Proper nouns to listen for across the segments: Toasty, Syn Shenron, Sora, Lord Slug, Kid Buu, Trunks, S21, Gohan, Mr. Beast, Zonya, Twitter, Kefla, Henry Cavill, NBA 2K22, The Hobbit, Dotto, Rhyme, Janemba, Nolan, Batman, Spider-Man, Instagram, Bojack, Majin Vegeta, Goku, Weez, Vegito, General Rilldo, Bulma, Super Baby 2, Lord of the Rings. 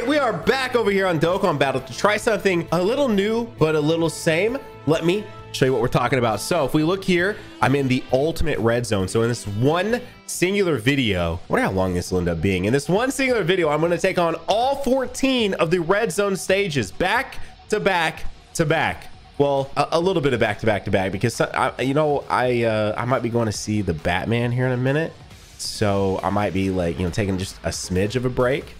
right, we are back over here on Dokkan Battle to try something a little new, but a little same. Let me show you what we're talking about. So if we look here, I'm in the Ultimate Red Zone. So in this one singular video, I wonder how long this will end up being. In this one singular video, I'm going to take on all 14 of the Red Zone stages back to back to back. Well, a little bit of back to back to back, because I might be going to see the Batman here in a minute. So I might be like, you know, taking just a smidge of a break.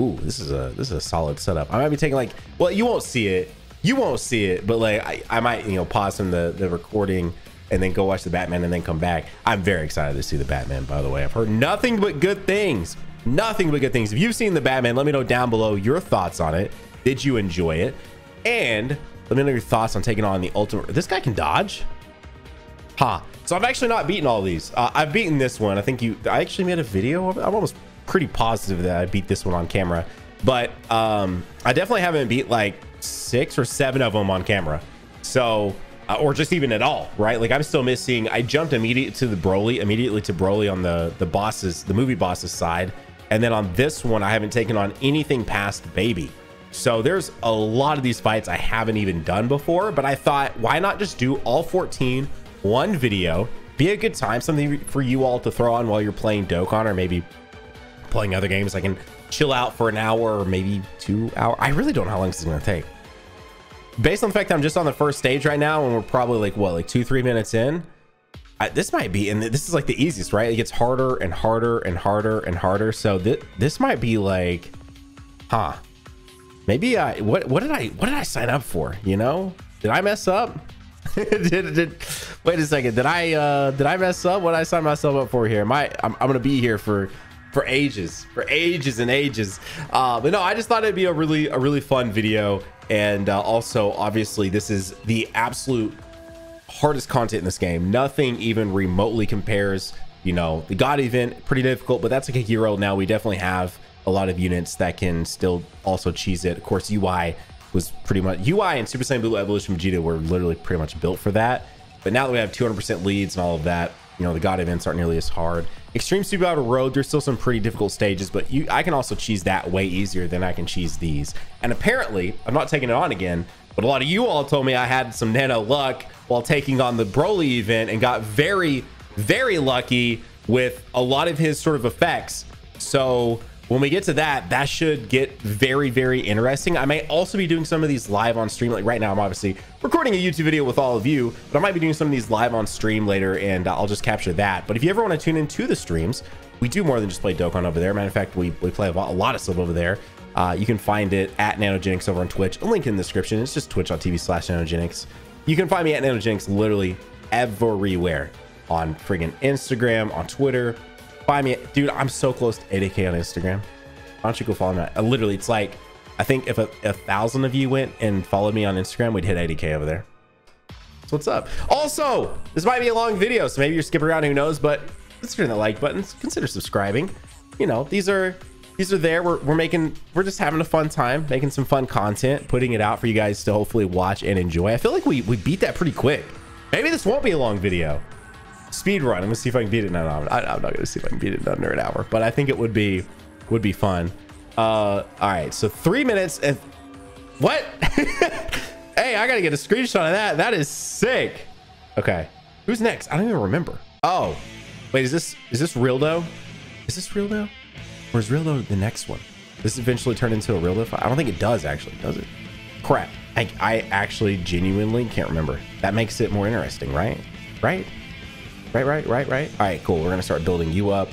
Ooh, this is a solid setup. I might be taking like, well, you won't see it. You won't see it, but like I might, you know, pause from the recording and then go watch the Batman and then come back. I'm very excited to see the Batman, by the way. I've heard nothing but good things. Nothing but good things. If you've seen the Batman, let me know down below your thoughts on it. Did you enjoy it? And let me know your thoughts on taking on the Ultimate. This guy can dodge. Ha. So I've actually not beaten all these. I've beaten this one. I actually made a video of it. I'm almost pretty positive that I beat this one on camera, but I definitely haven't beat like 6 or 7 of them on camera. So or just even at all, right? Like I'm still missing. I jumped immediately to Broly on the bosses, the movie bosses side, and then on this one I haven't taken on anything past Baby. So there's a lot of these fights I haven't even done before, but I thought, why not just do all 14 one video? Be a good time, something for you all to throw on while you're playing Dokkan, or maybe playing other games. I can chill out for an hour or maybe 2 hours. I really don't know how long this is gonna take. Based on the fact that I'm just on the first stage right now, and we're probably like, what, like 2-3 minutes in? This might be, and this is like the easiest, right? It gets harder and harder and harder and harder. So this might be like, huh? Maybe what did I sign up for? You know, did I mess up? Wait a second, did I mess up? What did I sign myself up for here? I'm gonna be here for ages, for ages and ages. But no, I just thought it'd be a really fun video. And also, obviously, this is the absolute hardest content in this game. Nothing even remotely compares. You know, the God event, pretty difficult, but that's like a year old now. We definitely have a lot of units that can still also cheese it. Of course, UI was pretty much, UI and Super Saiyan Blue Evolution Vegeta were literally pretty much built for that. But now that we have 200% leads and all of that, you know, the God events aren't nearly as hard. Extreme Super Outer Road, there's still some pretty difficult stages, but I can also cheese that way easier than I can cheese these. And apparently, I'm not taking it on again, but a lot of you all told me I had some nano luck while taking on the Broly event and got very, very lucky with a lot of his sort of effects. So when we get to that, that should get very, very interesting. I may also be doing some of these live on stream. Like right now, I'm obviously recording a YouTube video with all of you, but I might be doing some of these live on stream later, and I'll just capture that. But if you ever want to tune into the streams, we do more than just play Dokkan over there. Matter of fact, we play a lot of stuff over there. You can find it at Nanogenix over on Twitch. A link in the description. It's just twitch.tv/Nanogenix. You can find me at Nanogenix literally everywhere, on friggin' Instagram, on Twitter. Find me, dude. I'm so close to 80k on Instagram. Why don't you go follow me? Literally, it's like, I think if a 1,000 of you went and followed me on Instagram, we'd hit 80k over there. So what's up? Also, this might be a long video, so maybe you're skipping around. Who knows? But let's turn the like button. Consider subscribing. You know, these are there. We're just having a fun time, making some fun content, putting it out for you guys to hopefully watch and enjoy. I feel like we beat that pretty quick. Maybe this won't be a long video. Speed run. I'm gonna see if I can beat it in an hour. I'm not gonna see if I can beat it in under an hour, but I think it would be fun. All right, so 3 minutes and what? Hey, I gotta get a screenshot of that. That is sick. Okay, who's next? I don't even remember. Oh, wait, is this Rilldo? Is this Rilldo? Or is Rilldo the next one? Does this eventually turn into a Rilldo fight? I don't think it does actually. Does it? Crap. I actually genuinely can't remember. That makes it more interesting, right? Right? Right. All right, cool. We're gonna start building you up.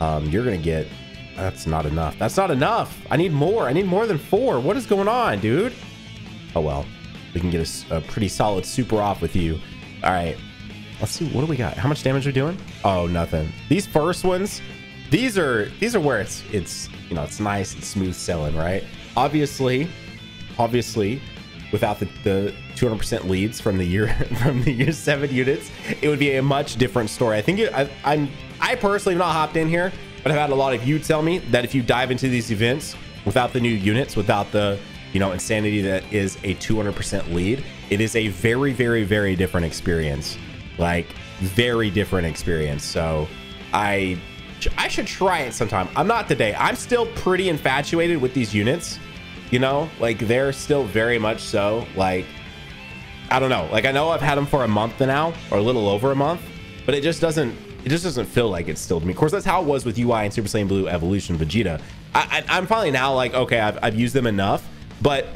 You're gonna get, that's not enough. That's not enough. I need more. I need more than 4. What is going on, dude? Oh, well, we can get a pretty solid super off with you. All right, let's see. What do we got? How much damage are we doing? Oh, nothing. These first ones, these are where it's, you know, it's nice and smooth sailing, right? Obviously, without the 200% leads from the year 7 units, it would be a much different story. I think I personally have not hopped in here, but I've had a lot of you tell me that if you dive into these events without the new units, without the, you know, insanity that is a 200% lead, it is a very, very, very different experience. Like, very different experience. So I I should try it sometime. I'm not today. I'm still pretty infatuated with these units, you know, like they're still very much so, like, I don't know, like I know I've had them for a month now or a little over a month, but it just doesn't feel like it's still to me. Of course, that's how it was with UI and Super Saiyan Blue Evolution Vegeta. I'm finally now like, okay, I've used them enough, but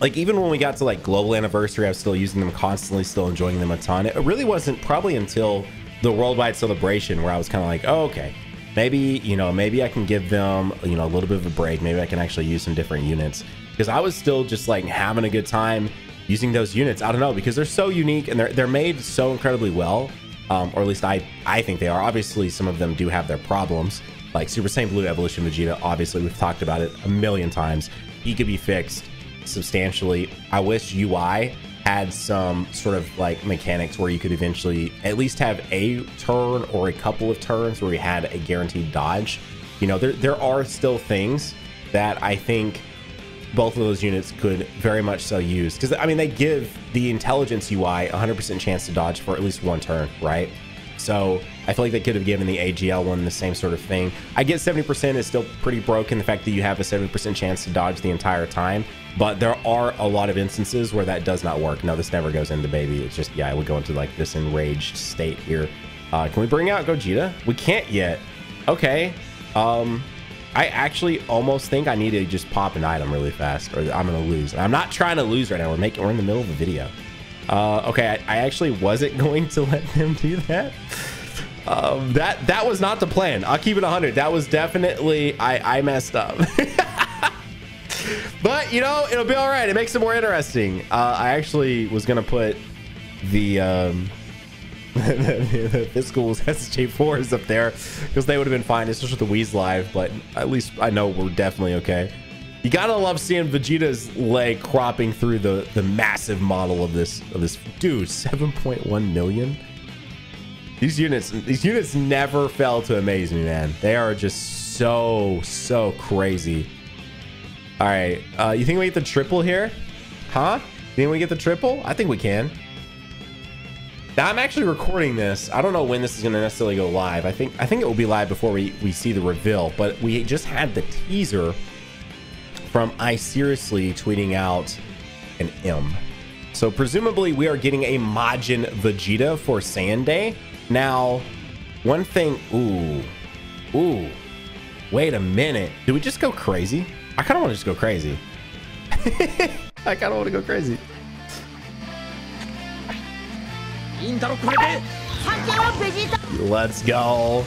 like even when we got to like Global Anniversary, I was still using them constantly, still enjoying them a ton. It really wasn't probably until the Worldwide Celebration where I was kind of like, oh, okay, maybe, you know, maybe I can give them, you know, a little bit of a break. Maybe I can actually use some different units, because I was still just like having a good time using those units. I don't know, because they're so unique and they're made so incredibly well, or at least I think they are. Obviously, some of them do have their problems, like Super Saiyan Blue Evolution Vegeta. Obviously, we've talked about it a million times. He could be fixed substantially. I wish UI had some sort of like mechanics where you could eventually at least have a turn or a couple of turns where we had a guaranteed dodge. You know, there are still things that I think both of those units could very much so use, because I mean they give the intelligence UI 100% chance to dodge for at least one turn, right? So I feel like they could have given the AGL one the same sort of thing. I get 70% is still pretty broken, the fact that you have a 70% chance to dodge the entire time, but there are a lot of instances where that does not work. No, this never goes into baby. It's just, yeah, we go into like this enraged state here. Can we bring out Gogeta? We can't yet. Okay. I actually almost think I need to just pop an item really fast, or I'm gonna lose. I'm not trying to lose right now. We're in the middle of a video. Okay, I actually wasn't going to let them do that. That was not the plan. I'll keep it 100. That was definitely I messed up. But you know, it'll be all right. It makes it more interesting. I actually was gonna put the the Fiscals SJ4s up there, because they would have been fine. It's just with the Wheeze Live, but at least I know we're definitely okay. You gotta love seeing Vegeta's leg cropping through the massive model of this dude. 7.1 million. These units never fail to amaze me, man. They are just so crazy. All right, you think we get the triple here? Huh? You think we get the triple? I think we can. Now, I'm actually recording this. I don't know when this is going to necessarily go live. I think it will be live before we see the reveal, but we just had the teaser from I Seriously tweeting out an M. So presumably we are getting a Majin Vegeta for Saiyan Day. Now, one thing, ooh, wait a minute. Do we just go crazy? I kind of want to just go crazy. I kind of want to go crazy. Let's go.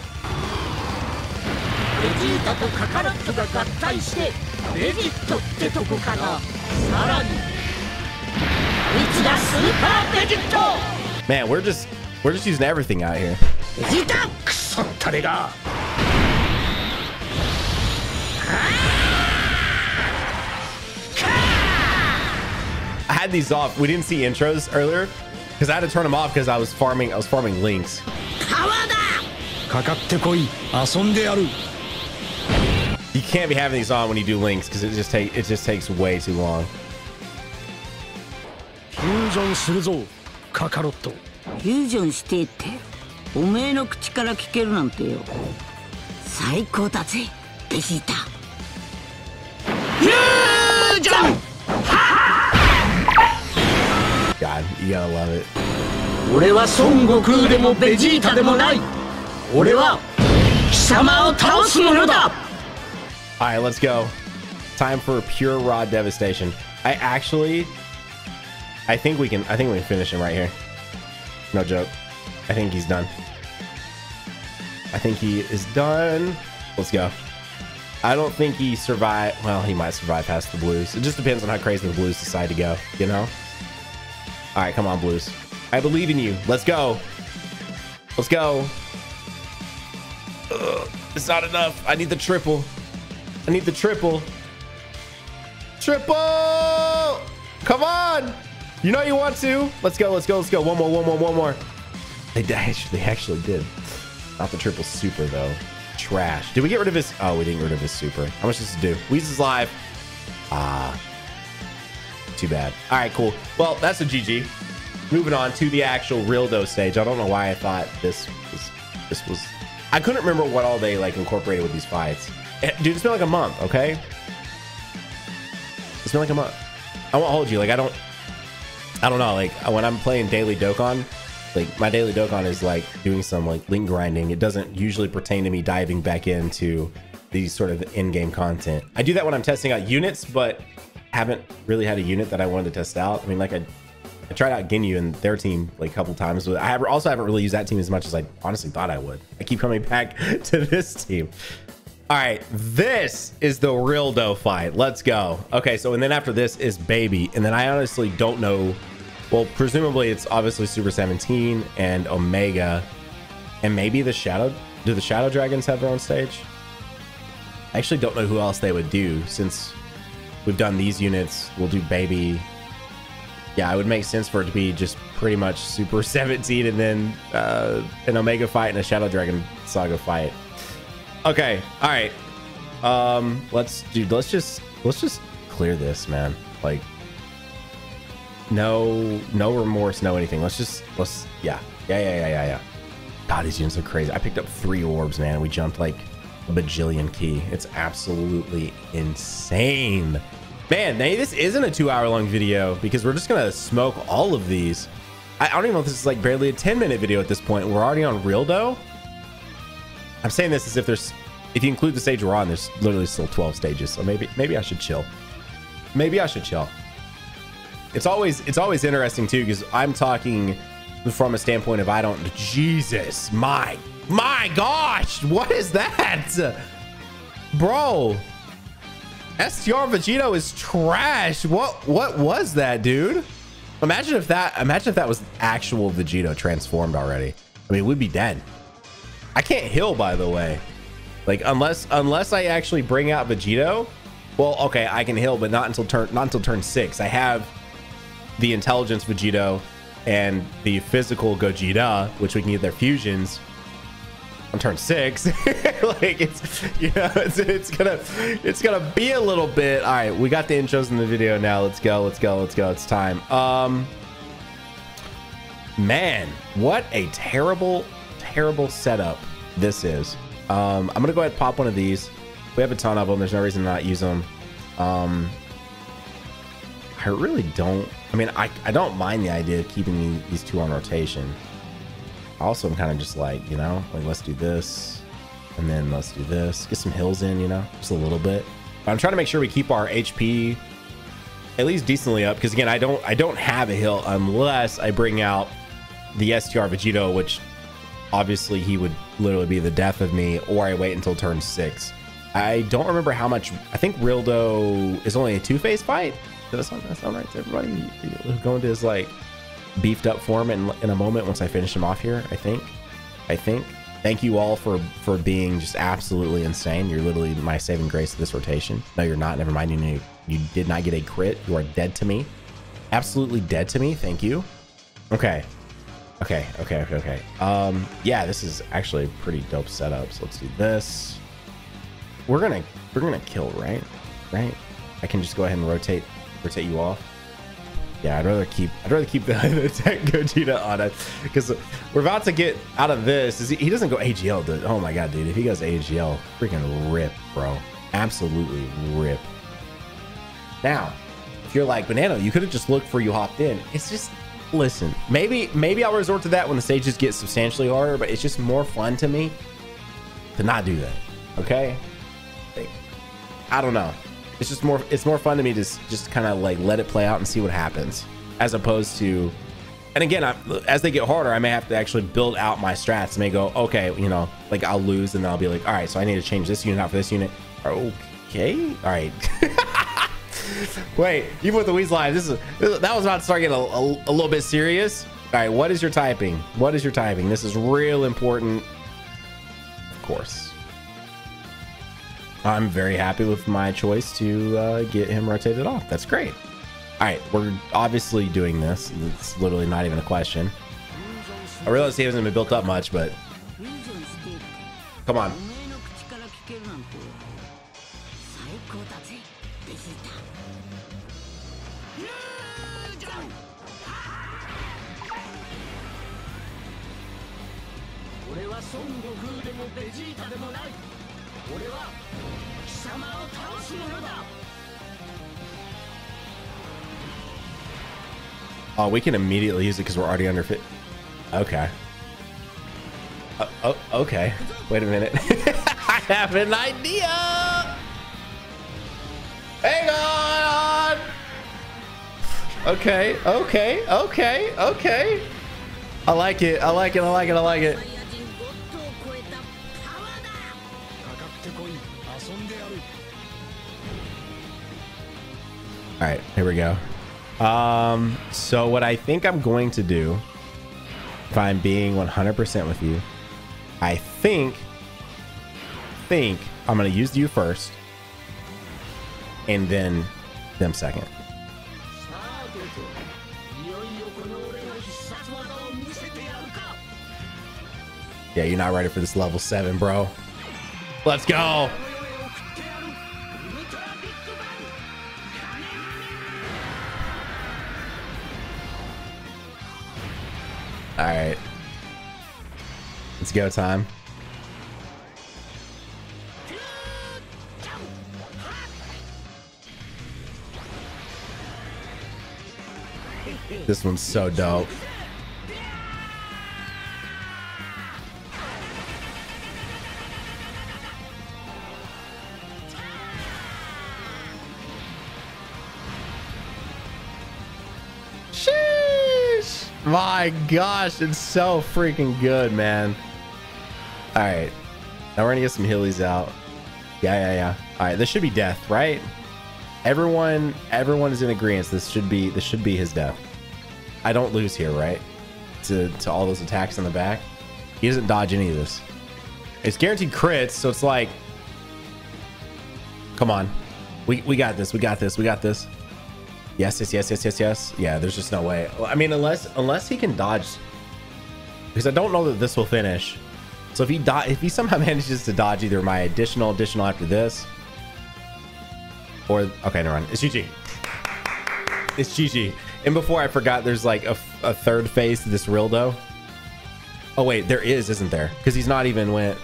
Man, we're just using everything out here. I had these off. We didn't see intros earlier, because I had to turn them off because I was farming links. You can't be having these on when you do links, because it just takes way too long. Fusion! God, you gotta love it. Alright, let's go. Time for pure raw devastation. I think we can finish him right here. No joke. I think he's done. I think he is done. Let's go. I don't think he survived. Well, he might survive past the blues. It just depends on how crazy the blues decide to go, you know? All right, come on, Blues. I believe in you. Let's go. Let's go. Ugh, it's not enough. I need the triple. I need the triple. Triple! Come on! You know you want to. Let's go, let's go, let's go. One more. They actually did. Not the triple super, though. Trash. Did we get rid of his... Oh, we didn't get rid of his super. How much does it do? Weez is live. Ah... Too bad. All right, cool. Well, that's a GG. Moving on to the actual Rilldo stage. I don't know why I thought this was I couldn't remember what all they like incorporated with these fights. Dude, it's been like a month, okay? It's been like a month. I won't hold you. Like, I don't know. Like, when I'm playing daily Dokkan, like, my daily Dokkan is like doing some like link grinding. It doesn't usually pertain to me diving back into these sort of in-game content. I do that when I'm testing out units, but haven't really had a unit that I wanted to test out. I mean, like, I tried out Ginyu and their team like a couple times, but I also haven't really used that team as much as I honestly thought I would. I keep coming back to this team. All right, this is the Rilldo fight. Let's go. Okay, so and then after this is Baby, and then I honestly don't know. Well, presumably it's obviously Super 17 and Omega, and maybe the Shadow. Do the Shadow Dragons have their own stage? I actually don't know who else they would do since we've done these units. We'll do Baby. Yeah, it would make sense for it to be just pretty much Super 17 and then an Omega fight and a Shadow Dragon Saga fight. Okay, all right. Let's just clear this, man. Like, no remorse, no anything. Yeah. God, these units are crazy. I picked up 3 orbs, man. We jumped like a bajillion ki. It's absolutely insane. Man, this isn't a 2-hour-long video because we're just gonna smoke all of these. I don't even know if this is like barely a 10-minute video at this point. We're already on Rilldo. I'm saying this as if if you include the stage we're on, there's literally still 12 stages. So maybe I should chill. Maybe I should chill. It's always interesting too because I'm talking from a standpoint of Jesus, my gosh, what is that, bro? STR Vegito is trash. What was that, dude? Imagine if that was actual Vegito transformed already. I mean, we'd be dead. I can't heal, by the way. Like, unless I actually bring out Vegito. Well, okay, I can heal, but not until turn 6. I have the intelligence Vegito and the physical Gogeta, which we can get their fusions on turn 6. Like, it's gonna be a little bit. All right, we got the intros in the video now. Let's go. It's time. Man, what a terrible setup this is. I'm gonna go ahead and pop one of these. We have a ton of them. There's no reason to not use them. I really don't. I mean, I don't mind the idea of keeping these 2 on rotation. Also, I'm kind of just like, you know, like, let's do this and then let's do this. Get some hills in, you know, just a little bit. But I'm trying to make sure we keep our HP at least decently up, because again, I don't have a hill unless I bring out the STR Vegito, which obviously he would literally be the death of me, or I wait until turn 6. I don't remember how much. I think Rilldo is only a 2-phase fight. Does that sound right to everybody? Going to his like beefed up form in a moment once I finish him off here. I think thank you all for being just absolutely insane. You're literally my saving grace of this rotation. No, you're not. Never mind. You did not get a crit. You are dead to me. Absolutely dead to me. Thank you. Okay. Yeah, this is actually a pretty dope setup. So let's do this. We're gonna kill, right? I can just go ahead and rotate you off. Yeah, I'd rather keep the tech Gogeta on it, because we're about to get out of this. He doesn't go AGL, dude. Oh my god, dude! If he goes AGL, freaking rip, bro. Absolutely rip. Now, if you're like Banana, you could have just looked for you hopped in. It's just, listen. Maybe I'll resort to that when the stages get substantially harder. But it's just more fun to me to not do that. Okay? I don't know. It's just more. It's more fun to me to just kind of like let it play out and see what happens, as opposed to, and again, as they get harder, I may have to actually build out my strats. I may go, okay, you know, like I'll lose, and then I'll be like, all right, so I need to change this unit out for this unit. Okay, all right. Wait, you put the Weez line. That was about to start getting a little bit serious. All right, what is your typing? What is your typing? This is real important, of course. I'm very happy with my choice to get him rotated off. That's great. All right, we're obviously doing this. It's literally not even a question. I realize he hasn't been built up much, but come on. Oh, we can immediately use it because we're already under fit. Okay. Oh, okay. Wait a minute. I have an idea. Hang on. Okay. Okay. Okay. Okay. I like it. I like it. I like it. I like it. All right. Here we go. So what I think I'm going to do, if I'm being 100% with you, I think I'm going to use you first and then them second. Yeah, you're not ready for this level 7, bro. Let's go. All right, let's go time. This one's so dope. My gosh, it's so freaking good, man. All right, now we're gonna get some hillies out. Yeah. All right, this should be death, right? Everyone is in agreement. This should be his death. I don't lose here, right? To all those attacks in the back. He doesn't dodge any of this. It's guaranteed crits, so it's like, come on, we got this, we got this. Yes. Yeah, there's just no way. I mean, unless he can dodge, because I don't know that this will finish. So if he somehow manages to dodge either my additional after this, or okay, no run. It's GG. It's GG. And before I forgot, there's like a third phase to this Rilldo. Oh wait, there is, isn't there? Because he's not even went.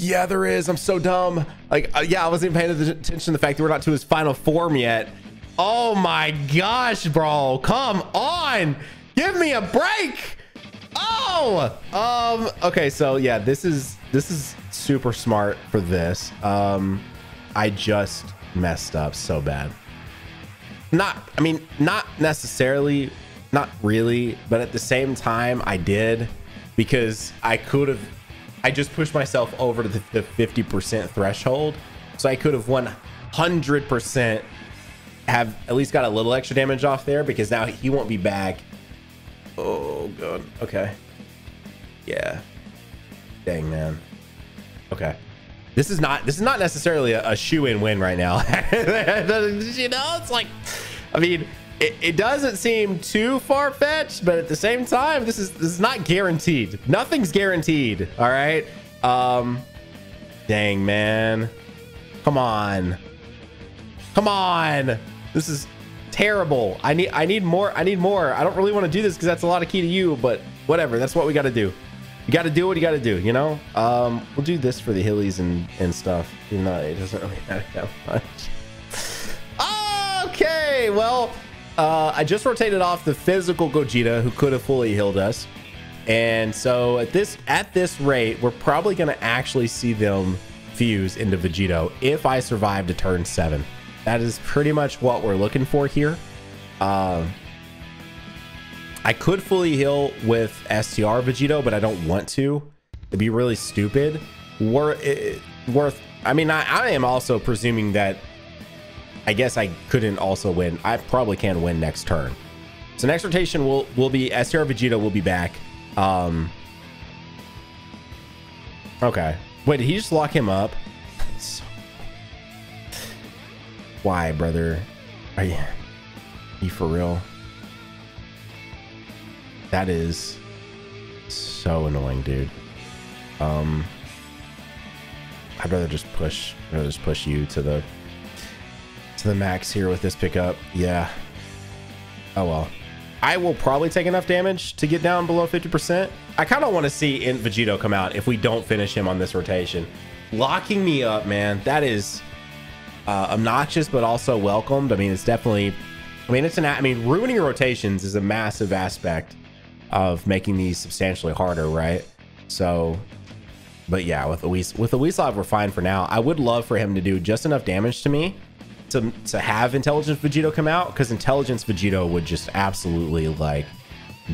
Yeah, there is. I'm so dumb. Like, yeah, I wasn't even paying attention to the fact that we're not to his final form yet. Oh my gosh, bro. Come on. Give me a break. Oh, okay. So yeah, this is super smart for this. I just messed up so bad. Not necessarily, not really, but at the same time I did, because I just pushed myself over to the 50% threshold, so I could have 100% have at least got a little extra damage off there, because now he won't be back. Oh god. Okay. Yeah. Dang, man. Okay. This is not necessarily a shoe-in win right now. You know, it's like, I mean, it doesn't seem too far-fetched, but at the same time, this is not guaranteed. Nothing's guaranteed. All right. Dang, man. Come on. This is terrible. I need more. I don't really want to do this because that's a lot of key to you, but whatever. That's what we got to do. You got to do what you got to do, you know? We'll do this for the hillies and stuff. Even though it doesn't really matter that much. Okay, well... I just rotated off the physical Gogeta, who could have fully healed us, and so at this rate, we're probably going to actually see them fuse into Vegito if I survive to turn 7. That is pretty much what we're looking for here. I could fully heal with STR Vegito, but I don't want to. It'd be really stupid. I am also presuming that. I guess I couldn't also win. I probably can win next turn. So next rotation will be SR Vegeta will be back. Okay. Wait, did he just lock him up? Why, brother? Are you for real? That is so annoying, dude. I'd rather just push you to the max here with this pickup. Yeah. Oh well. I will probably take enough damage to get down below 50%. I kind of want to see Int Vegito come out if we don't finish him on this rotation. Locking me up, man, that is obnoxious, but also welcomed. I mean, it's definitely, I mean, it's an, I mean, ruining rotations is a massive aspect of making these substantially harder, right? So, but yeah, with the Weaslov, we're fine for now. I would love for him to do just enough damage to me to have Intelligence Vegito come out, because Intelligence Vegito would just absolutely like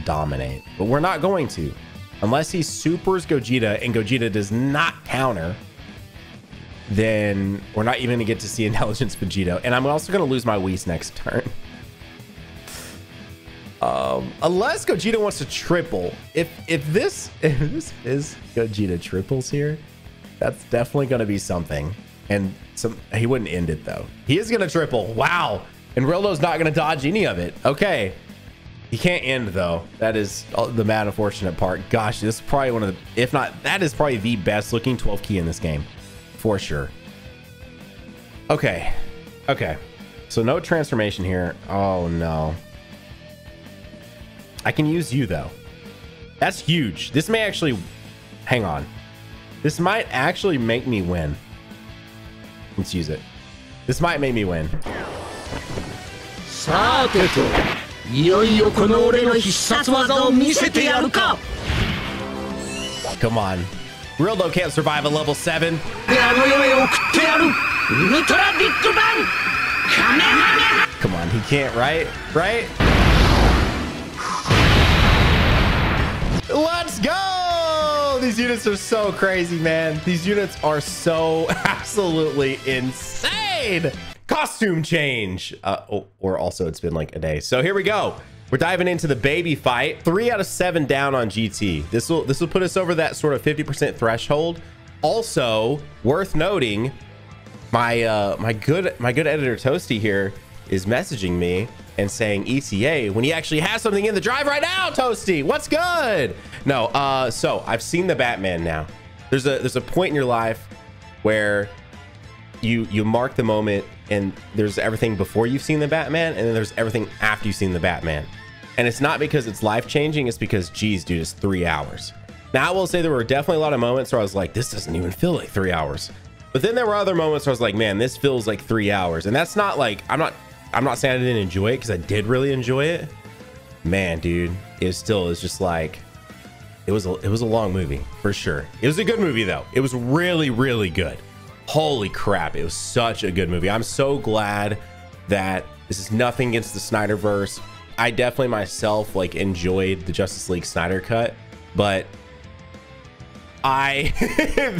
dominate. But we're not going to, unless he supers Gogeta and Gogeta does not counter, then we're not even gonna get to see Intelligence Vegito. And I'm also gonna lose my Whis next turn. Unless Gogeta wants to triple. If this is Gogeta triples here, that's definitely gonna be something. And some, he wouldn't end it though. He is gonna triple. Wow. And Rildo's not gonna dodge any of it. Okay. He can't end though. That is the mad unfortunate part. Gosh, this is probably one of the, if not, that is probably the best looking 12 key in this game. For sure. Okay. Okay. So no transformation here. Oh no. I can use you though. That's huge. This may actually, hang on. This might actually make me win. Let's use it. This might make me win. Come on. Rilldo can't survive a level 7. Come on, he can't, right? Right? Let's go! These units are so crazy, man. These units are so absolutely insane. Costume change. Or also it's been like a day. So here we go. We're diving into the baby fight. 3 out of 7 down on GT. This will put us over that sort of 50% threshold. Also worth noting, my good editor Toasty here is messaging me and saying ETA when he actually has something in the drive right now. Toasty, what's good? No, so I've seen the Batman now. There's a point in your life where you mark the moment, and there's everything before you've seen the Batman, and then there's everything after you've seen the Batman. And it's not because it's life-changing, it's because, geez, dude, it's 3 hours. Now, I will say there were definitely a lot of moments where I was like, this doesn't even feel like 3 hours. But then there were other moments where I was like, man, this feels like 3 hours. And that's not like, I'm not saying I didn't enjoy it, because I did really enjoy it. Man, dude, it still is just like, it was a long movie, for sure. It was a good movie, though. It was really, really good. Holy crap, it was such a good movie. I'm so glad that this is nothing against the Snyderverse. I definitely myself like enjoyed the Justice League Snyder cut, but I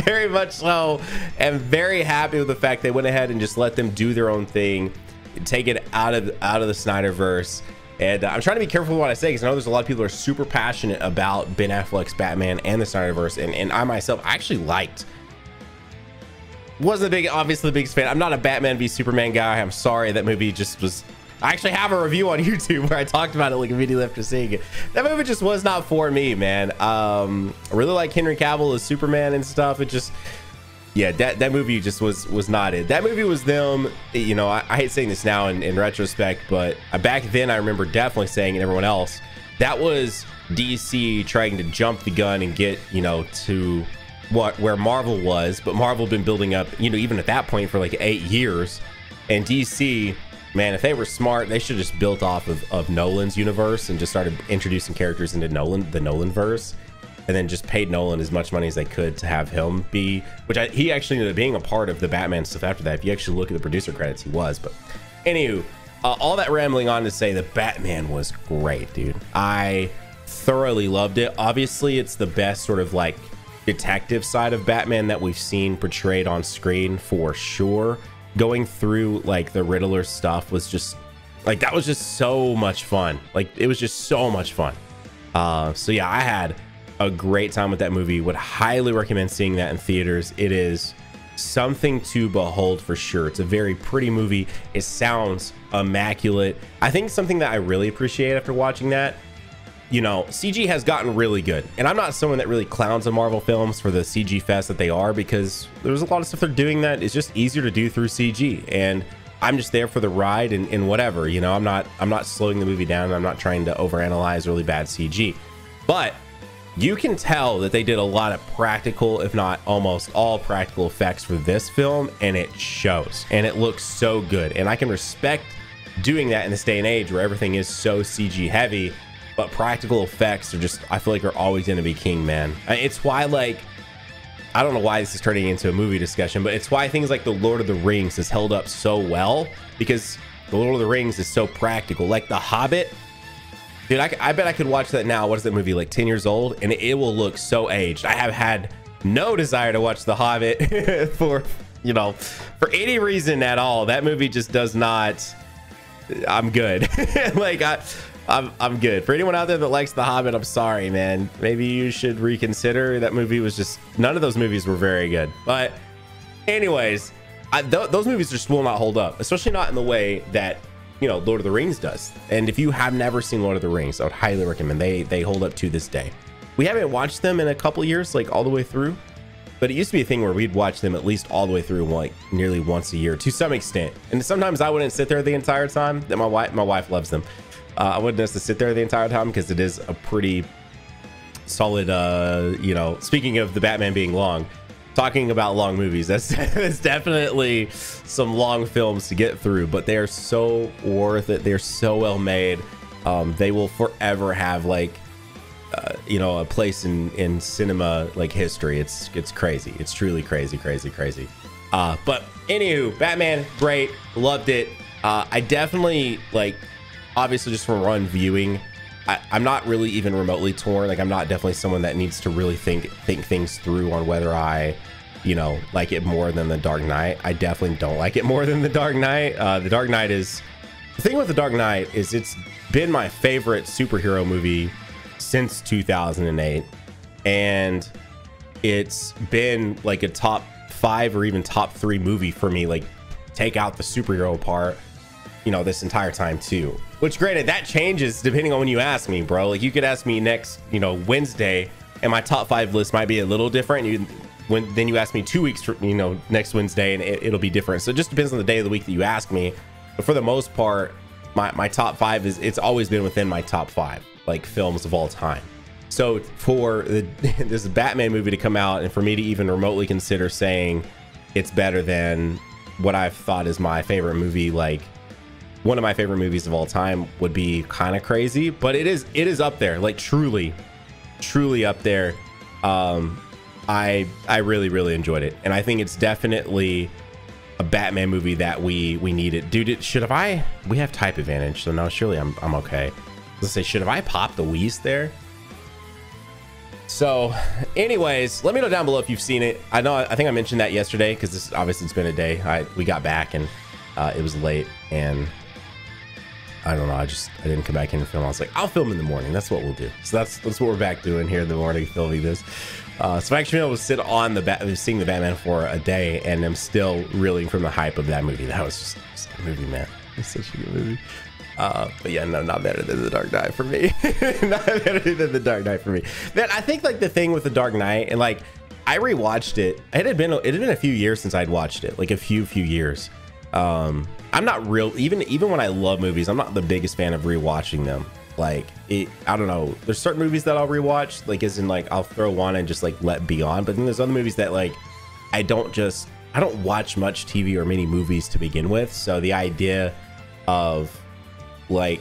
very much so am very happy with the fact they went ahead and just let them do their own thing, take it out of the Snyderverse. And I'm trying to be careful with what I say, because I know there's a lot of people who are super passionate about Ben Affleck's Batman and the Snyderverse, and I myself actually liked. Wasn't the big, obviously the biggest fan. I'm not a Batman v Superman guy. I'm sorry, that movie just was. I actually have a review on YouTube where I talked about it like a video after seeing it. That movie just was not for me, man. I really like Henry Cavill as Superman and stuff. It just, yeah, that movie just was not it. That movie was them. You know, I hate saying this now in retrospect, but back then I remember definitely saying, and everyone else, that was DC trying to jump the gun and get, you know, to where Marvel was, but Marvel been building up, you know, even at that point for like 8 years. And DC, man, if they were smart, they should have just built off of Nolan's universe and just started introducing characters into the Nolan verse, and then just paid Nolan as much money as they could to have him be, which he actually ended up being a part of the Batman stuff after that. If you actually look at the producer credits, he was. But anywho, all that rambling on to say the Batman was great, dude. I thoroughly loved it. Obviously it's the best sort of like detective side of Batman that we've seen portrayed on screen, for sure. Going through like the Riddler stuff was just like, that was just so much fun. Like, it was just so much fun. So yeah, I had a great time with that movie. Would highly recommend seeing that in theaters. It is something to behold, for sure. It's a very pretty movie. It sounds immaculate. I think something that I really appreciate after watching that, you know, CG has gotten really good. And I'm not someone that really clowns on Marvel films for the CG fest that they are, because there's a lot of stuff they're doing that is just easier to do through CG. And I'm just there for the ride and whatever, you know. I'm not slowing the movie down. I'm not trying to overanalyze really bad CG, but you can tell that they did a lot of practical, if not almost all practical effects for this film, and it shows, and it looks so good. And I can respect doing that in this day and age where everything is so CG heavy, but practical effects are just, I feel like, are always going to be king, man. It's why, like, I don't know why this is turning into a movie discussion, but it's why things like The Lord of the Rings has held up so well, because The Lord of the Rings is so practical. Like The Hobbit, dude, I bet I could watch that now. What is that movie, like 10 years old? And it will look so aged. I have had no desire to watch The Hobbit for, you know, for any reason at all. That movie just does not, I'm good. Like, I'm good. For anyone out there that likes The Hobbit, I'm sorry, man. Maybe you should reconsider. That movie was just, none of those movies were very good. But anyways, those movies just will not hold up, especially not in the way that, you know, Lord of the Rings does. And if you have never seen Lord of the Rings, I would highly recommend. They hold up to this day. We haven't watched them in a couple years, like all the way through, but it used to be a thing where we'd watch them at least all the way through, like nearly once a year to some extent. And sometimes I wouldn't sit there the entire time. That my wife loves them. I wouldn't have to sit there the entire time because it is a pretty solid, you know, speaking of the Batman being long, talking about long movies, that's definitely some long films to get through, but they are so worth it. They're so well made. They will forever have, like, you know, a place in cinema, like, history. It's crazy. It's truly crazy. But anywho, Batman, great, loved it. I definitely, like, obviously just from run viewing, I'm not really even remotely torn. Like, I'm not definitely someone that needs to really think things through on whether I, you know, like it more than The Dark Knight. I definitely don't like it more than The Dark Knight. The Dark Knight is, the thing with The Dark Knight is it's been my favorite superhero movie since 2008. And it's been like a top 5 or even top 3 movie for me, like take out the superhero part, you know, this entire time too. Which, granted, that changes depending on when you ask me, bro. Like, you could ask me next, you know, Wednesday, and my top 5 list might be a little different. Then you ask me 2 weeks from, you know, next Wednesday, and it'll be different. So it just depends on the day of the week that you ask me. But for the most part, my top 5 is, it's always been within my top 5, like, films of all time. So for this Batman movie to come out and for me to even remotely consider saying it's better than what I've thought is my favorite movie, like, one of my favorite movies of all time, would be kind of crazy, but it is up there, like truly up there. I really enjoyed it, and I think it's definitely a Batman movie that we needed. Dude, we have type advantage, so no, surely I'm okay. Let's say, should have I popped the Wheeze there? So anyways, let me know down below if you've seen it. I know, I think I mentioned that yesterday, because this, obviously, it's been a day. We got back, and it was late, and I don't know, I didn't come back in to film. I was like, I'll film in the morning. That's what we'll do. So that's what we're back doing here in the morning, filming this. So I've actually been able to sit on seeing the Batman for a day, and I'm still reeling from the hype of that movie. That was just a movie, man. It's such a good movie. But yeah, no, not better than The Dark Knight for me. Not better than The Dark Knight for me. Man, I think, like, the thing with The Dark Knight, and, like, I rewatched it. It had been a few years since I'd watched it, like a few years. I'm not real, even when I love movies, I'm not the biggest fan of rewatching them. Like, I don't know, there's certain movies that I'll rewatch, like, as in, like, I'll throw one and just, like, let be on. But then there's other movies that, like, I don't watch much TV or many movies to begin with. So the idea of, like,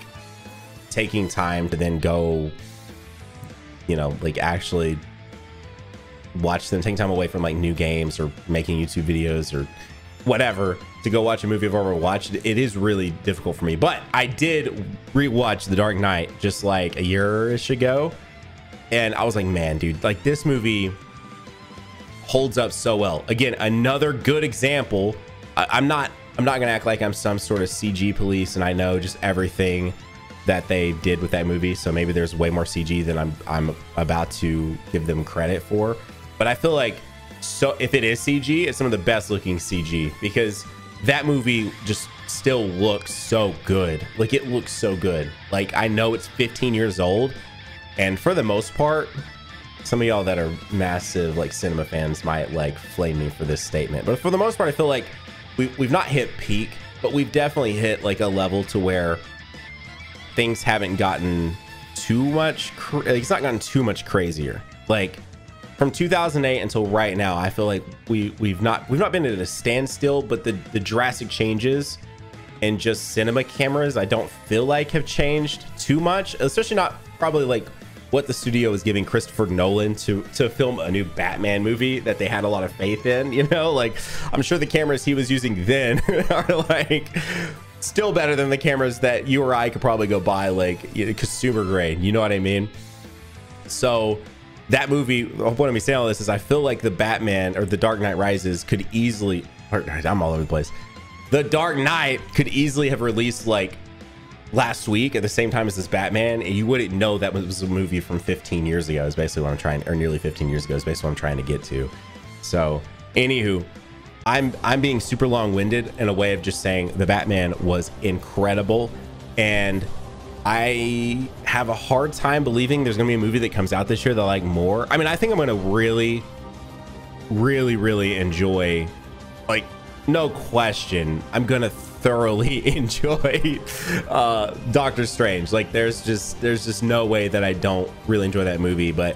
taking time to then go, you know, like, actually watch them, taking time away from, like, new games or making YouTube videos or whatever to go watch a movie I've already watched, it is really difficult for me. But I did rewatch The Dark Knight just like a year-ish ago, and I was like, man, dude, like, this movie holds up so well. Again, another good example. I'm not gonna act like I'm some sort of CG police and I know just everything that they did with that movie, so maybe there's way more CG than I'm about to give them credit for. But I feel like, so if it is CG, it's some of the best looking CG, because that movie just still looks so good. Like, it looks so good. Like, I know it's 15 years old, and for the most part, some of y'all that are massive, like, cinema fans might, like, flame me for this statement, but for the most part, I feel like we've not hit peak But we've definitely hit like a level to where things haven't gotten too much. It's not gotten too much crazier. Like from 2008 until right now, I feel like we've not been at a standstill. But the drastic changes and just cinema cameras, I don't feel like have changed too much. Especially not probably like what the studio is giving Christopher Nolan to film a new Batman movie that they had a lot of faith in, you know, like I'm sure the cameras he was using then are like still better than the cameras that you or I could probably go buy, like consumer grade, you know what I mean? So that movie, what I'm saying all this is I feel like the Batman or the Dark Knight Rises could easily, or I'm all over the place. The Dark Knight could easily have released like last week at the same time as this Batman, and you wouldn't know that was a movie from 15 years ago is basically what I'm trying, or nearly 15 years ago is basically what I'm trying to get to. So anywho, I'm being super long-winded in a way of just saying the Batman was incredible, and I have a hard time believing there's gonna be a movie that comes out this year that I like more. I mean, I think I'm gonna really enjoy, like no question, I'm gonna thoroughly enjoy Doctor Strange. Like there's just no way that I don't really enjoy that movie. But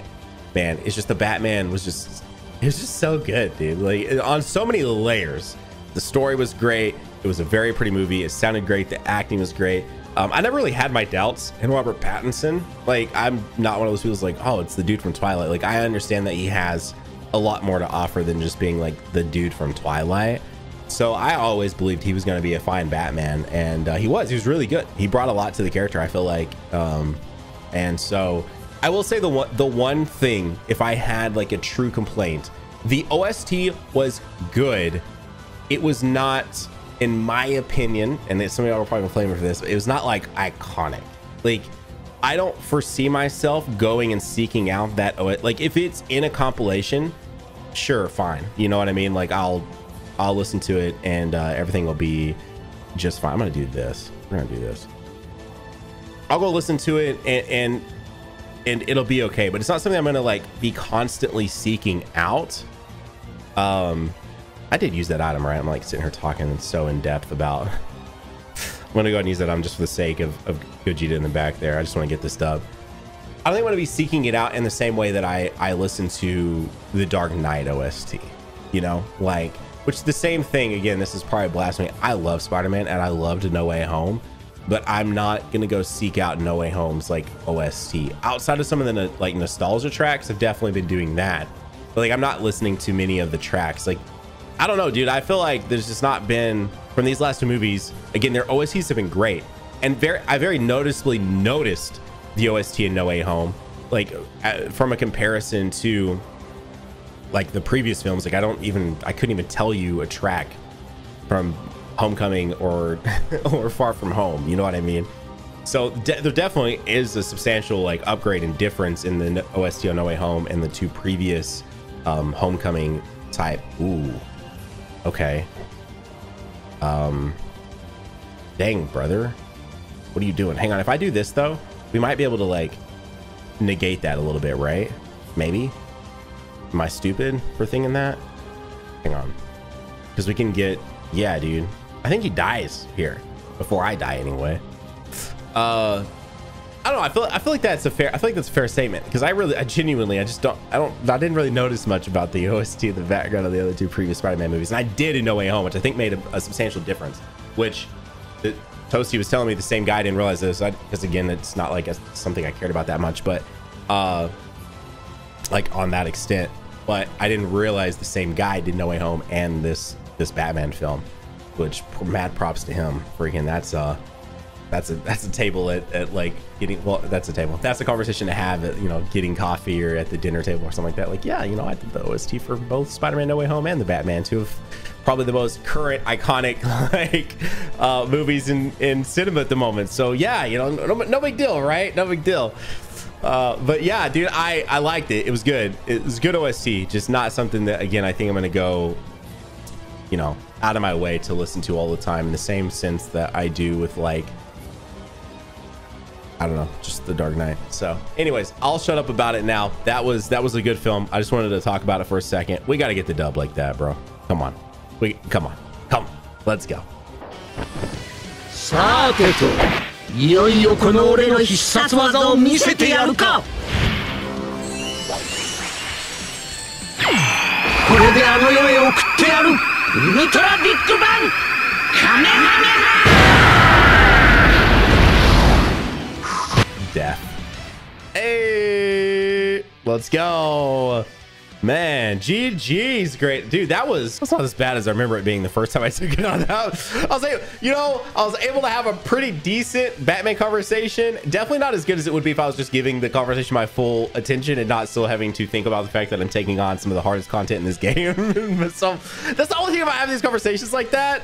man, it's just the Batman was just, it was just so good, dude. Like on so many layers, the story was great. It was a very pretty movie. It sounded great. The acting was great. I never really had my doubts in Robert Pattinson. Like I'm not one of those people who's like, oh, it's the dude from Twilight. Like I understand that he has a lot more to offer than just being like the dude from Twilight. So I always believed he was going to be a fine Batman, and he was really good. He brought a lot to the character, I feel like. And so I will say the one thing, if I had like a true complaint, the OST was good. It was not, in my opinion, and some of y'all will probably complain for this, but it was not like iconic. Like I don't foresee myself going and seeking out that OST. Like if it's in a compilation, sure, fine. You know what I mean? Like I'll listen to it, and everything will be just fine. I'm gonna do this. We're gonna do this. I'll go listen to it, and it'll be okay. But it's not something I'm gonna like be constantly seeking out. I did use that item, right? I'm like sitting here talking so in depth about. I'm gonna go ahead and use that item just for the sake of Gogeta in the back there. I just want to get this dub. I don't want to be seeking it out in the same way that I listen to the Dark Knight OST. You know, like. Which the same thing, again, this is probably blasphemy. I love Spider-Man and I loved No Way Home, but I'm not gonna go seek out No Way Home's like OST. Outside of some of the like nostalgia tracks, I've definitely been doing that. But like, I'm not listening to many of the tracks. Like, I don't know, dude, I feel like there's just not been, from these last two movies, again, their OSTs have been great. And I very noticeably noticed the OST in No Way Home, like from a comparison to like the previous films. Like I couldn't even tell you a track from Homecoming or or Far From Home, you know what I mean? So there definitely is a substantial like upgrade and difference in the OST on No Way Home and the two previous Homecoming type. Ooh, okay. Dang, brother, what are you doing? Hang on, if I do this though, we might be able to like negate that a little bit, right? Maybe. Am I stupid for thinking that? Hang on, because we can get, yeah, dude, I think he dies here before I die anyway. I don't know. I feel like that's a fair. I feel like that's a fair statement, because I genuinely just don't. I didn't really notice much about the OST in the background of the other two previous Spider-Man movies, and I did in No Way Home, which I think made a substantial difference. Which Toasty was telling me the same guy, I didn't realize this, because again, it's not like something I cared about that much, but. Like on that extent, but I didn't realize the same guy did No Way Home and this Batman film, which mad props to him. Freaking that's a table at like getting, well, that's a table. That's a conversation to have at, you know, getting coffee or at the dinner table or something like that. Like, yeah, you know, I did the OST for both Spider-Man No Way Home and the Batman, two of probably the most current iconic like movies in cinema at the moment. So yeah, you know, no big deal, right? No big deal. But yeah, dude, I liked it. It was good. It was good OST, just not something that, again, I think I'm going to go, you know, out of my way to listen to all the time in the same sense that I do with, like, I don't know, just The Dark Knight. So anyways, I'll shut up about it now. That was a good film. I just wanted to talk about it for a second. We got to get the dub like that, bro. Come on. Come on. Let's go. さてと、いよいよこの俺の必殺技を見せてやるか。これであの世へ送ってやる。ウルトラビッグバンカメハメハ。Death. Hey, let's go. Man, GG's great. Dude, that's not as bad as I remember it being the first time I took it on out. I was able to have a pretty decent Batman conversation. Definitely not as good as it would be if I was just giving the conversation my full attention and not still having to think about the fact that I'm taking on some of the hardest content in this game. So that's the only thing about having these conversations like that.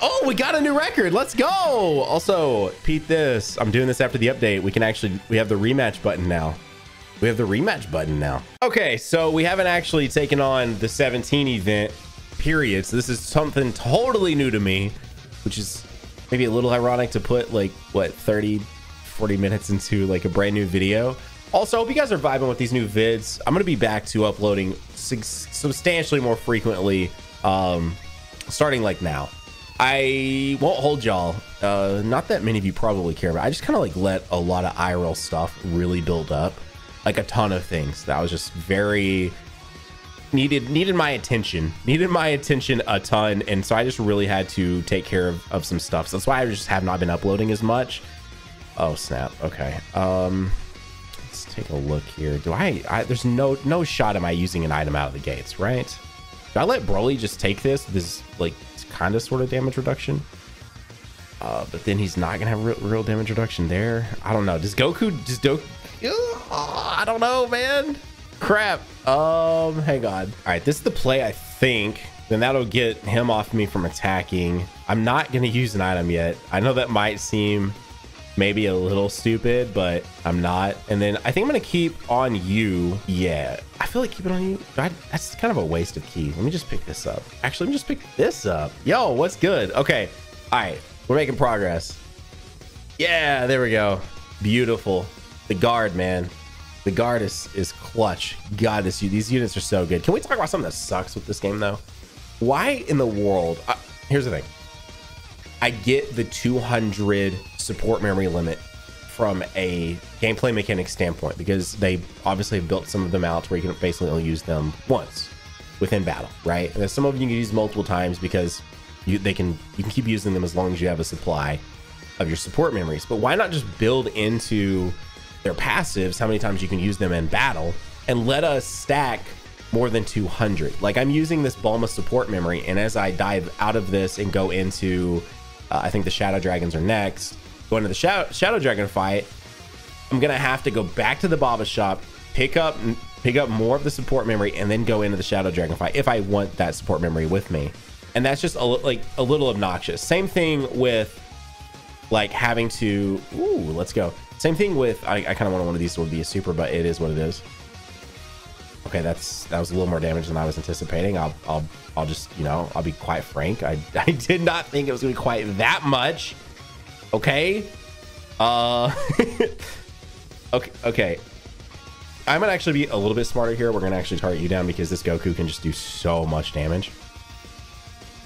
Oh, we got a new record. Let's go. Also, Pete, this, I'm doing this after the update. We have the rematch button now. We have the rematch button now. Okay, so we haven't actually taken on the 17 event, period. So this is something totally new to me, which is maybe a little ironic to put like, what, 30, 40 minutes into like a brand new video. Also, I hope you guys are vibing with these new vids. I'm gonna be back to uploading substantially more frequently, starting like now. I won't hold y'all. Not that many of you probably care, but I just kind of like let a lot of IRL stuff really build up. Like a ton of things that was just very needed my attention, a ton. And so I just really had to take care of some stuff. So that's why I just have not been uploading as much. Oh snap. Okay. Let's take a look here. Do I there's no shot. Am I using an item out of the gates, right? Do I let Broly just take this? This like kind of sort of damage reduction. But then he's not gonna have real damage reduction there. I don't know. Does Goku just do? I don't know, man. Crap. Hang on. All right, this is the play, I think. Then that'll get him off me from attacking. I'm not gonna use an item yet. I know that might seem maybe a little stupid, but I'm not. And then I think I'm gonna keep on you. Yeah, I feel like keeping on you, that's kind of a waste of key. Let me just pick this up. Actually, let me just pick this up. Yo, what's good? Okay, all right, we're making progress. Yeah, there we go. Beautiful. The guard, man. The guard is clutch. God, these units are so good. Can we talk about something that sucks with this game, though? Why in the world? Here's the thing. I get the 200 support memory limit from a gameplay mechanic standpoint because they obviously have built some of them out where you can basically only use them once within battle, right? And there's some of them you can use multiple times because you can keep using them as long as you have a supply of your support memories. But why not just build into their passives how many times you can use them in battle and let us stack more than 200? Like, I'm using this Bulma support memory, and as I dive out of this and go into I think the Shadow Dragons are next, go into the Shadow Dragon fight, I'm gonna have to go back to the Baba shop, pick up more of the support memory, and then go into the Shadow Dragon fight if I want that support memory with me. And that's just a little obnoxious. Same thing with like having to let's go. Same thing with, I kind of want one of these to be a super, but it is what it is. Okay, that was a little more damage than I was anticipating. I'll just, you know, I'll be quite frank. I did not think it was gonna be quite that much. Okay. Okay. I might actually be a little bit smarter here. We're gonna actually target you down because this Goku can just do so much damage.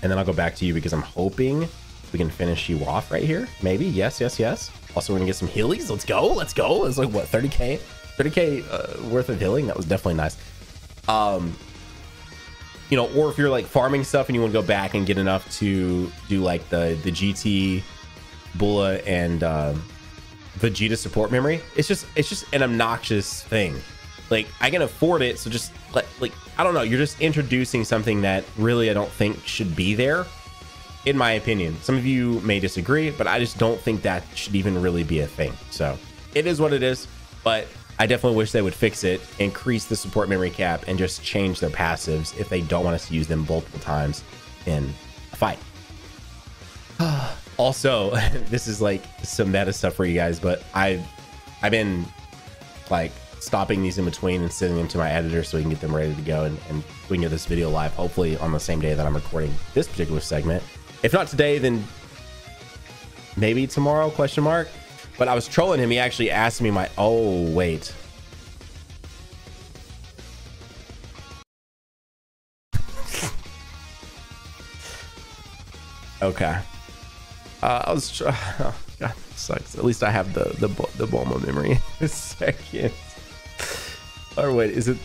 And then I'll go back to you because I'm hoping we can finish you off right here. Maybe, yes, yes, yes. Also, we're gonna get some healies. Let's go, let's go. It's like, what, 30K worth of healing? That was definitely nice. You know, or if you're like farming stuff and you wanna go back and get enough to do like the GT, Bulla, and Vegeta support memory, it's just an obnoxious thing. Like, I can afford it, so just like, I don't know, you're just introducing something that really I don't think should be there. In my opinion, some of you may disagree, but I just don't think that should even really be a thing. So it is what it is, but I definitely wish they would fix it, increase the support memory cap, and just change their passives if they don't want us to use them multiple times in a fight. Also, this is like some meta stuff for you guys, but I've been like stopping these in between and sending them to my editor so we can get them ready to go, and we can get this video live hopefully on the same day that I'm recording this particular segment. If not today, then maybe tomorrow, question mark. But I was trolling him. He actually asked me oh, wait. Okay. I was trying. Oh, God, it sucks. At least I have the Bulma memory in a second. Or wait, is it?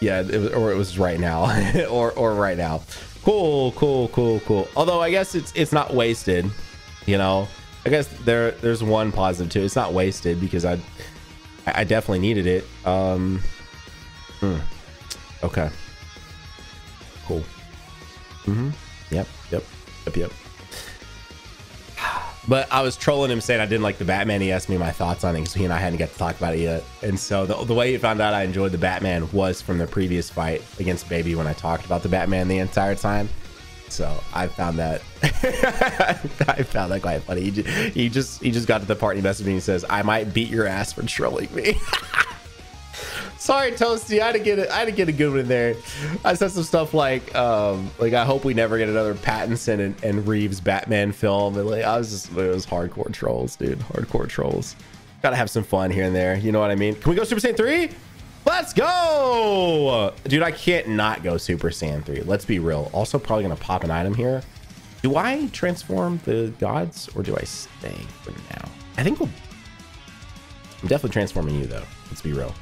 Yeah, it was, or it was right now, or right now. Cool, cool, cool, cool. Although I guess it's not wasted, you know. I guess there's one positive too. It's not wasted because I definitely needed it. Okay. Cool. Yep. But I was trolling him saying I didn't like the Batman. He asked me my thoughts on it because he and I hadn't got to talk about it yet. And so the way he found out I enjoyed the Batman was from the previous fight against Baby when I talked about the Batman the entire time. So I found that quite funny. He just got to the part and he messaged me and says, "I might beat your ass for trolling me." Sorry, Toasty. I had to get a good one in there. I said some stuff like I hope we never get another Pattinson and Reeves Batman film. And like, it was hardcore trolls, dude. Hardcore trolls. Gotta have some fun here and there. You know what I mean? Can we go Super Saiyan 3? Let's go, dude. I can't not go Super Saiyan 3. Let's be real. Also, probably gonna pop an item here. Do I transform the gods or do I stay for now? I think I'm definitely transforming you though. Let's be real.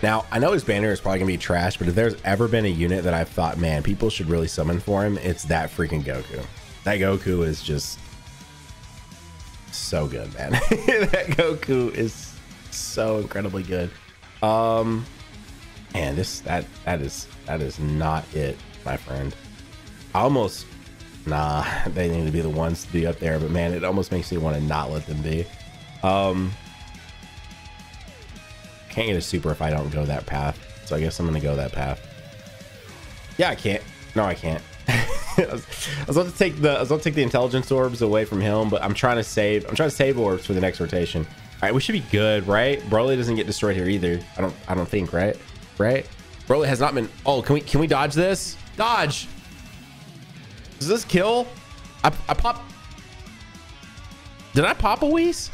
Now, I know his banner is probably gonna be trash, but if there's ever been a unit that I've thought, man, people should really summon for him, it's that freaking Goku. That Goku is just so good, man. That Goku is so incredibly good. Man, that is not it, my friend. They need to be the ones to be up there, but man, it almost makes me want to not let them be. Can't get a super if I don't go that path, so I guess I'm gonna go that path. Yeah, I can't. No, I can't. I was about to take the intelligence orbs away from him, but I'm trying to save orbs for the next rotation. All right, we should be good, right? Broly doesn't get destroyed here either. I don't think, right? Broly has not been. Oh, can we dodge this? Dodge. Does this kill? I pop. Did I pop a Whis?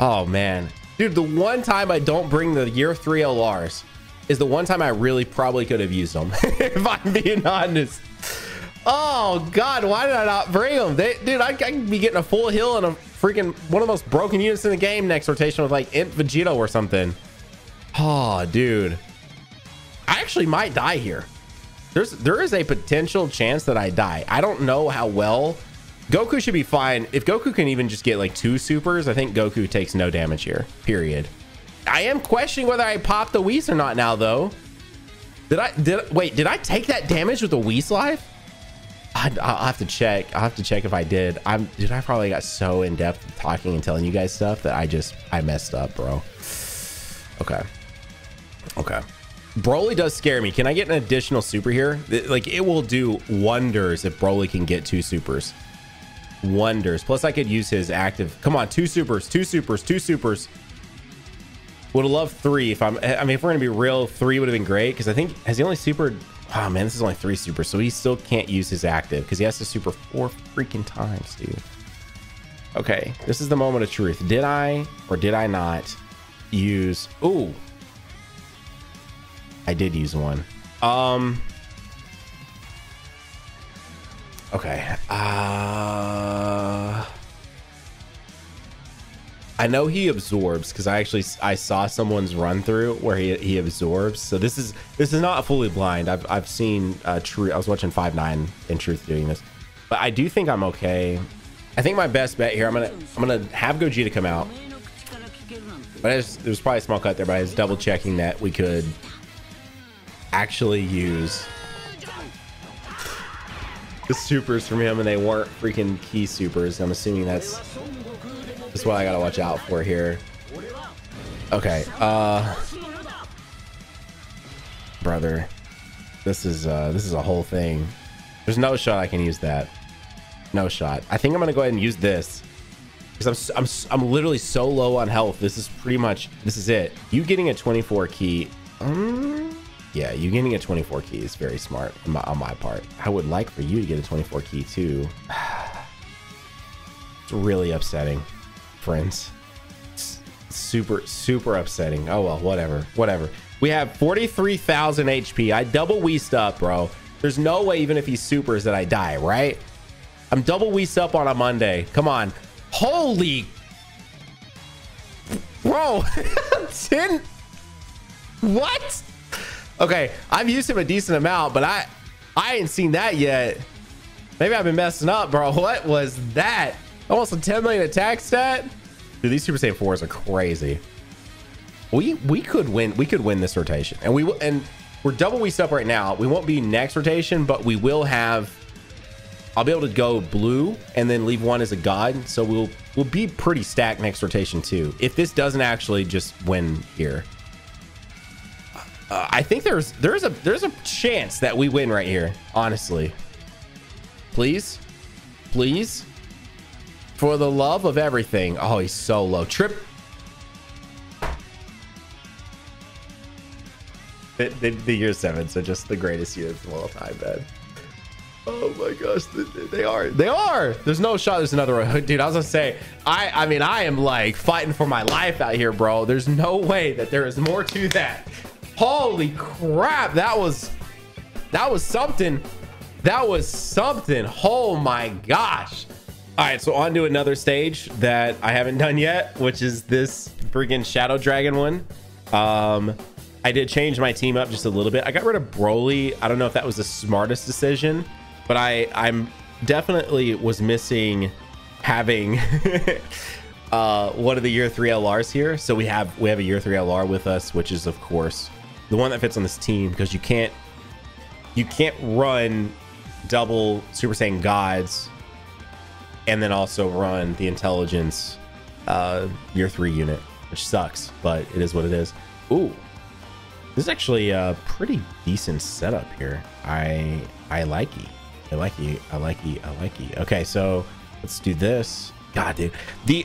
Oh man, dude, the one time I don't bring the year 3 LRs is the one time I really probably could have used them. If I'm being honest. Oh God, why did I not bring them? Dude, I could be getting a full heal and a freaking one of the most broken units in the game next rotation with like Imp Vegito or something. Oh dude, I actually might die here. There is a potential chance that I die. I don't know how well. Goku should be fine. If Goku can even just get like 2 supers, I think Goku takes no damage here, period. I am questioning whether I popped the Whis or not now though. Wait, did I take that damage with the Whis life? I'll have to check. I'll have to check if I did. Dude, I probably got so in depth talking and telling you guys stuff that I messed up, bro. Okay. Broly does scare me. Can I get an additional super here? Like it will do wonders if Broly can get 2 supers. Wonders. Plus I could use his active. Come on, 2 supers. Would have loved 3 if I mean if we're gonna be real, 3 would have been great because I think has he only supered. Oh man, this is only 3 supers, so he still can't use his active because he has to super 4 freaking times, dude. Okay, this is the moment of truth. Did I or did I not use? Ooh, I did use one. Okay. I know he absorbs because I saw someone's run through where he absorbs. So this is not fully blind. I've seen Truth. I was watching 5-9 and Truth doing this, but I do think I'm okay. I think my best bet here. I'm gonna have Gogeta come out. But there was probably a small cut there, but I was double checking that we could actually use the supers from him and they weren't freaking key supers. I'm assuming that's what I gotta watch out for here. Okay, brother, this is a whole thing. There's no shot I can use that. No shot. I think I'm gonna go ahead and use this because I'm literally so low on health. This is it. You getting a 24 key? Yeah, you getting a 24 key is very smart on my part. I would like for you to get a 24 key too. It's really upsetting, friends. It's super, super upsetting. Oh well, whatever, whatever. We have 43,000 HP. I double weased up, bro. There's no way, even if he supers, that I die, right? I'm double weased up on a Monday. Come on. Holy... Bro. 10... What? Okay, I've used him a decent amount, but I ain't seen that yet. Maybe I've been messing up, bro. What was that? Almost a 10 million attack stat? Dude, these Super Saiyan 4s are crazy. We could win. We could win this rotation, and we're double weased up right now. We won't be next rotation, but we will have. I'll be able to go blue and then leave one as a god, so we'll be pretty stacked next rotation too. If this doesn't actually just win here, I think there's a chance that we win right here. Honestly, please, please, for the love of everything. Oh, he's so low. Trip. The year 7, so just the greatest year of all time, man. Oh my gosh, they are. There's no shot. There's another one, dude. I was gonna say, I mean, I am like fighting for my life out here, bro. There's no way that there is more to that. Holy crap, that was something. That was something. Oh my gosh. All right, so on to another stage that I haven't done yet, which is this freaking Shadow Dragon one. I did change my team up just a little bit. I got rid of Broly. I don't know if that was the smartest decision, but I'm definitely was missing having one of the year 3 LRs here. So we have a year 3 LR with us, which is of course the one that fits on this team, because you can't run double Super Saiyan gods and then also run the intelligence year 3 unit, which sucks, but it is what it is. Ooh. This is actually a pretty decent setup here. I like you. I like you. I like you. I like you. Okay, so let's do this. God, dude, the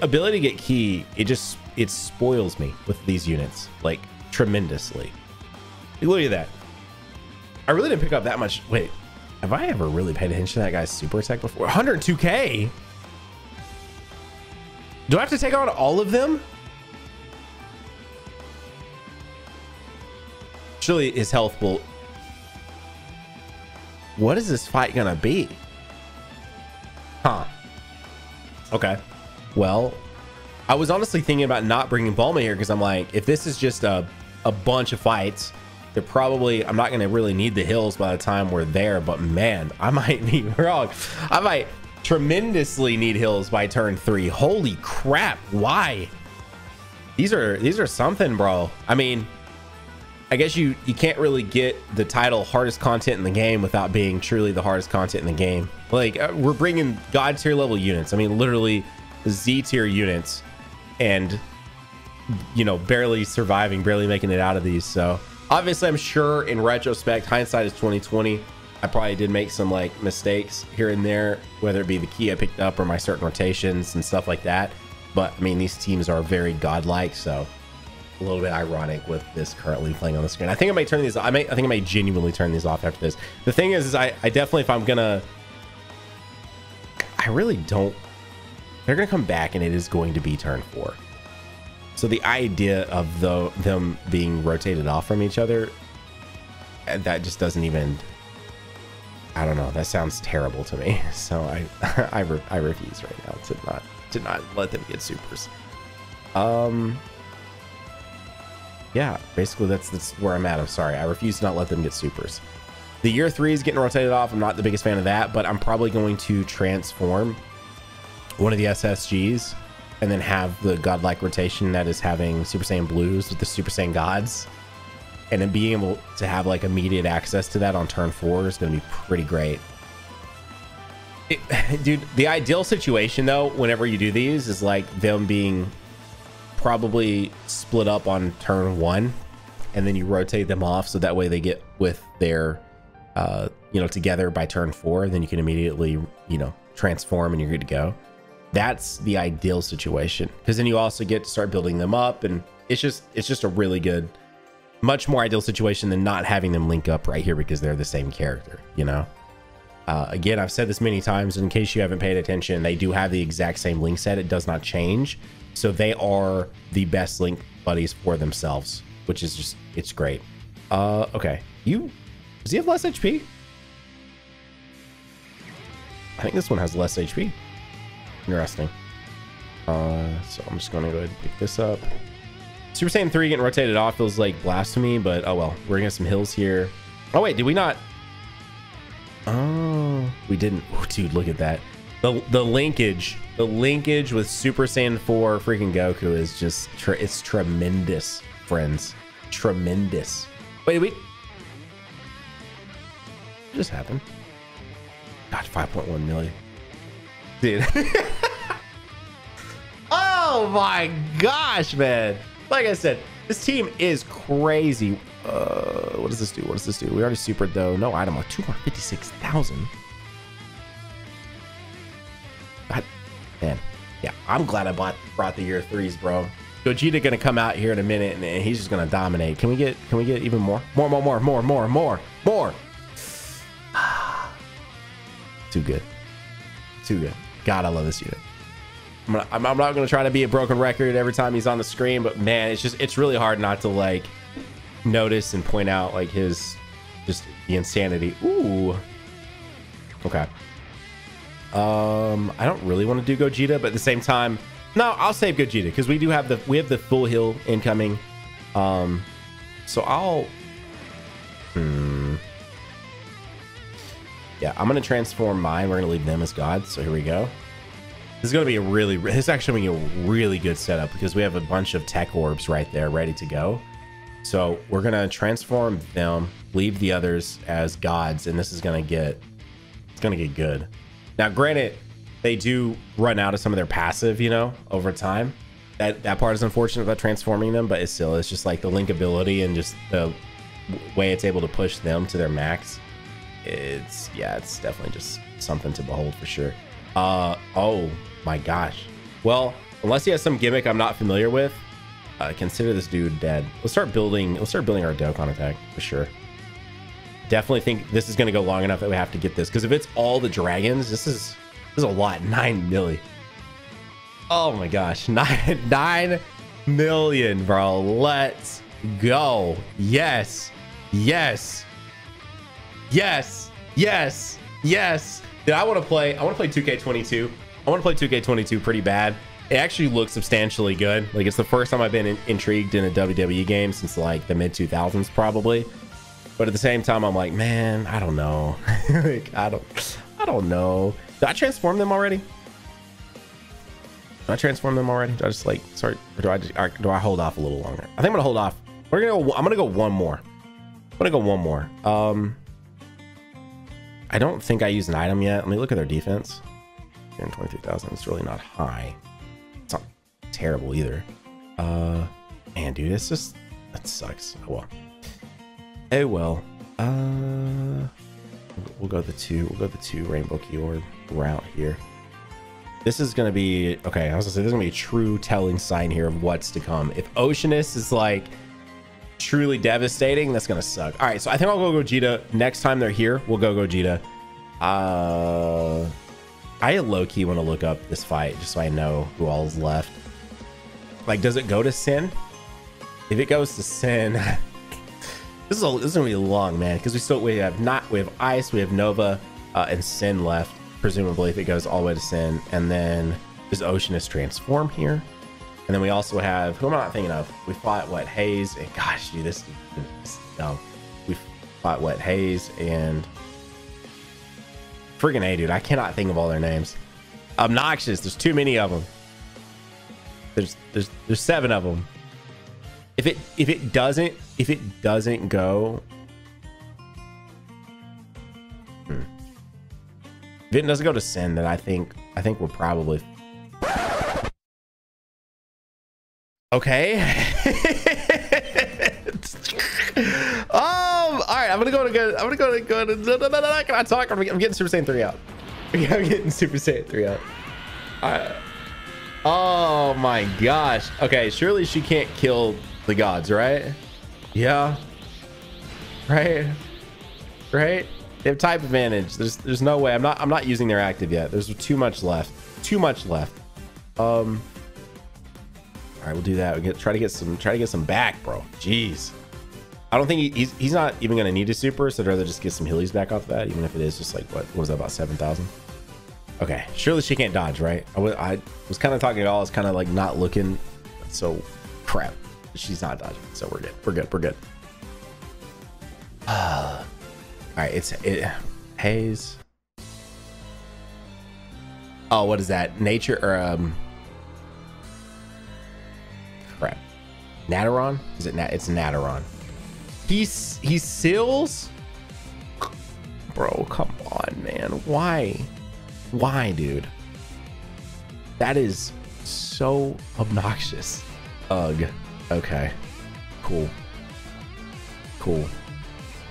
ability to get key, it spoils me with these units like tremendously. Look at that. I really didn't pick up that much. Wait, have I ever really paid attention to that guy's super attack before? 102K. Do I have to take on all of them? Surely his health will. What is this fight gonna be? Huh. Okay. Well, I was honestly thinking about not bringing Bulma here, because I'm like, if this is just a bunch of fights, they're probably, I'm not gonna really need the hills by the time we're there. But man, I might be wrong. I might tremendously need hills by turn 3. Holy crap! Why? These are something, bro. I mean. I guess you can't really get the title hardest content in the game without being truly the hardest content in the game. Like, we're bringing god tier level units. I mean, literally Z tier units, and you know, barely surviving, barely making it out of these. So obviously, I'm sure in retrospect, hindsight is 2020. I probably did make some like mistakes here and there, whether it be the key I picked up or my certain rotations and stuff like that. But I mean, these teams are very godlike, so. A little bit ironic with this currently playing on the screen. I think I may turn these. I think I may genuinely turn these off after this. The thing is I definitely, if I'm gonna, I really don't. They're gonna come back, and it is going to be turn 4. So the idea of them being rotated off from each other, that just doesn't even. I don't know. That sounds terrible to me. So I refuse right now to not let them get supers. Yeah, basically that's where I'm at. I'm sorry. I refuse to not let them get supers. The year 3 is getting rotated off. I'm not the biggest fan of that, but I'm probably going to transform one of the SSGs and then have the godlike rotation that is having Super Saiyan Blues with the Super Saiyan Gods. And then being able to have like immediate access to that on turn 4 is going to be pretty great. Dude, the ideal situation though, whenever you do these, is like them being... probably split up on turn 1, and then you rotate them off so that way they get with their you know, together by turn 4, and then you can immediately, you know, transform and you're good to go. That's the ideal situation, because then you also get to start building them up, and it's just a really good much more ideal situation than not having them link up right here because they're the same character, you know? Again, I've said this many times, in case you haven't paid attention, they do have the exact same link set. It does not change. So they are the best link buddies for themselves, which is just, it's great. Okay. Does he have less HP? I think this one has less HP. Interesting. So I'm just going to go ahead and pick this up. Super Saiyan 3 getting rotated off feels like blasphemy, but oh well. We're going to get some hills here. Oh wait, did we not? Oh, we didn't. Oh, dude, look at that. The linkage with Super Saiyan 4 freaking Goku is just, it's tremendous, friends. Tremendous. Wait. What just happened? God, 5.1 million. Dude. Oh my gosh, man. Like I said, this team is crazy. What does this do? What does this do? We already supered though. No item on 256,000. God, man. Yeah, I'm glad I brought the year threes, bro. Gogeta gonna come out here in a minute and he's just gonna dominate. Can we get even more? More. Too good. Too good. God, I love this unit. I'm not going to try to be a broken record every time he's on the screen, but man, it's just, it's really hard not to like notice and point out like his, just the insanity. Ooh. Okay. I don't really want to do Gogeta, but at the same time, no, I'll save Gogeta because we have the full heal incoming. So I'll, yeah, I'm going to transform mine. We're going to leave them as gods. So here we go. This is going to be a really, this is actually going to be a really good setup because we have a bunch of tech orbs right there ready to go. So we're going to transform them, leave the others as gods, and this is going to get, it's going to get good. Now, granted, they do run out of some of their passive, you know, over time. That part is unfortunate about transforming them, but it's still, it's just like the linkability and just the way it's able to push them to their max. It's, yeah, it's definitely just something to behold for sure. Oh my gosh. Well, unless he has some gimmick I'm not familiar with, consider this dude dead. Let's start building our Dokkan attack for sure. Definitely think this is going to go long enough that we have to get this, because if it's all the dragons, this is a lot. 9 million. Oh my gosh. 9 million, bro. Let's go. Yes. Dude, I want to play 2K22. I want to play 2K22 pretty bad. It actually looks substantially good. Like, it's the first time I've been intrigued in a WWE game since like the mid 2000s probably. But at the same time, I'm like, man, I don't know. Like, I don't know. Did I transform them already? Do I just like start, or do I hold off a little longer? I think I'm gonna hold off. I'm gonna go one more. I don't think I used an item yet. Let me look at their defense. 123,000. It's really not high. It's not terrible either. Man, dude, it's just, that sucks. Oh well. Oh well. We'll go the two Rainbow Keyword route here. This is gonna be okay. I was gonna say, this is gonna be a true telling sign here of what's to come. If Oceanus is like truly devastating, that's gonna suck. All right, so I think I'll go Gogeta next time they're here. We'll go Gogeta. I low-key want to look up this fight just so I know who all is left. Like, does it go to Syn? If it goes to Syn, this is gonna be long, man, because we have Ice, we have Nova, and Syn left, presumably, if it goes all the way to Syn. And then does Oceanus transform here? And then we also have, who am I not thinking of? We fought what, Haze, and gosh, dude, this is dumb. We fought what, Haze, and friggin' A, dude, I cannot think of all their names. Obnoxious, there's too many of them. There's 7 of them. If it doesn't go, if it doesn't go to Syn, then I think we're probably. Okay. All right, I'm gonna go to no, can I talk? I'm getting Super Saiyan 3 out. I'm getting Super Saiyan 3 out. All right. Oh my gosh. Okay, surely she can't kill the gods, right? Yeah. Right. Right. They have type advantage. There's no way. I'm not using their active yet. There's too much left. Too much left. All right, we'll do that. We get try to get some back, bro. Jeez. I don't think he's not even gonna need a super, so I'd rather just get some hillies back off that, even if it is just like what was that, about 7,000? Okay, surely she can't dodge, right? I was kind of talking at all. It's kind of like not looking, so crap. She's not dodging, so we're good. We're good. We're good. All right, Haze. Oh, what is that? Nature or crap. Nataron? Is it Nat? It's Nataron. He seals. Bro, come on, man. Why? Why, dude? That is so obnoxious. Ugh. Okay. Cool. Cool.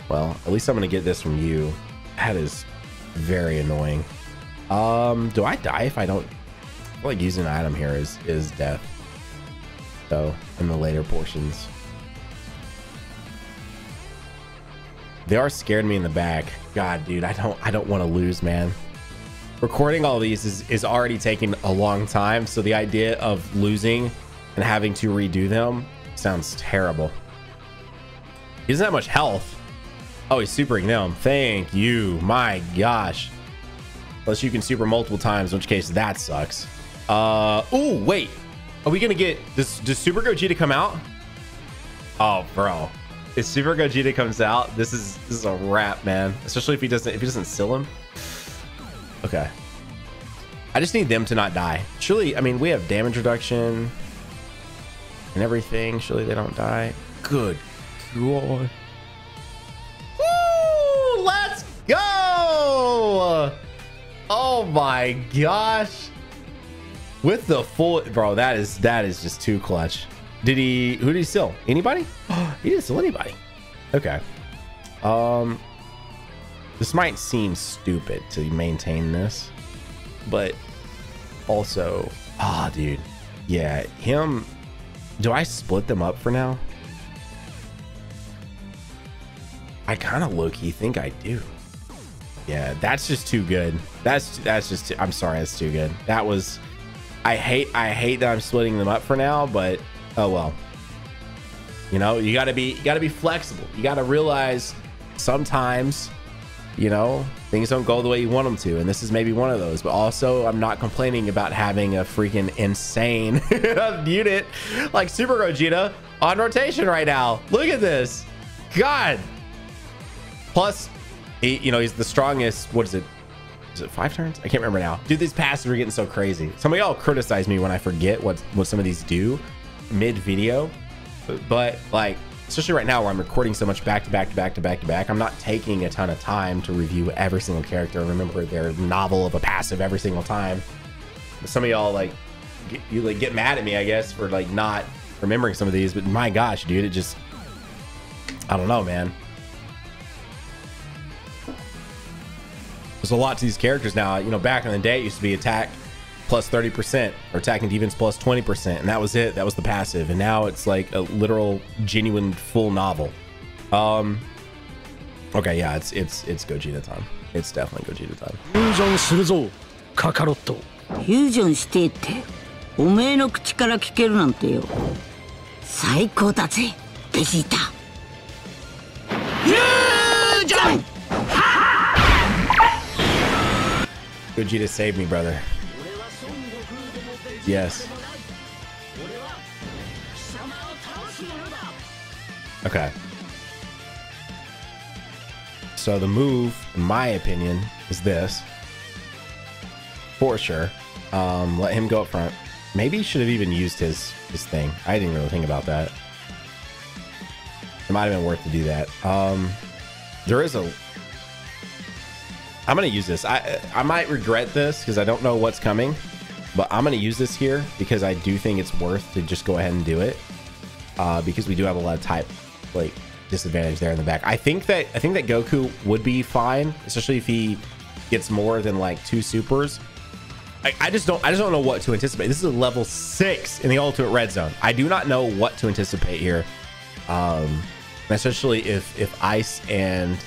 Well, at least I'm gonna get this from you. That is very annoying. Do I die if I don't? I feel like using an item here is death. So in the later portions, they are scaring me in the back. God, dude, I don't want to lose, man. Recording all these is already taking a long time, so the idea of losing and having to redo them sounds terrible. He doesn't have much health. Oh, he's supering them. Thank you. My gosh. Unless you can super multiple times, in which case that sucks. Oh, wait. Are we going to get this? Does Super Gogeta come out? Oh, bro. If Super Gogeta comes out, this is a wrap, man. Especially if he doesn't seal him. Okay, I just need them to not die. Surely, I mean, we have damage reduction and everything. Surely they don't die. Good God. Woo! Let's go! Oh my gosh! With the full, bro, that is just too clutch. Did he? Who did he steal? Anybody? Oh, he didn't steal anybody. Okay. This might seem stupid to maintain this, but also, ah, oh, dude. Yeah, him. Do I split them up for now? I kind of low-key think I do. Yeah, that's just too good. That's just, I'm sorry, that's too good. That was, I hate that I'm splitting them up for now, but oh well. You know, you gotta be flexible. You gotta realize sometimes, you know, things don't go the way you want them to, and this is maybe one of those. But also, I'm not complaining about having a freaking insane unit like Super Gogeta on rotation right now. Look at this. God. Plus, he, you know, he's the strongest. What is it? Is it 5 turns? I can't remember now. Dude, these passes are getting so crazy. Some of y'all criticize me when I forget what some of these do mid-video. But, like, especially right now where I'm recording so much back to back to back to back to back, I'm not taking a ton of time to review every single character and remember their novel of a passive every single time. But some of y'all like get mad at me, I guess, for like not remembering some of these. But my gosh, dude, it just, I don't know, man. There's a lot to these characters now. You know, back in the day, it used to be attack plus 30% or attacking defense plus 20%, and that was it. That was the passive. And now it's like a literal genuine full novel. Okay, yeah, it's Gogeta time. It's definitely Gogeta time. Fusion するぞ, カカロット. Fusion してっておめえの口から聞けるなんてよ。最高だぜ、ベジータ. Fusion! Gogeta saved me, brother. Yes. Okay. So the move, in my opinion, is this. For sure. Let him go up front. Maybe he should have even used his thing. I didn't really think about that. It might have been worth to do that. There is a... I'm going to use this. I might regret this because I don't know what's coming. But I'm going to use this here because I do think it's worth to just go ahead and do it. Because we do have a lot of type like disadvantage there in the back. I think that Goku would be fine, especially if he gets more than like 2 supers. I just don't know what to anticipate. This is a level 6 in the Ultimate Red Zone. I do not know what to anticipate here. especially if Ice and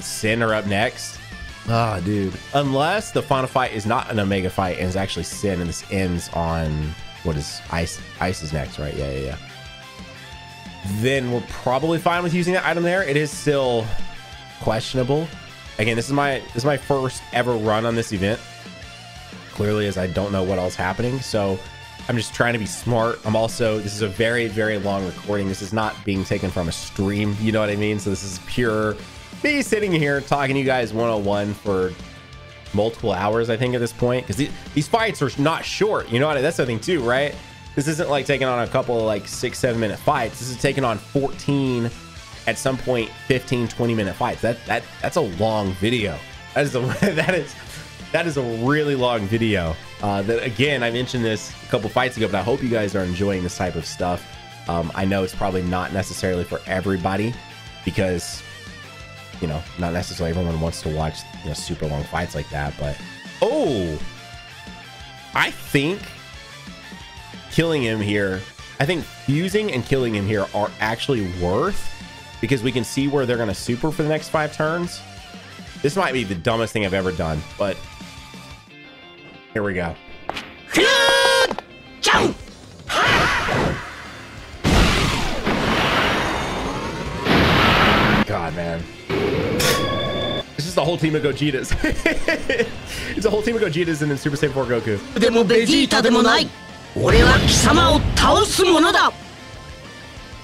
Syn are up next. Ah, oh, dude. Unless the final fight is not an Omega fight and it's actually Syn, and this ends on what is Ice? Ice is next, right? Yeah. Then we're probably fine with using that item there. It is still questionable. Again, this is my first ever run on this event. Clearly, as I don't know what else happening, so I'm just trying to be smart. I'm also, this is a very, very long recording. This is not being taken from a stream, you know what I mean? So this is pure me sitting here talking to you guys one-on-one for multiple hours, I think, at this point. Because these fights are not short, you know what I mean? That's the thing too, right? This isn't like taking on a couple of like 6-7 minute fights. This is taking on 14, at some point 15-20 minute fights. That's a long video. That is a really long video. That, again, I mentioned this a couple fights ago, but I hope you guys are enjoying this type of stuff. I know it's probably not necessarily for everybody, because, you know, not necessarily everyone wants to watch, you know, super long fights like that. But oh, I think killing him here, I think fusing and killing him here are actually worth, because we can see where they're going to super for the next 5 turns. This might be the dumbest thing I've ever done, but here we go. God, man. This is the whole team of Gogetas. It's a whole team of Gogetas and then Super Saiyan 4 Goku.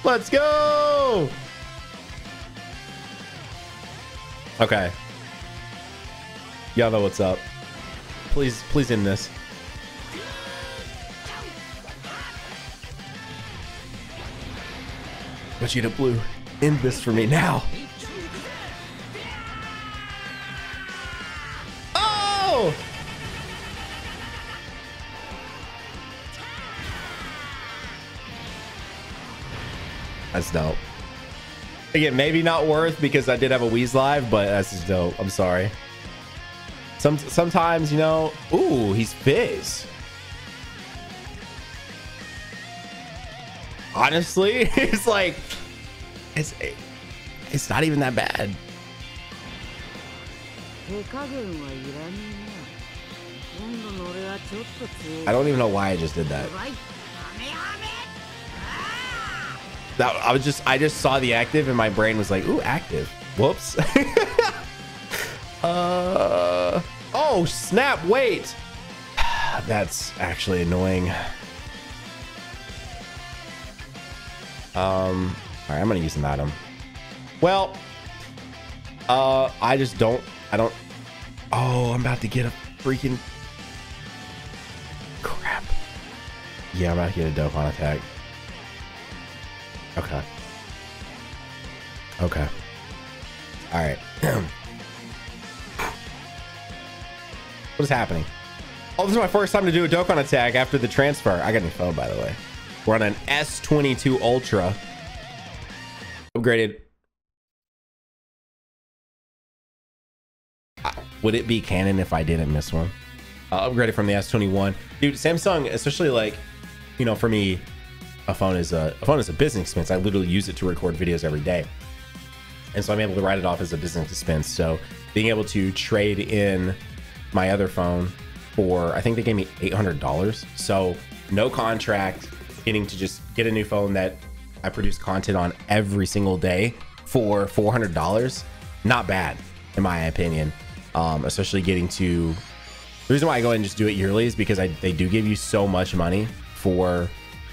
Let's go! Okay. Y'all know what's up. Please end this. Vegeta Blue, end this for me now. Oh! That's dope. Again, maybe not worth, because I did have a Weezlive, but that's just dope. I'm sorry. Sometimes, you know. Ooh, he's Fizz. Honestly, it's like, it's not even that bad. I don't even know why I just did that. I just saw the active and my brain was like, ooh, active. Whoops. Oh snap, wait. That's actually annoying. All right, I'm gonna use an item. Well, I don't oh, I'm about to get a freaking crap. Yeah, I'm about to get a Dokkan attack. Okay. All right. What is happening? Oh, this is my first time to do a Dokkan attack after the transfer. I got a new phone, by the way. We're on an S22 Ultra. Upgraded. Would it be canon if I didn't miss one? Upgraded from the S21. Dude, Samsung, especially, like, you know, for me, a phone is a business expense. I literally use it to record videos every day. And so I'm able to write it off as a business expense. So being able to trade in my other phone for, I think they gave me $800. So no contract, getting to just get a new phone that I produce content on every single day for $400. Not bad, in my opinion. Especially getting to, the reason why I go ahead and just do it yearly is because they do give you so much money for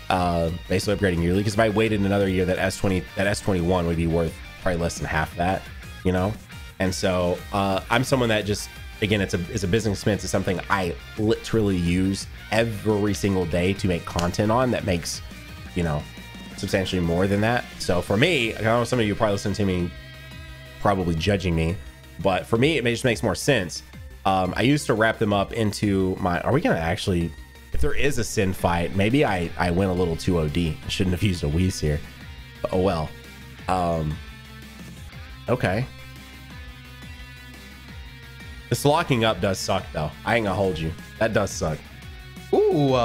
basically upgrading yearly. Because if I waited another year, that S21 would be worth probably less than half that, you know? And so I'm someone that just, again, it's a business expense. It's something I literally use every single day to make content on that makes, you know, substantially more than that. So for me, I know some of you probably listen to me, probably judging me, but for me, it just makes more sense. I used to wrap them up into my, are we gonna actually, if there is a Syn fight, maybe I went a little too OD. I shouldn't have used a Whis here, but oh well. Okay. This locking up does suck, though. I ain't gonna hold you. That does suck. Ooh.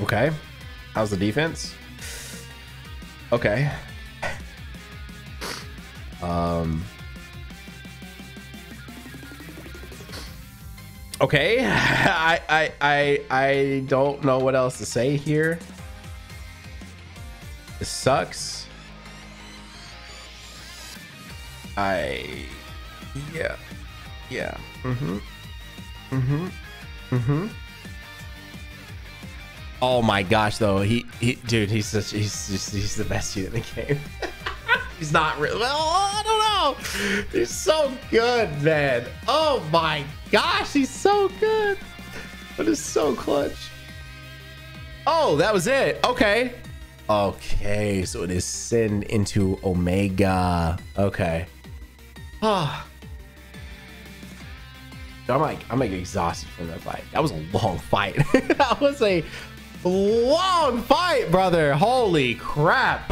Okay. How's the defense? Okay. Okay, I don't know what else to say here. This sucks. Yeah. Oh my gosh, though, he dude, he's the best dude in the game. He's not real. Oh, I don't know. He's so good, man. Oh my gosh, he's so good. But it's so clutch. Oh, that was it. Okay. Okay, so it is Syn into Omega. Okay. Ah. I'm like exhausted from that fight. That was a long fight. That was a long fight, brother. Holy crap.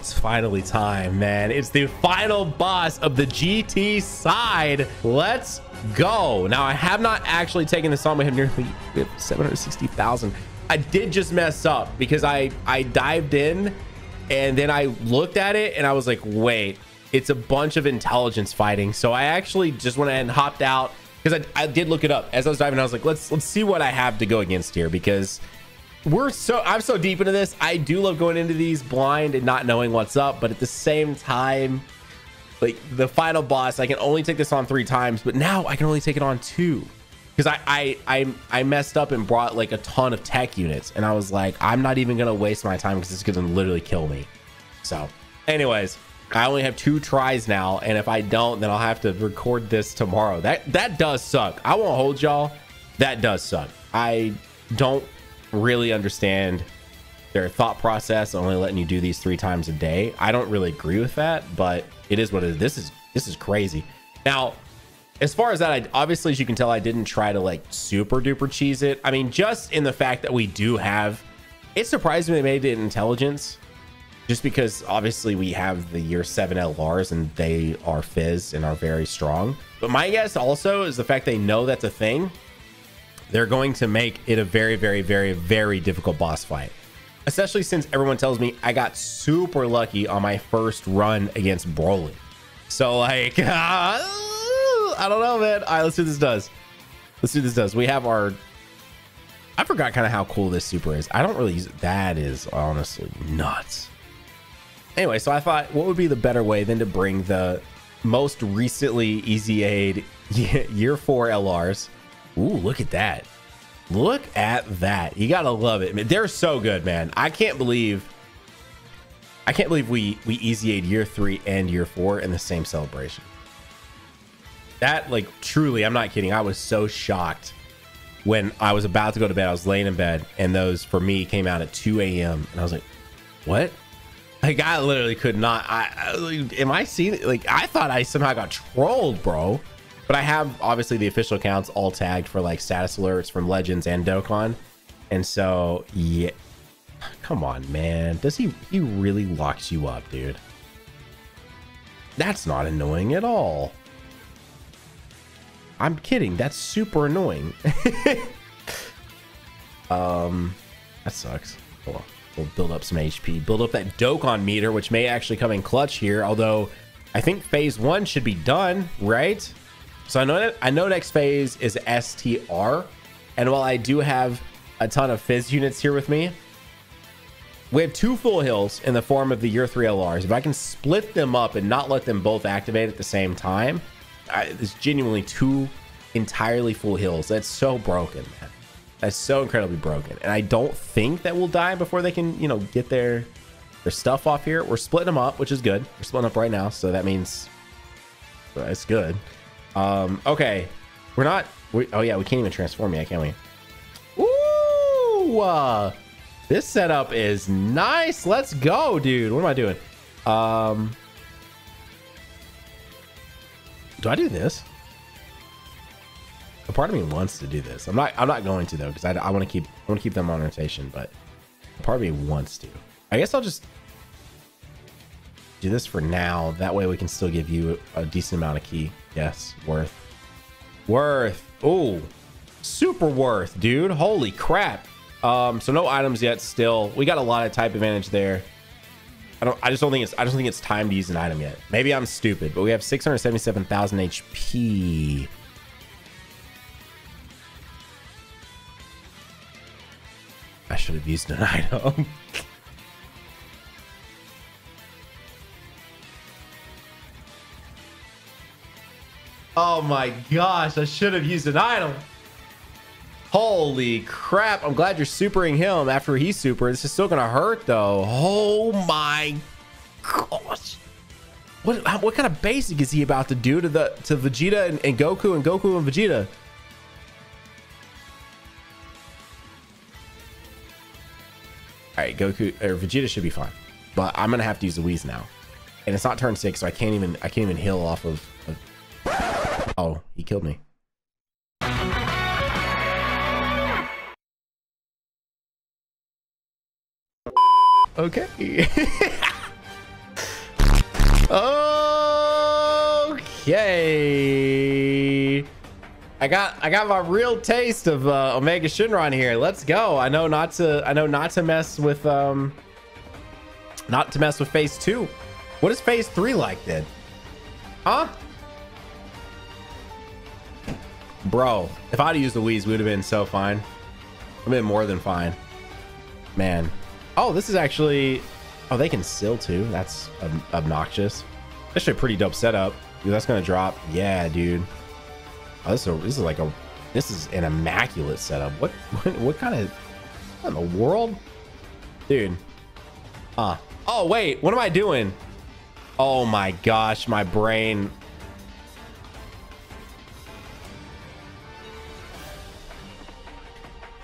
It's finally time, man. It's the final boss of the GT side. Let's go. Now, I have not actually taken this on. We have nearly 760,000. I did just mess up because I dived in. And then I looked at it and I was like, wait, it's a bunch of intelligence fighting. So I actually just went ahead and hopped out because I did look it up as I was diving. I was like, let's see what I have to go against here, because I'm so deep into this. I do love going into these blind and not knowing what's up. But at the same time, like the final boss, I can only take this on 3 times, but now I can only take it on 2. Because I messed up and brought like a ton of tech units, and I was like, I'm not even gonna waste my time because it's gonna literally kill me. So anyways, I only have 2 tries now, and if I don't, then I'll have to record this tomorrow. That does suck. I won't hold y'all. That does suck. I don't really understand their thought process only letting you do these 3 times a day. I don't really agree with that, but it is what it is. This is crazy. Now, as far as that, obviously, as you can tell, I didn't try to like super duper cheese it. I mean, just in the fact that we do have, it surprised me they made it intelligence, just because obviously we have the year 7 LRs and they are fizz and are very strong. But my guess also is the fact they know that's a thing. They're going to make it a very, very, very, very difficult boss fight, especially since everyone tells me I got super lucky on my first run against Broly. So like, I don't know, man. All right, let's see what this does. Let's see what this does. We have our... I forgot kind of how cool this super is. I don't really use it. That is honestly nuts. Anyway, so I thought, what would be the better way than to bring the most recently Easy Aid Year 4 LRs? Ooh, look at that. Look at that. You gotta love it. Man, they're so good, man. I can't believe we Easy Aid Year 3 and Year 4 in the same celebration. That, like, truly, I'm not kidding. I was so shocked when I was about to go to bed. I was laying in bed, and those, for me, came out at 2 a.m. And I was like, what? Like, I literally could not. Am I seeing it? Like, I thought I somehow got trolled, bro. But I have, obviously, the official accounts all tagged for, like, status alerts from Legends and Dokkan. And so, yeah. Come on, man. Does he really locks you up, dude? That's not annoying at all. I'm kidding. That's super annoying. That sucks. Hold on. We'll build up some HP. Build up that Dokkan meter, which may actually come in clutch here. Although, I think phase 1 should be done, right? So I know next phase is STR. And while I do have a ton of fizz units here with me, we have 2 full hills in the form of the Year 3 LRs. If I can split them up and not let them both activate at the same time, it's genuinely 2 entirely full hills. That's so broken, man. That's so incredibly broken. And I don't think that we'll die before they can, you know, get their stuff off here. We're splitting them up, which is good. We're splitting up right now, so that means that's good. Okay, we're not. Oh yeah, we can't even transform yet, can we? Ooh, this setup is nice. Let's go, dude. What am I doing? Do I do this? A part of me wants to do this. I'm not going to, though, because I want to keep. I want to keep them on rotation, but a part of me wants to. I guess I'll just do this for now. That way, we can still give you a decent amount of key. Yes, worth. Worth. Oh, super worth, dude. Holy crap. So no items yet. Still, we got a lot of type advantage there. I just don't think it's time to use an item yet. Maybe I'm stupid, but we have 677,000 HP. I should have used an item. Oh my gosh, I should have used an item. Holy crap. I'm glad you're supering him after he's super. This is still gonna hurt though. Oh my gosh. What kind of basic is he about to do to Vegeta and Goku and Goku and Vegeta? All right, Goku or Vegeta should be fine, but I'm gonna have to use the Whis now, and it's not turn 6, so I can't even heal off of oh, he killed me. Okay. Okay. I got my real taste of Omega Shenron here. Let's go. I know not to mess with phase 2. What is phase 3 like then? Huh? Bro, if I'd used the Whis, we would have been so fine. I've been more than fine, man. Oh, this is actually, oh, they can seal too. That's obnoxious. Actually a pretty dope setup. Dude, that's gonna drop. Yeah, dude. Oh, this is an immaculate setup. What kind of, what in the world, dude? Oh wait, what am I doing? Oh my gosh, my brain.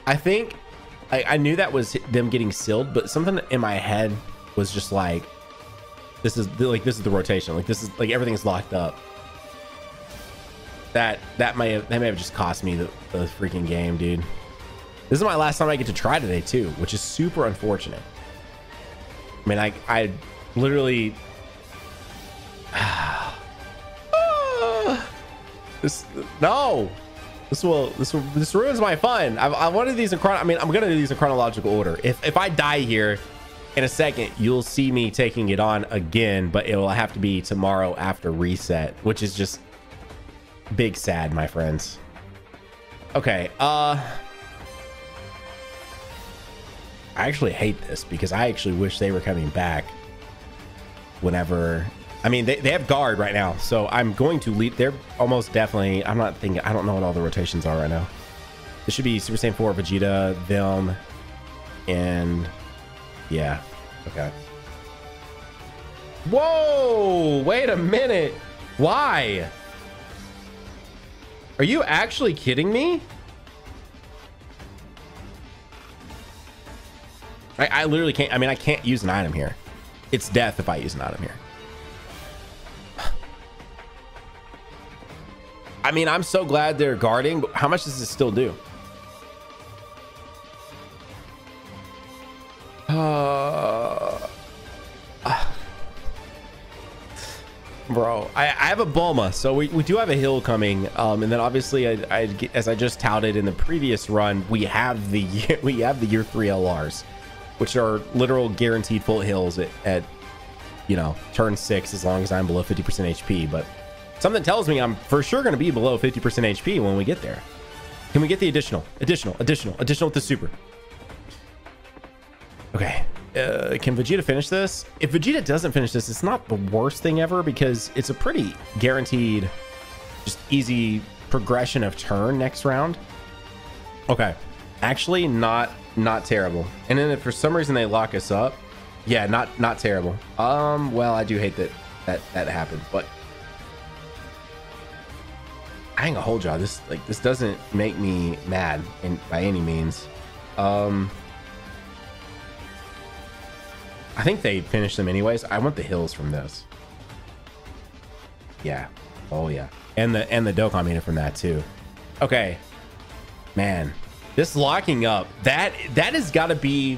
I think I knew that was them getting sealed, but something in my head was just like, this is the rotation. Like this is like, everything's locked up. That may have just cost me the freaking game, dude. This is my last time I get to try today too, which is super unfortunate. I mean, I literally, this, no. This ruins my fun. I wanted these in chrono. I mean, I'm gonna do these in chronological order. If I die here in a second, you'll see me taking it on again, but it will have to be tomorrow after reset, which is just big sad, my friends. Okay. I actually hate this because I actually wish they were coming back. Whenever. I mean, they have guard right now, so I'm going to leap. They're almost definitely. I'm not thinking. I don't know what all the rotations are right now. This should be Super Saiyan 4, Vegeta, them, and yeah. Okay. Whoa! Wait a minute. Why? Are you actually kidding me? I literally can't. I mean, I can't use an item here. It's death if I use an item here. I mean, I'm so glad they're guarding, but how much does this still do? Bro, I have a Bulma, so we do have a hill coming, and then obviously, as I just touted in the previous run, we have the year 3 LRs, which are literal guaranteed full hills at you know turn 6 as long as I'm below 50% HP, but. Something tells me I'm for sure going to be below 50% HP when we get there. Can we get the additional with the super? Okay. Can Vegeta finish this? If Vegeta doesn't finish this, it's not the worst thing ever because it's a pretty guaranteed, just easy progression of turn next round. Okay. Actually, not terrible. And then if for some reason they lock us up, yeah, not terrible. Well, I do hate that happened, but. I ain't gonna hold y'all. This doesn't make me mad by any means. I think they finished them anyways. I want the hills from this. Yeah. Oh yeah. And the Dokkan meter from that too. Okay. Man, this locking up that has got to be.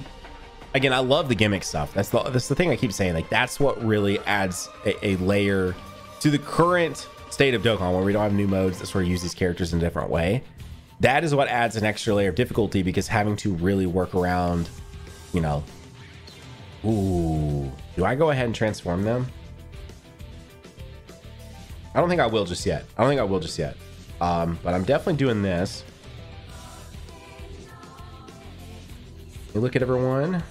Again, I love the gimmick stuff. That's the thing I keep saying. Like that's what really adds a layer to the current. State of Dokkan, where we don't have new modes that sort of use these characters in a different way. That is what adds an extra layer of difficulty, because having to really work around, you know... Ooh, do I go ahead and transform them? I don't think I will just yet. But I'm definitely doing this. Let me look at everyone.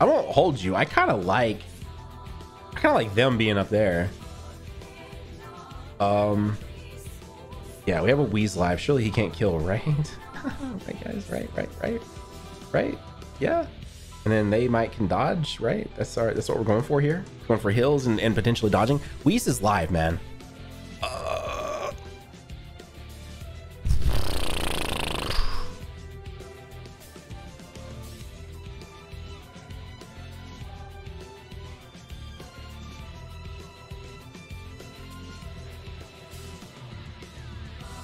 I won't hold you. I kind of like them being up there. Yeah, we have a Wheeze live. Surely he can't kill, right? Right, guys. Right. Yeah. And then they might can dodge, right? That's all right. That's what we're going for here. Going for hills and potentially dodging. Whis is live, man.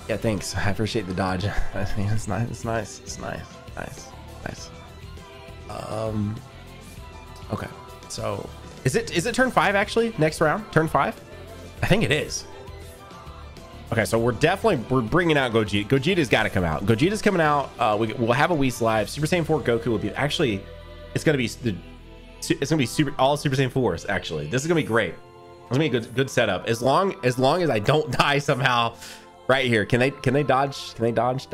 Yeah, thanks. I appreciate the dodge. I think it's nice. Nice. Okay, so is it turn 5 actually next round? Turn 5? I think it is. Okay, so we're bringing out Gogeta. Gogeta's got to come out. Gogeta's coming out. We'll have a Whis live. Super Saiyan 4 Goku will be actually. It's gonna be all Super Saiyan 4s actually. This is gonna be great. It's gonna be a good setup. As long as I don't die somehow, right here. Can they dodge? Can they dodge?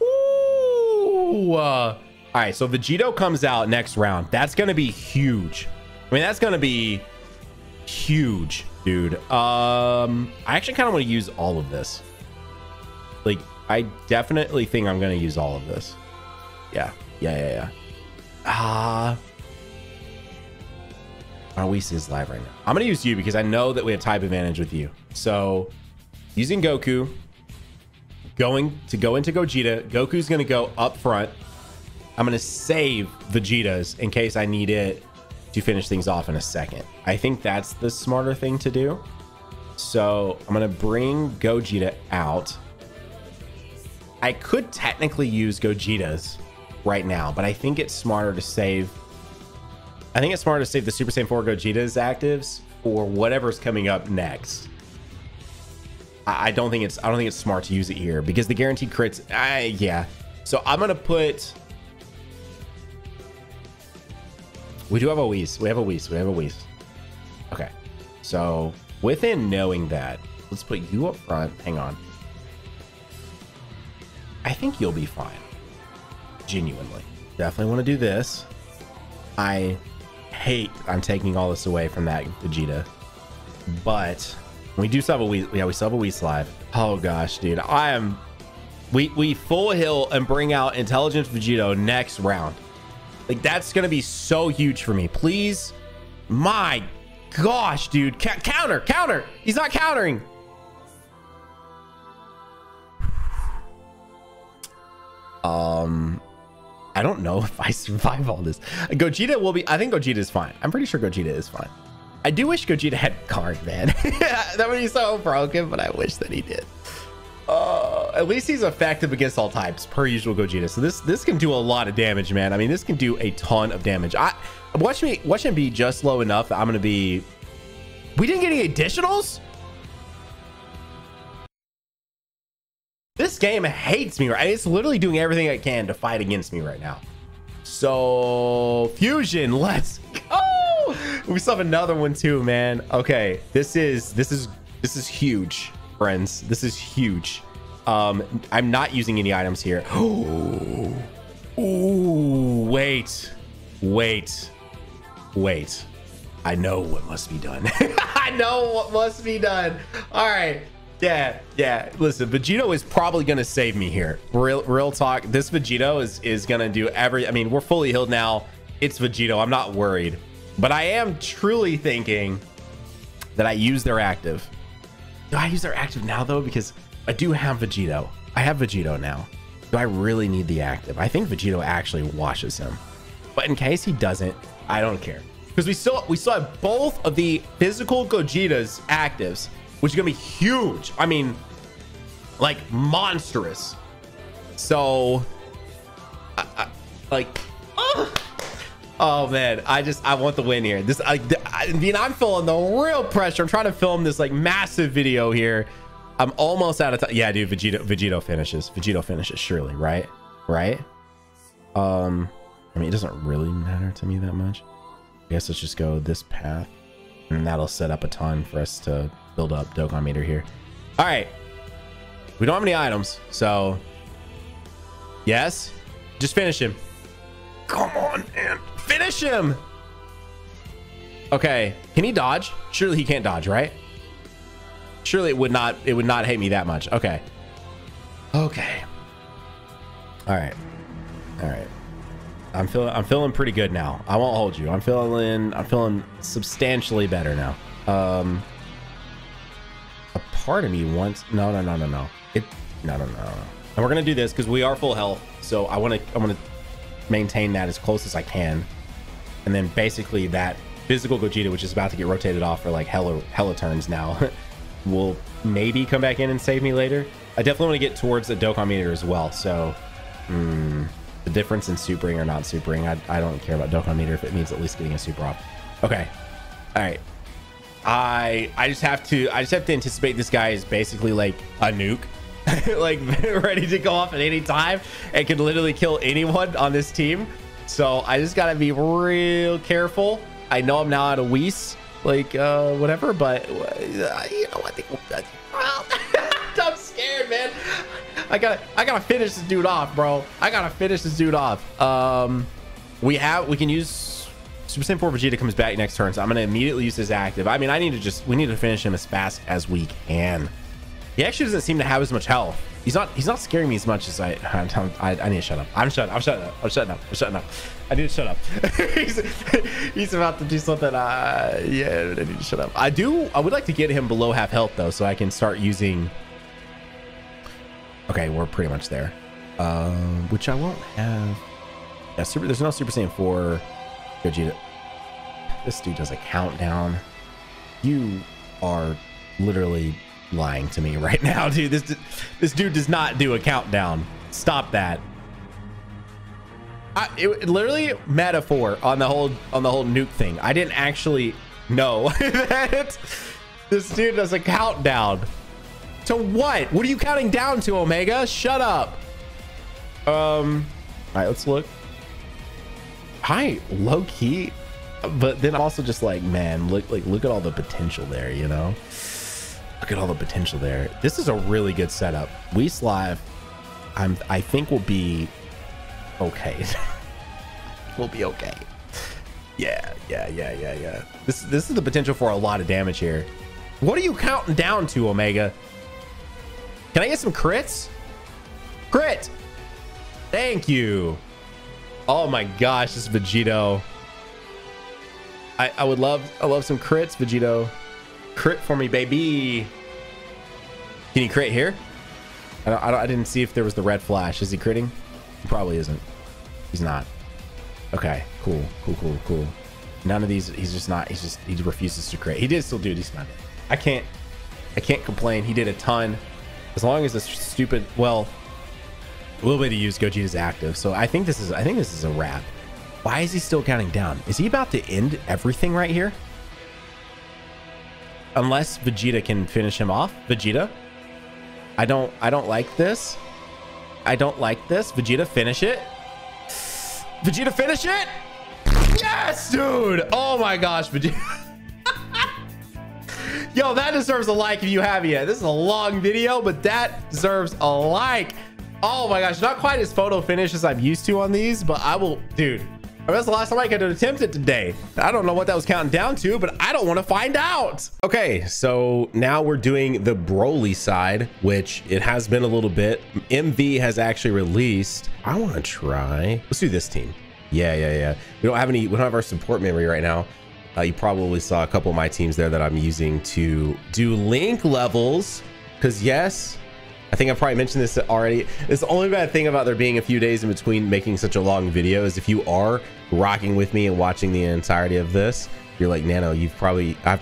Ooh. All right, so Vegito comes out next round. That's going to be huge. I mean, that's going to be huge, dude. I actually kind of want to use all of this. Like, I definitely think I'm going to use all of this. Yeah. Our Whis is live right now. I'm going to use you because I know that we have type advantage with you. So, using Goku, going into Gogeta. Goku's going to go up front. I'm going to save Vegeta's in case I need it to finish things off in a second. I think that's the smarter thing to do. So I'm going to bring Gogeta out. I could technically use Gogeta's right now, but I think it's smarter to save. I think it's smarter to save the Super Saiyan 4 Gogeta's actives or whatever's coming up next. I don't think it's smart to use it here because the guaranteed crits. Yeah. So I'm going to put. We do have a Whis. We have a Whis. Okay. So within knowing that, let's put you up front. Hang on. I think you'll be fine. Genuinely. Definitely want to do this. I'm taking all this away from that Vegeta. But we do still have a Whis. Yeah, we still have a Whis live. Oh gosh, dude. We full heal and bring out Intelligent Vegito next round. Like, that's going to be so huge for me. Please. My gosh, dude. Counter. He's not countering. I don't know if I survive all this. Gogeta will be... I think Gogeta is fine. I'm pretty sure Gogeta is fine. I do wish Gogeta had card, man. That would be so broken, but I wish that he did. At least he's effective against all types per usual Gogeta. So this can do a lot of damage, man. I mean, this can do a ton of damage. Watch him be just low enough that I'm gonna be. We didn't get any additionals. This game hates me, right? It's literally doing everything I can to fight against me right now. So fusion, let's go. We still have another one too, man. Okay, this is huge, friends. This is huge. I'm not using any items here. Oh, wait. I know what must be done. All right. Yeah. Listen, Vegito is probably going to save me here. Real talk. This Vegito is going to do every, I mean, we're fully healed now. It's Vegito. I'm not worried, but I am truly thinking that I use their active. Do I use their active now though? Because I do have Vegito. I have Vegito now. Do I really need the active? I think Vegito actually washes him. But in case he doesn't, I don't care. Because we still have both of the physical Gogeta's actives, which is going to be huge. I mean, like monstrous. So, like, Oh man, I want the win here. I mean, I'm feeling the real pressure. I'm trying to film this like massive video here. I'm almost out of time. Yeah, dude, Vegito finishes. Vegito finishes, surely, right? Right? I mean, it doesn't really matter to me that much. I guess let's just go this path, and that'll set up a ton for us to build up Dokkan meter here. All right, we don't have any items, so yes, just finish him. Come on, man, finish him. Okay, can he dodge? Surely he can't dodge, right? Surely it would not hate me that much. Okay. Okay. All right. All right. I'm feeling pretty good now. I won't hold you. I'm feeling substantially better now. A part of me wants no. And we're gonna do this because we are full health. So I wanna maintain that as close as I can. And then basically that physical Gogeta, which is about to get rotated off for like hella turns now. Will maybe come back in and save me later. I definitely want to get towards the Dokkan meter as well. So the difference in supering or not supering, I don't care about Dokkan meter if it means at least getting a super off. Okay. All right. I just have to anticipate this guy is basically like a nuke, like ready to go off at any time and can literally kill anyone on this team. So I just gotta be real careful. I know I'm now out of Whis. Like, whatever, but, you know, I think I'm scared, man. I gotta finish this dude off, bro. I gotta finish this dude off. We can use Super Saiyan 4 Vegeta comes back next turn, so I'm gonna immediately use his active. I mean, we need to finish him as fast as we can. He actually doesn't seem to have as much health. He's not scaring me as much as I need to shut up. I'm shutting up. I need to shut up. he's about to do something. Yeah, I need to shut up. I would like to get him below half health though, so I can start using. Okay, we're pretty much there. Which I won't have. Yeah, there's no Super Saiyan 4 Gogeta. This dude does a countdown. You are literally lying to me right now, dude. This dude does not do a countdown. Stop that. It literally metaphor on the whole nuke thing. I didn't actually know that this dude does a countdown. To what? What are you counting down to, Omega? Shut up. All right, let's look. Hi, low key, but then I'm also just like, man, look at all the potential there, you know. Look at all the potential there. This is a really good setup. Whis Live, I think will be okay. We'll be okay. Yeah. This is the potential for a lot of damage here. What are you counting down to, Omega? Can I get some crits? Crit! Thank you. Oh my gosh, this Vegito. I love some crits, Vegito. Crit for me, baby. Can he crit here? I didn't see if there was the red flash. Is he critting? He probably isn't. He's not. Okay, cool. None of these. He refuses to crit. He did still do decent. I can't complain. He did a ton. As long as this stupid, well, a little bit of use Gogeta's active. So I think this is a wrap. Why is he still counting down? Is he about to end everything right here? Unless Vegeta can finish him off. Vegeta, I don't like this. I don't like this. Vegeta, finish it. Vegeta, finish it. Yes, dude. Oh my gosh, Vegeta. Yo, that deserves a like if you have yet. This is a long video, but that deserves a like. Oh my gosh, not quite as photo finish as I'm used to on these, but I will, dude. I mean, that's the last time I could attempt it today. I don't know what that was counting down to, but I don't want to find out. Okay, so now we're doing the Broly side, which it has been a little bit. MV has actually released. I want to try. Let's do this team. Yeah. We don't have our support memory right now. You probably saw a couple of my teams there that I'm using to do link levels. Because yes, I think I probably mentioned this already. It's the only bad thing about there being a few days in between making such a long video is if you are rocking with me and watching the entirety of this, you're like, Nano, I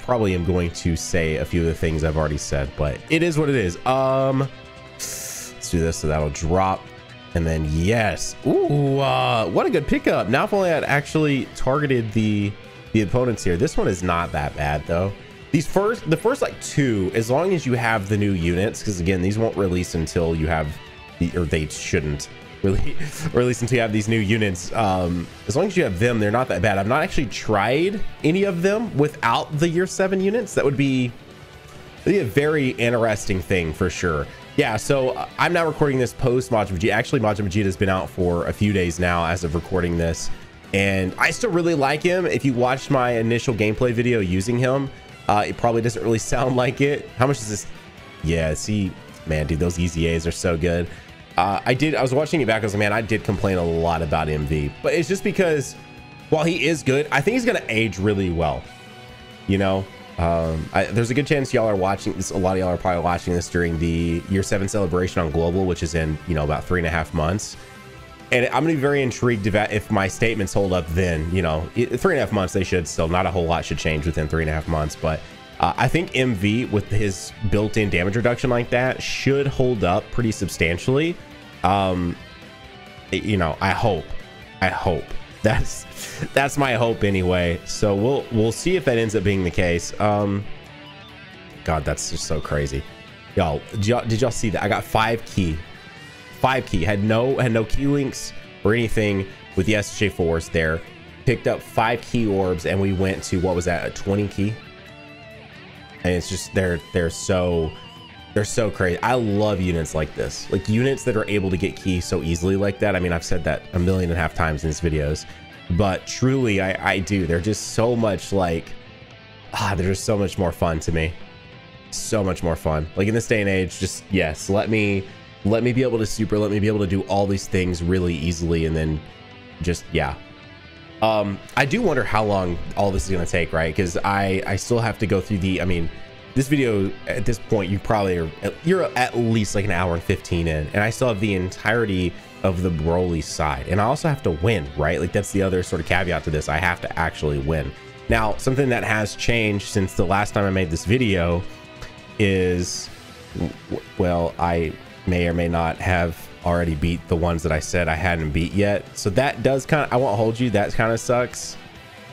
probably am going to say a few of the things I've already said, but it is what it is. Let's do this so that'll drop. And then yes. Ooh, what a good pickup. Now if only I'd actually targeted the opponents here. This one is not that bad though. These the first like two, as long as you have the new units, because again, these won't release until you have the, or they shouldn't really release until you have these new units. As long as you have them, they're not that bad. I've not actually tried any of them without the year 7 units. That would be a very interesting thing for sure. Yeah, so I'm now recording this post Majin Vegeta. Actually, Majin Vegeta has been out for a few days now as of recording this, and I still really like him. If you watched my initial gameplay video using him, it probably doesn't really sound like it. How much is this? Yeah, see, man, dude, those easy A's are so good. I was watching it back. I was like, man, I did complain a lot about MV, but it's just because while he is good, I think he's gonna age really well, you know. There's a good chance y'all are watching this. A lot of y'all are probably watching this during the year 7 celebration on global, which is in, you know, about 3.5 months. And I'm gonna be very intrigued about if my statements hold up then, you know, 3.5 months, they should still, not a whole lot should change within 3.5 months. But I think MV with his built-in damage reduction like that should hold up pretty substantially. You know, I hope. That's my hope anyway. So we'll see if that ends up being the case. God, that's just so crazy, y'all. Did y'all see that? I got 5 key. Had no key links or anything with the SJ4s there. Picked up 5 key orbs, and we went to, what was that, a 20 key? And it's just they're so crazy. I love units like this, like units that are able to get keys so easily like that. I mean, I've said that 1.5 million times in these videos, but truly I do. They're just so much like, they're just so much more fun to me. So much more fun. Like in this day and age, just, yes, let me be able to super, let me be able to do all these things really easily. And then just, yeah. I do wonder how long all this is going to take, right? Because I still have to go through the, I mean, this video at this point, you probably are, you're at least like 1 hour and 15 in, and I still have the entirety of the Broly side, and I also have to win, right? Like that's the other sort of caveat to this. I have to actually win. Now, something that has changed since the last time I made this video is, well, I may or may not have already beat the ones that I said I hadn't beat yet. So that does kind of, I won't hold you, that kind of sucks.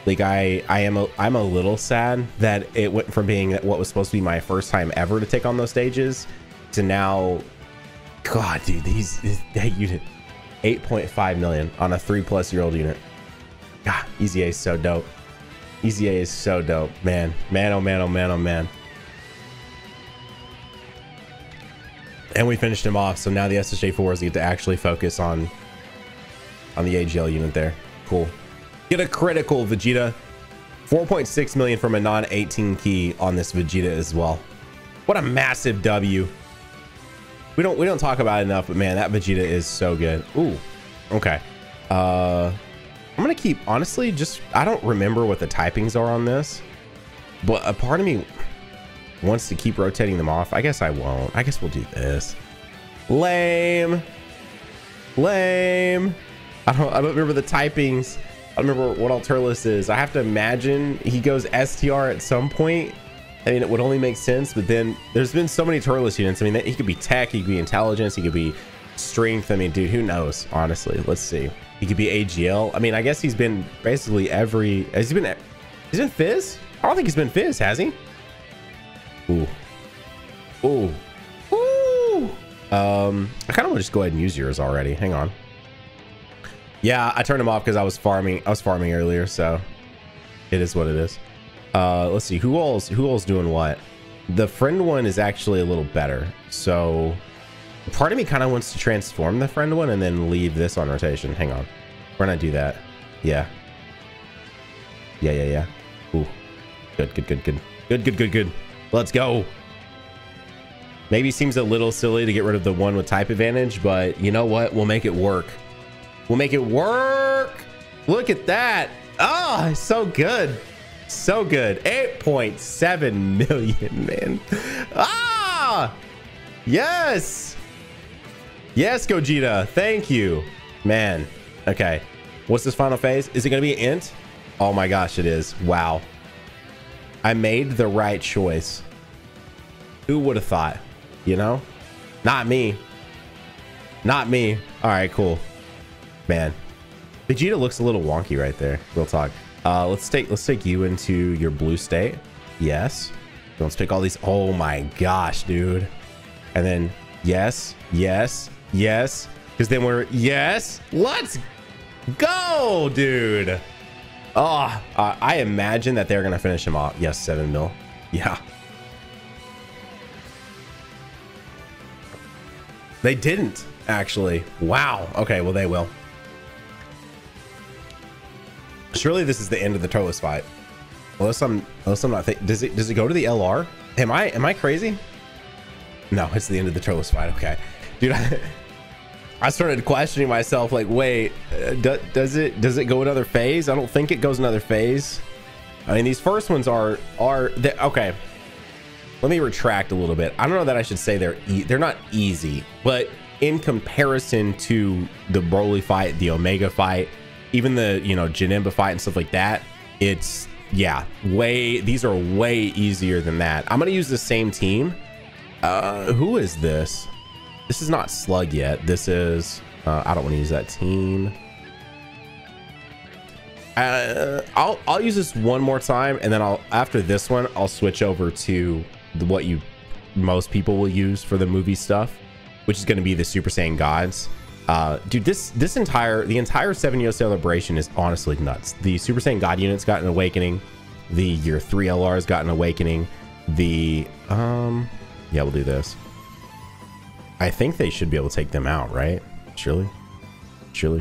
Like I'm a little sad that it went from being what was supposed to be my first time ever to take on those stages to now, God, dude, that unit, 8.5 million on a 3+ year old unit. God, Easy A is so dope. Easy A is so dope, man. Man, oh man, oh man, oh man. And we finished him off. So now the SSJ4s get to actually focus on the AGL unit there. Cool. Get a critical, Vegeta. 4.6 million from a non-18 key on this Vegeta as well. What a massive W. We don't talk about it enough, but man, that Vegeta is so good. Ooh, okay. I'm gonna keep, honestly, just, I don't remember what the typings are on this, but a part of me wants to keep rotating them off. I guess I won't. I guess we'll do this. Lame. Lame. I don't remember the typings. I don't remember what all Turles is. I have to imagine he goes STR at some point. I mean, it would only make sense, but then there's been so many Turles units. I mean, he could be tech, he could be intelligence, he could be strength. I mean, dude, who knows? Honestly, let's see. He could be AGL. I mean, I guess he's been basically every... Has he been Fizz? I don't think he's been Fizz, has he? Ooh. Ooh. Ooh! I kind of want to just go ahead and use yours already. Hang on. Yeah, I turned him off because I was farming earlier, so it is what it is. Let's see who all's doing what. The friend one is actually a little better, so part of me kind of wants to transform the friend one and then leave this on rotation. Hang on, we're gonna do that. Yeah. Ooh, good. Let's go. Maybe seems a little silly to get rid of the one with type advantage, but you know what, we'll make it work. We'll make it work. Look at that. Oh, so good. So good. 8.7 million, man. Ah, yes. Yes, Gogeta. Thank you, man. Okay. What's this final phase? Is it going to be an int? Oh my gosh, it is. Wow. I made the right choice. Who would have thought, you know? Not me. Not me. All right, cool. Man, Vegeta looks a little wonky right there. Real talk. Let's take you into your blue state. Yes. Let's pick all these. Oh my gosh, dude. And then yes, yes, yes. Because then we're yes. Let's go, dude. Oh, I imagine that they're gonna finish him off. Yes, 7 mil. Yeah. They didn't actually. Wow. Okay. Well, they will. Surely this is the end of the Turles fight. Unless I'm not thinking. Does it go to the LR? Am I crazy? No, it's the end of the Turles fight. Okay, dude. I started questioning myself. Like, wait, does it go another phase? I don't think it goes another phase. I mean, these first ones are okay. Let me retract a little bit. I don't know that I should say they're not easy, but in comparison to the Broly fight, the Omega fight, even the, you know, Janemba fight and stuff like that, it's, yeah, way, these are way easier than that. I'm gonna use the same team. Who is this? This is not Slug yet. This is I don't want to use that team. I'll use this one more time, and then after this one I'll switch over to what most people will use for the movie stuff, which is going to be the Super Saiyan gods. Dude, the entire 7 year celebration is honestly nuts. The Super Saiyan God units got an awakening. The year 3 LR's got an awakening. The yeah, we'll do this. I think they should be able to take them out, right? Surely. A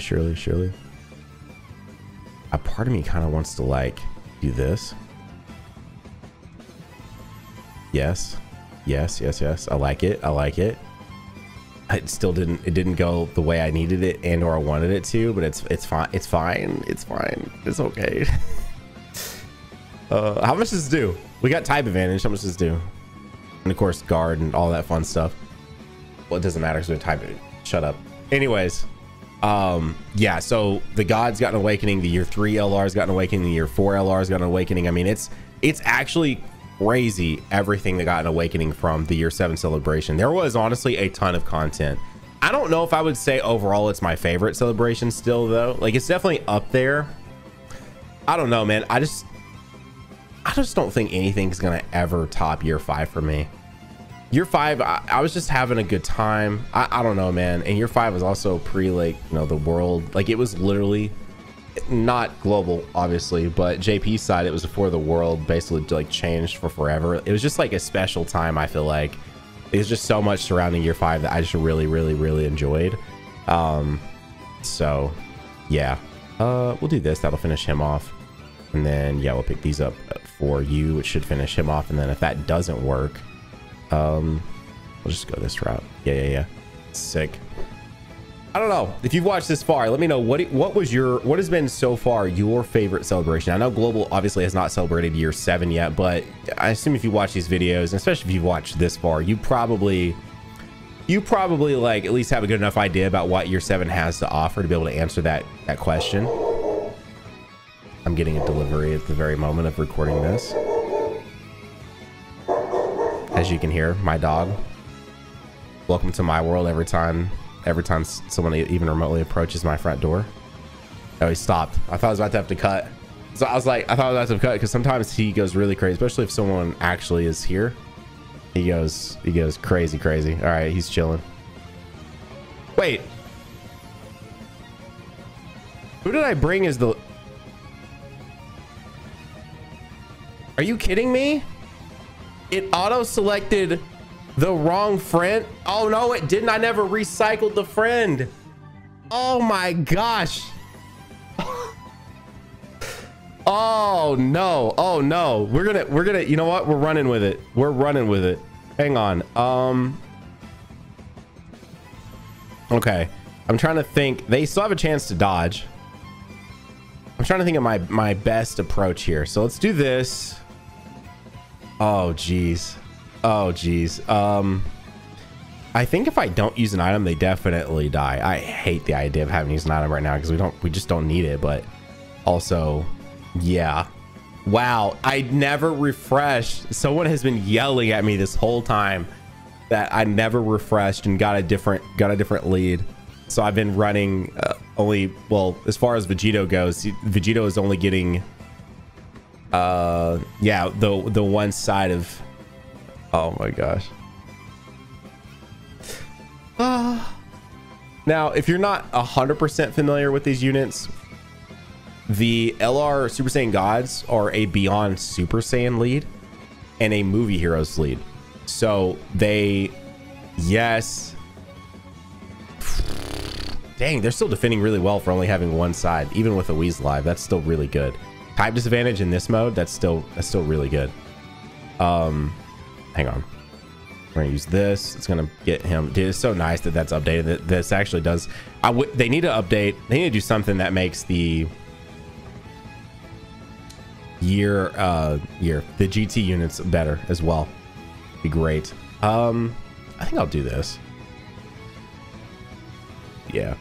part of me kind of wants to like do this. Yes. I like it. It still didn't go the way I needed it and or I wanted it to, but it's fine. It's okay. How much does it do? We got type advantage. How much does it do? And of course guard and all that fun stuff. Well, it doesn't matter because we type it. Shut up. Anyways, yeah, so the gods got an awakening, the year 3 LR's got an awakening, the year 4 LR's got an awakening. I mean, it's actually crazy everything that got an awakening from the year 7 celebration. There was honestly a ton of content. I don't know if I would say overall it's my favorite celebration still though. Like, it's definitely up there. I don't know, man. I just don't think anything's gonna ever top year 5 for me. Year 5, I was just having a good time. I don't know, man. And year 5 was also pre, like, you know, the world. Like, it was literally not global, obviously, but JP's side, it was before the world basically like changed for forever. It was just like a special time. I feel like there's just so much surrounding year 5 that I just really enjoyed. So yeah, we'll do this. That'll finish him off, and then yeah, we'll pick these up for you, which should finish him off. And then if that doesn't work, we'll just go this route. Yeah. Sick. I don't know if you've watched this far. Let me know what has been so far your favorite celebration. I know global obviously has not celebrated year 7 yet, but I assume if you watch these videos, especially if you've watched this far, you probably like at least have a good enough idea about what year 7 has to offer to be able to answer that question. I'm getting a delivery at the very moment of recording this. As you can hear, my dog. Welcome to my world. Every time someone even remotely approaches my front door. Oh, he stopped. I thought I was about to have to cut. So I was like, I thought I was about to cut, because sometimes he goes really crazy, especially if someone actually is here. He goes crazy. All right, he's chilling. Wait. Who did I bring as the... Are you kidding me? It auto-selected the wrong friend. Oh no, it didn't. I never recycled the friend. Oh my gosh. Oh no. We're gonna, you know what? We're running with it. Hang on. Okay. I'm trying to think. They still have a chance to dodge. I'm trying to think of my best approach here. So let's do this. Oh geez. I think if I don't use an item, they definitely die. I hate the idea of having to use an item right now because we just don't need it. But also, yeah. Wow, I never refreshed. Someone has been yelling at me this whole time that I never refreshed and got a different lead. So I've been running only, well, as far as Vegito goes, Vegito is only getting, yeah, the one side of, oh my gosh. Now, if you're not 100% familiar with these units, the LR Super Saiyan Gods are a Beyond Super Saiyan lead and a Movie Heroes lead. So they, yes. Dang, they're still defending really well for only having one side, even with a Weeze Live. That's still really good. Type disadvantage in this mode, that's still really good. Hang on. We're gonna use this. It's gonna get him. Dude, it's so nice that that's updated. That this actually does. They need to update. They need to do something that makes the the GT units better as well. Be great. I think I'll do this. Yeah,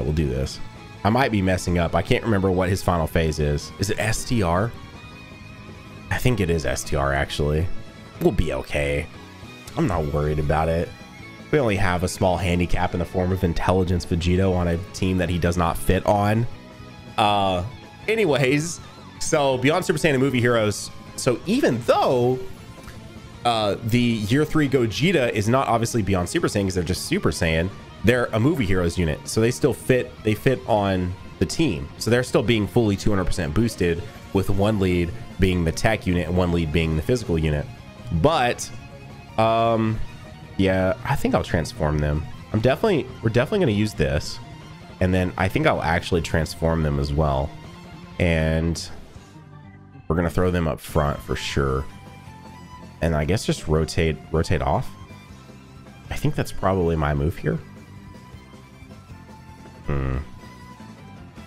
we'll do this. I might be messing up. I can't remember what his final phase is. Is it STR? I think it is STR, actually. We'll be okay. I'm not worried about it. We only have a small handicap in the form of Intelligence Vegito on a team that he does not fit on. Anyways, so Beyond Super Saiyan and Movie Heroes. So even though the Year 3 Gogeta is not obviously Beyond Super Saiyan because they're just Super Saiyan, they're a Movie Heroes unit, so they still fit. They fit on the team, so they're still being fully 200% boosted, with one lead being the tech unit and one lead being the physical unit. But, yeah, I think I'll transform them. We're definitely gonna use this, and then I think I'll actually transform them as well, and we're gonna throw them up front for sure, and I guess just rotate off. I think that's probably my move here.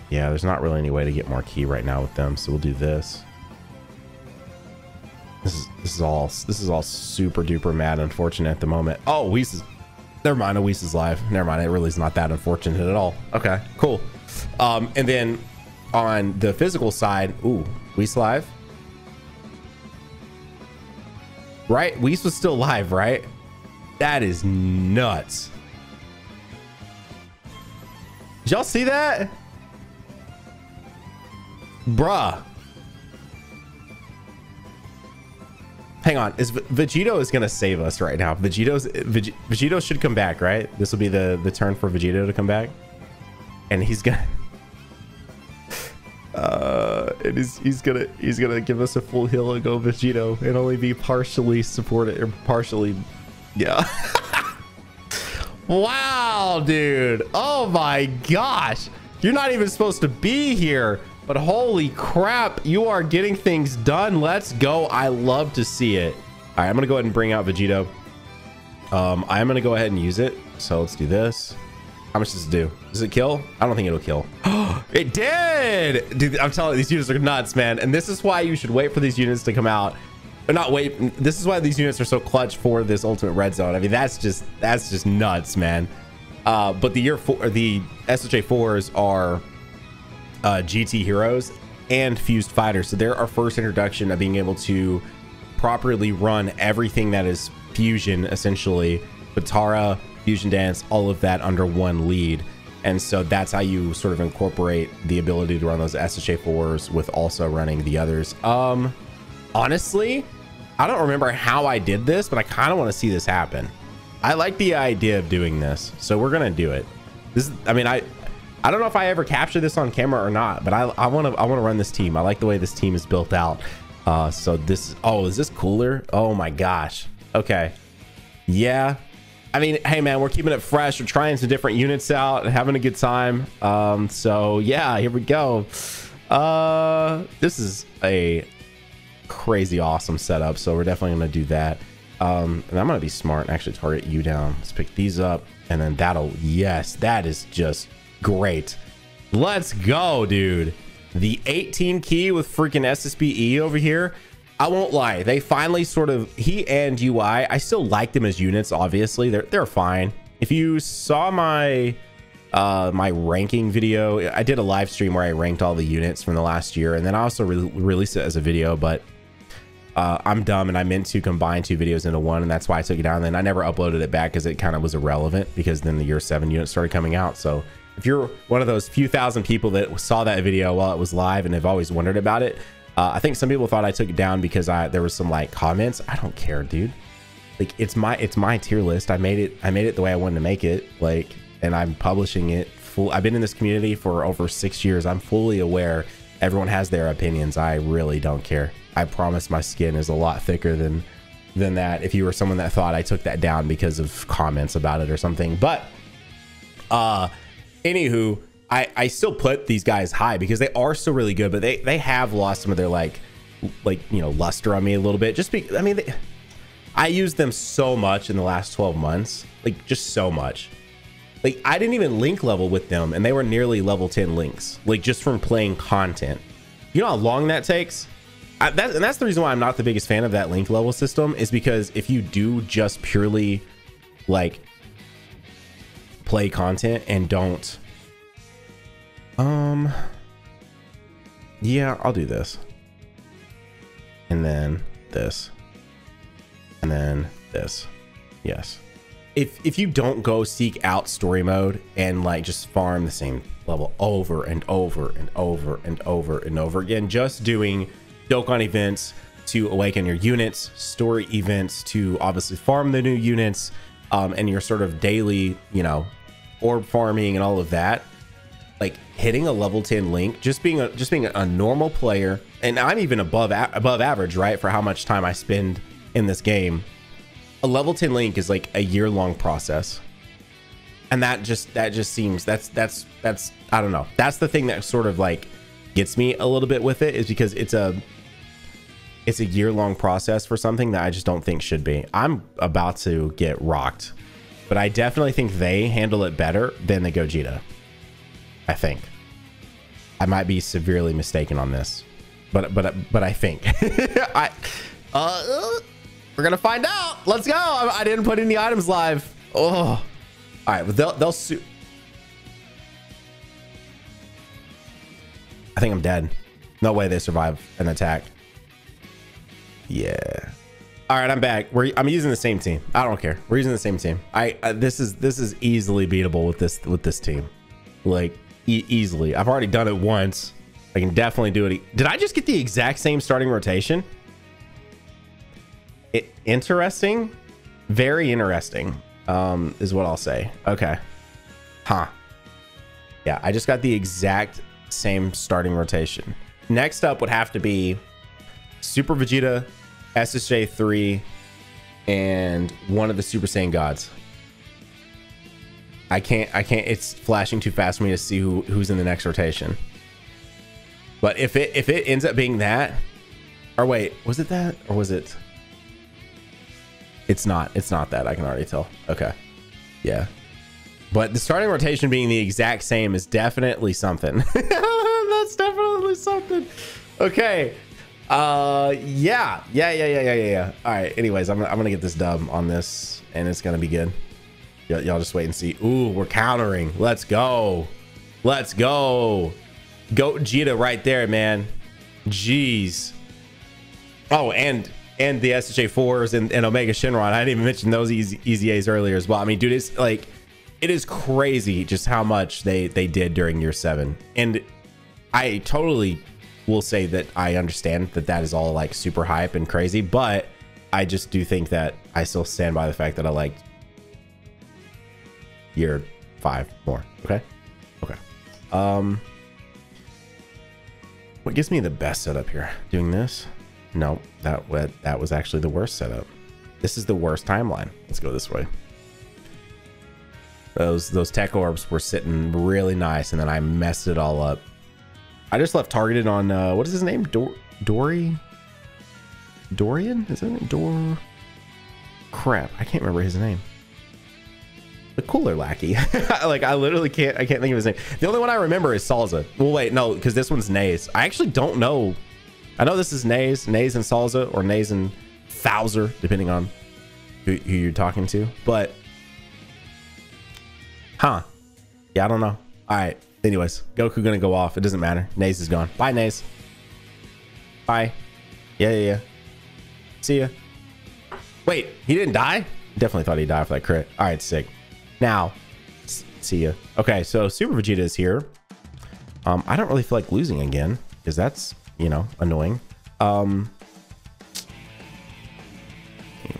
Yeah, there's not really any way to get marquee right now with them, so we'll do this. This is all super duper mad unfortunate at the moment. Oh, Whis is, never mind, Whis is live. Never mind, it really is not that unfortunate at all. Okay, cool. And then on the physical side, ooh, Whis live. Right? Whis was still live, right? That is nuts. Did y'all see that? Bruh. Hang on. Vegito is going to save us right now. Vegito should come back, right? This will be the turn for Vegito to come back. And he's going to... He's going to give us a full heal and go Vegito and only be partially supported or partially... Yeah. Wow, dude. Oh my gosh. You're not even supposed to be here, but holy crap, you are getting things done. Let's go. I love to see it. All right, I'm going to go ahead and bring out Vegito. I'm going to go ahead and use it. So let's do this. How much does it do? Does it kill? I don't think it'll kill. It did. Dude, I'm telling you, these units are nuts, man. And this is why you should wait for these units to come out. Not wait. This is why these units are so clutch for this Ultimate Red Zone. I mean, that's just nuts, man. But the the SHA4s are GT heroes and fused fighters, so they're our first introduction of being able to properly run everything that is fusion, essentially. Batara, fusion dance, all of that under one lead, and so that's how you sort of incorporate the ability to run those SHA4s with also running the others. Honestly. I don't remember how I did this, but I kind of want to see this happen. I like the idea of doing this, so we're gonna do it. This is, I mean, I don't know if I ever captured this on camera or not, but I want to run this team. I like the way this team is built out. So this, oh, is this Cooler? Oh my gosh. Okay. Yeah. I mean, hey man, we're keeping it fresh. We're trying some different units out and having a good time. So yeah, here we go. This is a crazy awesome setup, so we're definitely going to do that. And I'm going to be smart and actually target you down. Let's pick these up, and then that'll, yes, that is just great. Let's go, dude. The 18 key with freaking SSBE over here. I won't lie, they finally sort of, he and UI, I still like them as units, obviously. They're fine. If you saw my my ranking video, I did a live stream where I ranked all the units from the last year, and then I also released it as a video, but I'm dumb and I meant to combine two videos into one, and that's why I took it down. Then I never uploaded it back because it kind of was irrelevant, because then the year 7 unit started coming out. So if you're one of those few thousand people that saw that video while it was live and have always wondered about it, I think some people thought I took it down because there was some like comments. I don't care, dude. Like it's my tier list. I made it the way I wanted to make it. Like, and I'm publishing it full. I've been in this community for over 6 years. I'm fully aware everyone has their opinions. I really don't care. I promise my skin is a lot thicker than that. If you were someone that thought I took that down because of comments about it or something, but anywho, I still put these guys high because they are still really good, but they have lost some of their like you know, luster on me a little bit. Just because, I mean, I used them so much in the last 12 months, like just so much. Like I didn't even link level with them, and they were nearly level 10 links, like just from playing content. You know how long that takes? And that's the reason why I'm not the biggest fan of that link level system, is because if you do just purely like play content and don't, yeah, I'll do this and then this and then this. Yes. If you don't go seek out story mode and like just farm the same level over and over and over and over and over again, just doing Dokkan events to awaken your units, story events to obviously farm the new units, and your sort of daily, you know, orb farming and all of that, like hitting a level 10 link, just being a normal player. And I'm even above average, right? For how much time I spend in this game, a level 10 link is like a year-long process. And that just seems, that's I don't know. That's the thing that sort of like gets me a little bit with it, is because it's a year-long process for something that I just don't think should be. I'm about to get rocked, but I definitely think they handle it better than the Gogeta. I think I might be severely mistaken on this, but I think we're gonna find out. Let's go. I didn't put any items live. Oh, all right. But they'll sue. I think I'm dead. No way they survive an attack. Yeah. All right, I'm back. I'm using the same team. I don't care. We're using the same team. This is easily beatable with this team, like easily. I've already done it once. I can definitely do it. Did I just get the exact same starting rotation? Interesting, very interesting, is what I'll say. Okay, huh? Yeah, I just got the exact same starting rotation. Next up would have to be Super Vegeta, SSJ3, and one of the Super Saiyan gods. I can't, it's flashing too fast for me to see who's in the next rotation. But if it ends up being that, or wait, was it that, or was it? It's not that, I can already tell. Okay. Yeah. But the starting rotation being the exact same is definitely something. That's definitely something. Okay. Yeah. All right. Anyways, I'm going to get this dub on this, and it's going to be good. Y'all just wait and see. Ooh, we're countering. Let's go. Let's go. Gogeta right there, man. Jeez. Oh, and the SSJ4s and Omega Shenron. I didn't even mention those easy A's earlier as well. I mean, dude, it's like, it is crazy just how much they did during year 7. And I totally will say that I understand that is all like super hype and crazy, but I just do think that I still stand by the fact that I liked year 5 more. Okay. Okay. What gives me the best setup here? Doing this? No, that was actually the worst setup. This is the worst timeline. Let's go this way. Those tech orbs were sitting really nice, and then I messed it all up. I just left targeted on what is his name? Dorian? Is it crap? I can't remember his name. The Cooler lackey. Like I literally can't think of his name. The only one I remember is Salza. Well, wait, no, because this one's Naze. I actually don't know. I know this is Naze and Salza, or Naze and Thouser, depending on who you're talking to, but huh. Yeah, I don't know. All right. Anyways, Goku gonna go off. It doesn't matter. Naze is gone. Bye, Naze. Bye. Yeah. See ya. Wait, he didn't die? Definitely thought he died for that crit. All right, sick. Now, see ya. Okay, so Super Vegeta is here. I don't really feel like losing again because that's, you know, annoying. Let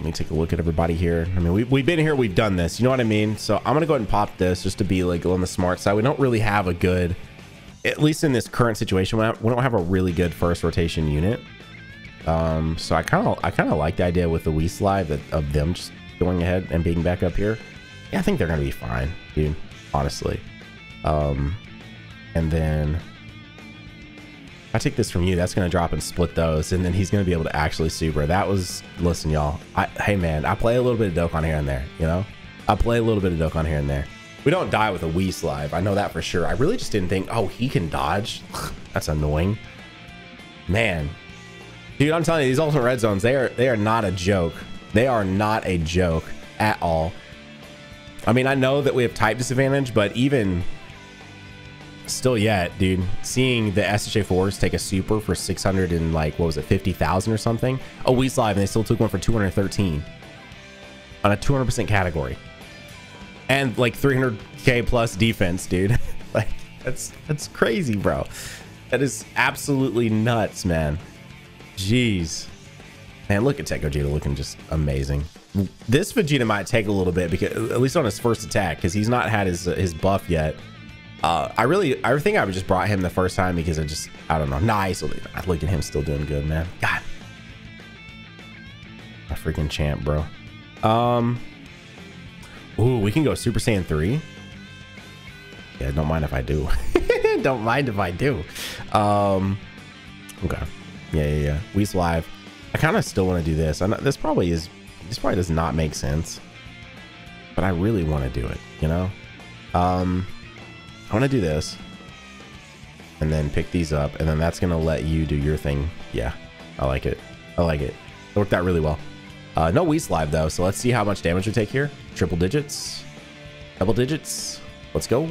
me take a look at everybody here. I mean, we've been here, we've done this, you know what I mean? So I'm gonna go ahead and pop this just to be like on the smart side. We don't really have a good, at least in this current situation, we don't have a really good first rotation unit. So I kind of like the idea with the Wii slide of them just going ahead and being back up here. Yeah, I think they're gonna be fine, dude, honestly. And then I take this from you, that's gonna drop and split those, and then he's gonna be able to actually super. That was, listen, y'all, hey man, I play a little bit of Dokkan here and there, you know? I play a little bit of Dokkan here and there. We don't die with a Wii slide, I know that for sure. I really just didn't think, oh, he can dodge? That's annoying. Man. Dude, I'm telling you, these Ultimate Red Zones, they are not a joke. They are not a joke at all. I mean, I know that we have type disadvantage, but even still yet, dude, seeing the SSJ4s take a super for 600 and like, what was it, 50,000 or something? Oh, we live, and they still took one for 213 on a 200% category. And like 300K plus defense, dude. Like, that's crazy, bro. That is absolutely nuts, man. Jeez. Man, look at Tech Gogeta looking just amazing. This Vegeta might take a little bit, because at least on his first attack, because he's not had his buff yet. I think I would just brought him the first time because I don't know. Nice. I looked at him still doing good, man. God, my freaking champ, bro. Ooh, we can go Super Saiyan 3. Yeah, don't mind if I do. Don't mind if I do. Okay. Yeah. We's live. I kind of still want to do this. I know this probably is. This probably does not make sense, but I really want to do it. You know. I want to do this and then pick these up, and then that's going to let you do your thing. Yeah, I like it. I like it. It worked out really well. No Whis live though, so let's see how much damage we take here. Triple digits, double digits. Let's go.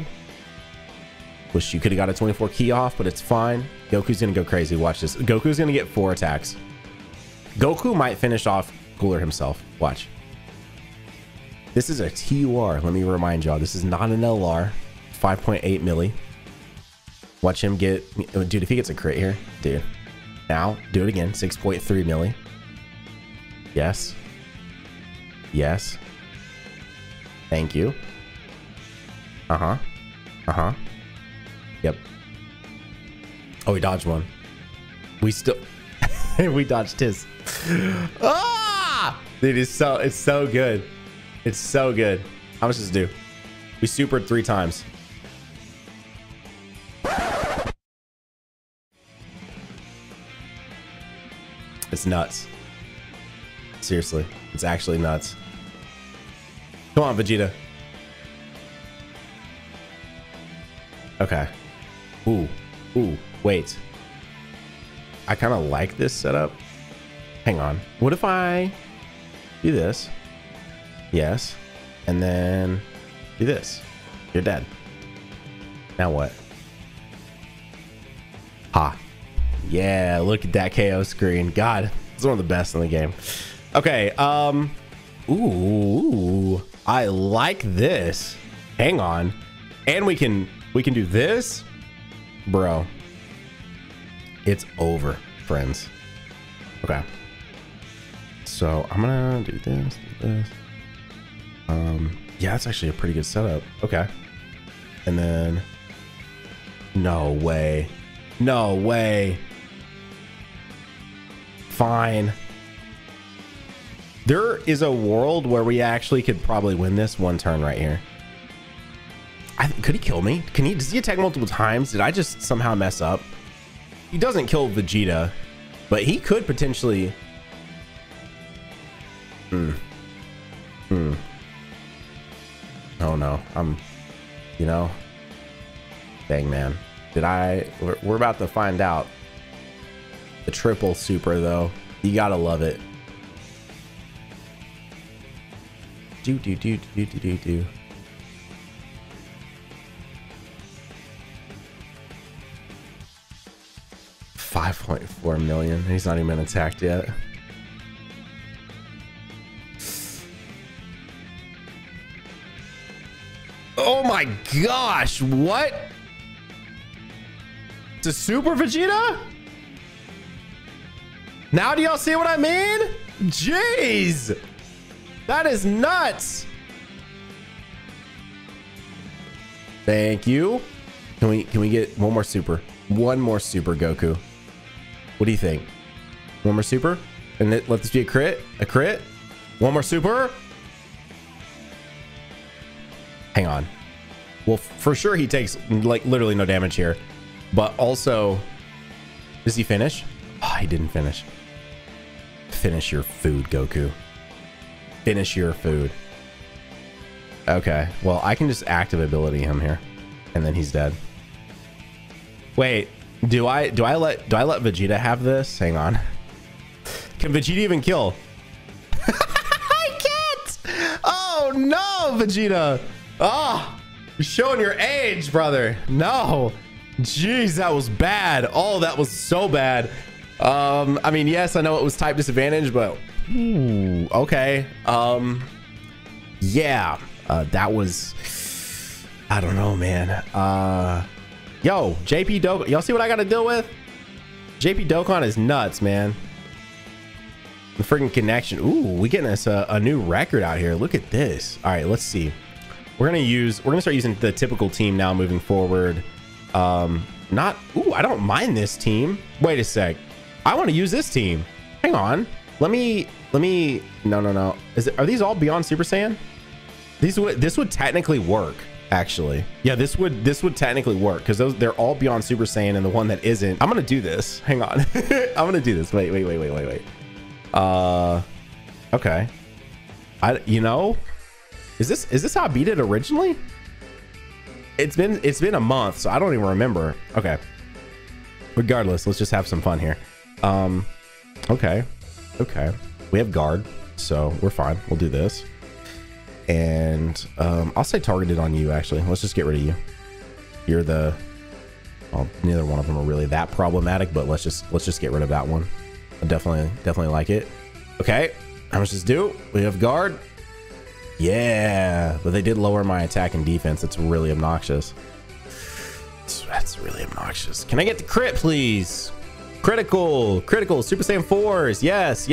Wish you could have got a 24 key off, but it's fine. Goku's going to go crazy. Watch this. Goku's going to get 4 attacks. Goku might finish off Cooler himself. Watch. This is a TUR. Let me remind y'all, this is not an LR. 5.8 milli. Watch him get, dude, if he gets a crit here, dude. Now, do it again. 6.3 milli. Yes. Yes. Thank you. Uh-huh. Uh-huh. Yep. Oh, we dodged one. We still we dodged his. Ah! Dude, it's so good. It's so good. How much does it do? We supered 3 times. It's nuts. Seriously, it's actually nuts. Come on, Vegeta. Okay. Ooh, wait. I kind of like this setup. Hang on. What if I do this? Yes. And then do this. You're dead. Now what? Ha. Yeah, look at that KO screen. God, it's one of the best in the game. Okay, ooh, I like this. Hang on. And we can do this. Bro. It's over, friends. Okay. So I'm gonna do this, yeah, that's actually a pretty good setup. Okay. And then no way. No way. Fine. There is a world where we actually could probably win this one turn right here. Could he kill me? Does he attack multiple times? Did I just somehow mess up? He doesn't kill Vegeta, but he could potentially. Oh no, I'm, you know, dang man, we're about to find out. The triple super though, you gotta love it. Do. $5.4 million. He's not even attacked yet. my gosh, what? It's a Super Vegeta? Now do y'all see what I mean? Jeez! That is nuts! Thank you. Can we get one more super? One more super, Goku. What do you think? One more super? And let this be a crit? A crit? One more super? Hang on. Well, for sure he takes, like, literally no damage here. But also... Does he finish? Oh, he didn't finish. Finish your food, Goku. Finish your food. Okay, well, I can just active ability him here, and then he's dead. Wait, do I let Vegeta have this? Hang on. Can Vegeta even kill? I can't! Oh no, Vegeta! Oh, you're showing your age, brother. No. Jeez, that was bad. Oh, that was so bad. I mean, yes, I know it was type disadvantage, but ooh, okay. Yeah. That was, I don't know, man. Yo, JP Dokkan. Y'all see what I got to deal with? JP Dokkan is nuts, man. The freaking connection. Ooh, we getting us a new record out here. Look at this. All right, let's see. We're going to start using the typical team now moving forward. Not, ooh, I don't mind this team. Wait a sec. I want to use this team. Hang on. Let me, no. Are these all beyond Super Saiyan? This would technically work, actually. Yeah, this would technically work because they're all beyond Super Saiyan, and the one that isn't. I'm gonna do this. Hang on. I'm gonna do this. Wait. Okay. You know, is this how I beat it originally? It's been a month, so I don't even remember. Okay. Regardless, let's just have some fun here. Okay. We have guard, so we're fine. We'll do this. And I'll say targeted on you, actually. Let's just get rid of you. You're the, well, neither one of them are really that problematic, but let's just get rid of that one. I definitely like it. Okay, how much does it do? We have guard. Yeah, but they did lower my attack and defense. It's really obnoxious. That's really obnoxious. Can I get the crit, please? Critical Super Saiyan 4s. Yes.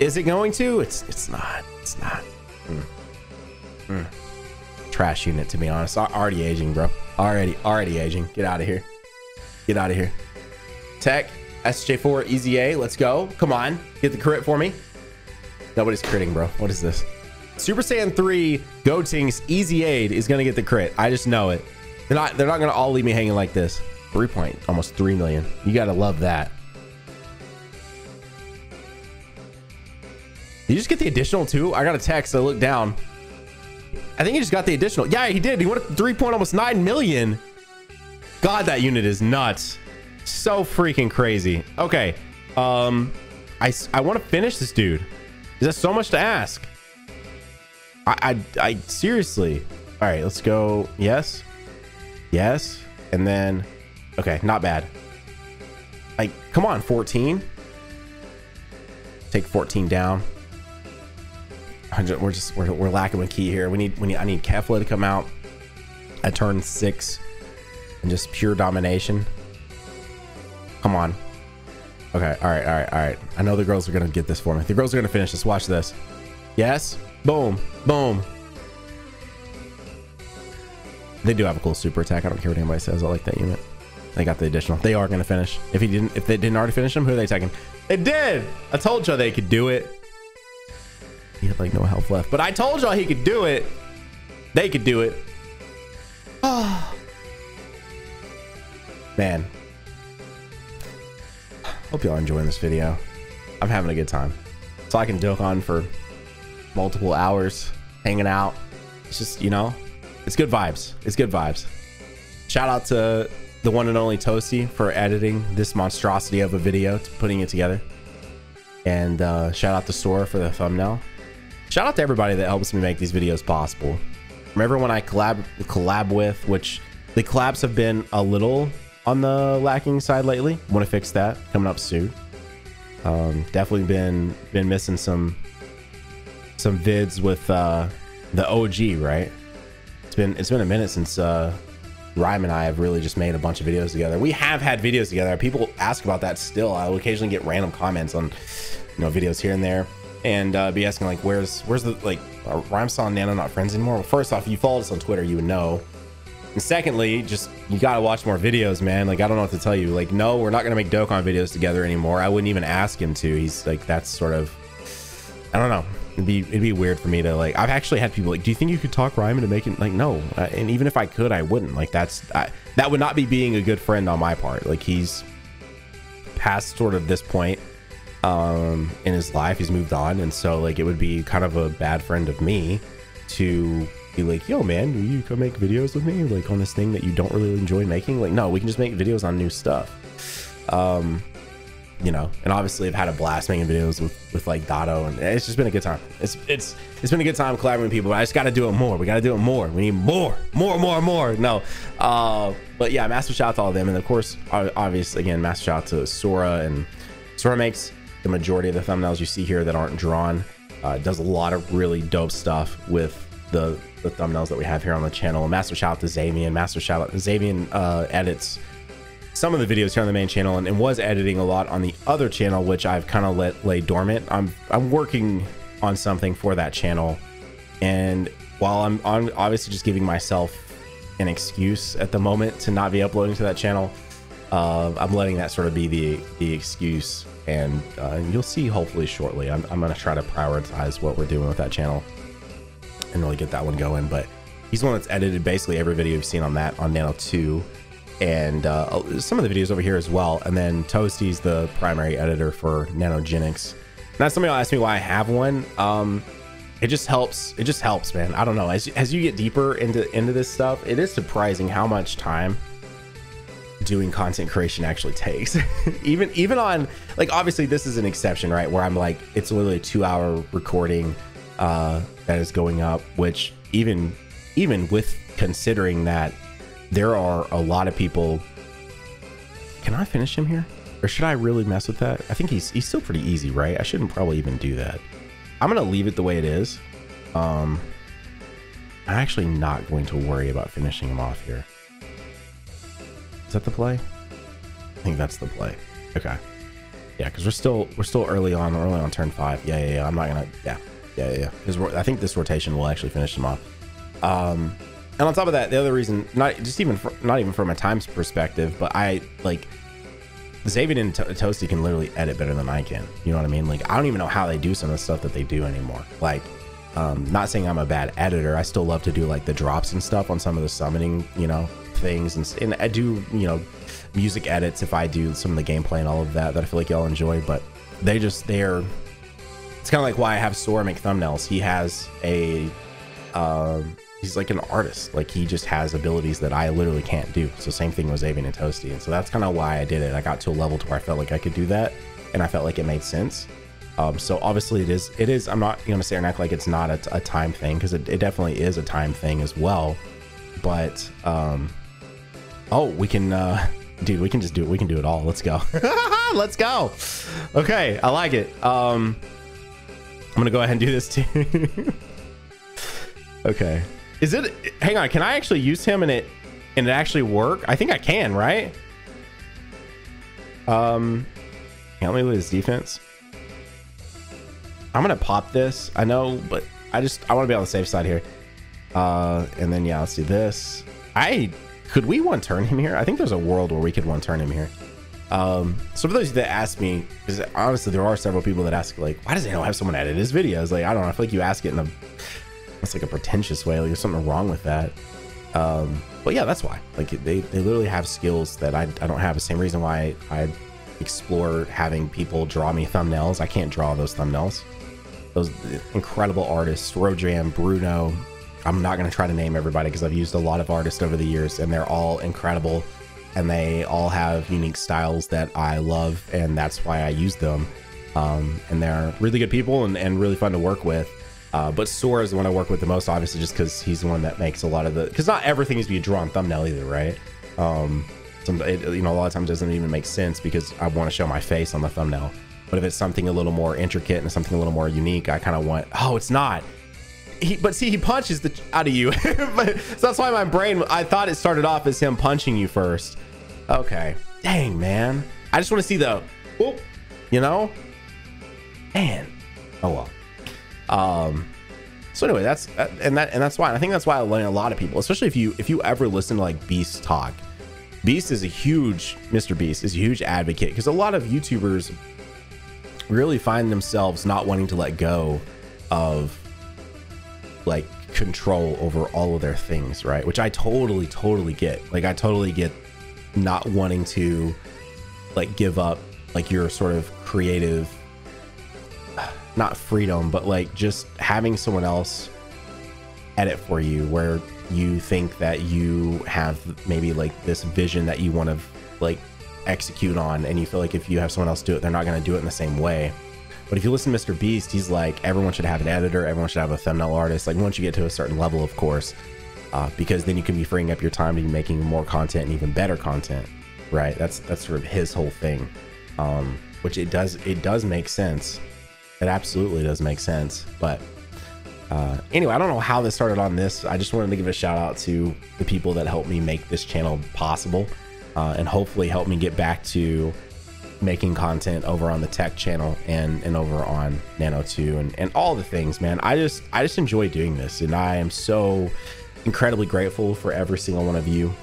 Is it going to? It's not. Trash unit, to be honest. Already aging, bro. Already aging. Get out of here. Tech, SJ4, EZA. Let's go. Come on. Get the crit for me. Nobody's critting, bro. What is this? Super Saiyan 3, Gotenks, EZA is going to get the crit. I just know it. They're not going to all leave me hanging like this. 3 point, almost 3 million. You got to love that. Did you just get the additional two? I got a text. I looked down. I think he just got the additional. Yeah, he did. He went up 3 point, almost 9 million. God, that unit is nuts. So freaking crazy. Okay. I want to finish this dude. Is that so much to ask? I seriously. All right, let's go. Yes. And then, okay, not bad. Like, come on, 14. Take 14 down. We're lacking a key here. I need Kefla to come out at turn 6 and just pure domination. Come on. Okay. All right. I know the girls are going to get this for me. The girls are going to finish this. Watch this. Yes. Boom. They do have a cool super attack. I don't care what anybody says. I like that unit. They got the additional. They are going to finish. If they didn't already finish them, who are they taking? They did. I told y'all they could do it. He had like no health left, but I told y'all he could do it. They could do it. Oh man, hope y'all are enjoying this video. I'm having a good time. So I can joke on for multiple hours, hanging out. It's just, you know, it's good vibes. Shout out to the one and only Toasty for editing this monstrosity of a video, putting it together, and shout out to Sora for the thumbnail. Shout out to everybody that helps me make these videos possible. From everyone I collab with, which the collabs have been a little on the lacking side lately. Want to fix that coming up soon. Definitely been missing some vids with the OG, right? it's been a minute since Rhyme and I have really just made a bunch of videos together. We have had videos together. People ask about that still. I'll occasionally get random comments on, you know, videos here and there, and be asking like, where's the, like, Rhyme saw Nano not friends anymore? Well, first off, if you followed us on Twitter, you would know. And secondly, just, you gotta watch more videos, man. Like, I don't know what to tell you. Like, no, we're not gonna make Dokkan videos together anymore. I wouldn't even ask him to. He's like, that's sort of, I don't know. It'd be weird for me to, like, I've actually had people like, do you think you could talk Rhyme into making, like, no. And even if I could, I wouldn't. Like, that would not be being a good friend on my part. Like, he's past sort of this point in his life. He's moved on. And so, like, it would be kind of a bad friend of me to be like, yo, man, will you come make videos with me? Like, on this thing that you don't really enjoy making? Like, no, we can just make videos on new stuff. You know, and obviously I've had a blast making videos with like Dotto, and it's just been a good time. It's been a good time collaborating with people, but I just got to do it more. We got to do it more. We need more. No, but yeah, massive shout out to all of them, and of course, obviously, again, massive shout out to Sora. And Sora makes the majority of the thumbnails you see here that aren't drawn. Does a lot of really dope stuff with the thumbnails that we have here on the channel. A massive shout out to Xavian. Massive shout out to Xavian. Edits some of the videos here on the main channel, and was editing a lot on the other channel, which I've kind of let lay dormant. I'm working on something for that channel, and while I'm obviously just giving myself an excuse at the moment to not be uploading to that channel, I'm letting that sort of be the excuse, and you'll see hopefully shortly. I'm gonna try to prioritize what we're doing with that channel and really get that one going. But he's the one that's edited basically every video you've seen on that, on Nano 2. And some of the videos over here as well. And then Toasty's the primary editor for Nanogenix. Now, somebody will ask me why I have one. It just helps. It just helps, man. I don't know. As you get deeper into this stuff, it is surprising how much time doing content creation actually takes. even on, like, obviously this is an exception, right? Where I'm like, it's literally a 2-hour recording that is going up. Which even with considering that. There are a lot of people. Can I finish him here, or should I really mess with that? I think he's still pretty easy, right? I shouldn't probably even do that. I'm gonna leave it the way it is. I'm actually not going to worry about finishing him off here. Is that the play? I think that's the play. Okay. Yeah, because we're still early on turn 5. Yeah. I'm not gonna. Yeah. Because I think this rotation will actually finish him off. And on top of that, the other reason, not even from a time's perspective, but I, like, Xavier and Toasty can literally edit better than I can. You know what I mean? Like, I don't even know how they do some of the stuff that they do anymore. Like, not saying I'm a bad editor. I still love to do, like, the drops and stuff on some of the summoning, you know, things. And I do, you know, music edits if I do some of the gameplay and all of that I feel like y'all enjoy. But they're, it's kind of like why I have Sora make thumbnails. He has a, he's like an artist. Like, he just has abilities that I literally can't do. So same thing with Avian and Toasty. And so that's kind of why I did it. I got to a level to where I felt like I could do that, and I felt like it made sense. So obviously it is, I'm not going to say and act like it's not a time thing, because it definitely is a time thing as well. But, oh, we can, dude, we can just do it. We can do it all. Let's go. Let's go. Okay. I like it. I'm going to go ahead and do this too. Okay. Is it, hang on, can I actually use him and it actually work? I think I can, right? Let me look at his defense. I'm gonna pop this. I know, but I wanna be on the safe side here. And then yeah, let's do this. Could we one turn him here? I think there's a world where we could one turn him here. So for those that ask me, because honestly there are several people that ask, like, why does Nano have someone edit his videos? Like, I don't know, I feel like you ask it in a like a pretentious way, like there's something wrong with that. But yeah, that's why, like, they literally have skills that I don't have. The same reason why I explore having people draw me thumbnails. I can't draw those thumbnails. Those incredible artists, Rojam, Bruno, I'm not going to try to name everybody because I've used a lot of artists over the years, and they're all incredible, and they all have unique styles that I love, and that's why I use them. And they're really good people and really fun to work with. But Sora is the one I work with the most, obviously, just because he's the one that makes a lot of the... Because not everything is to be drawn thumbnail either, right? You know, a lot of times it doesn't even make sense because I want to show my face on the thumbnail. But if it's something a little more intricate and something a little more unique, I kind of want... Oh, it's not. But see, he punches the out of you. So that's why my brain, I thought it started off as him punching you first. Okay. Dang, man. I just want to see the, whoop, you know? Man. Oh, well. So anyway, that's why. And I think that's why I learned a lot of people, especially if you ever listen to like Beast talk. Beast is a huge, Mr. Beast is a huge advocate, because a lot of YouTubers really find themselves not wanting to let go of like control over all of their things, right? Which I totally get. Like I totally get not wanting to like give up like your sort of creative, not freedom, but like just having someone else edit for you where you think that you have maybe like this vision that you want to like execute on, and you feel like if you have someone else do it, they're not going to do it in the same way. But if you listen to Mr. Beast, he's like, everyone should have an editor, everyone should have a thumbnail artist, like once you get to a certain level, of course, because then you can be freeing up your time to be making more content and even better content, right? That's sort of his whole thing, which it does make sense. It absolutely does make sense. But anyway, I don't know how this started on this. I just wanted to give a shout out to the people that helped me make this channel possible, and hopefully help me get back to making content over on the tech channel and over on Nano2 and all the things, man. I just enjoy doing this, and I am so incredibly grateful for every single one of you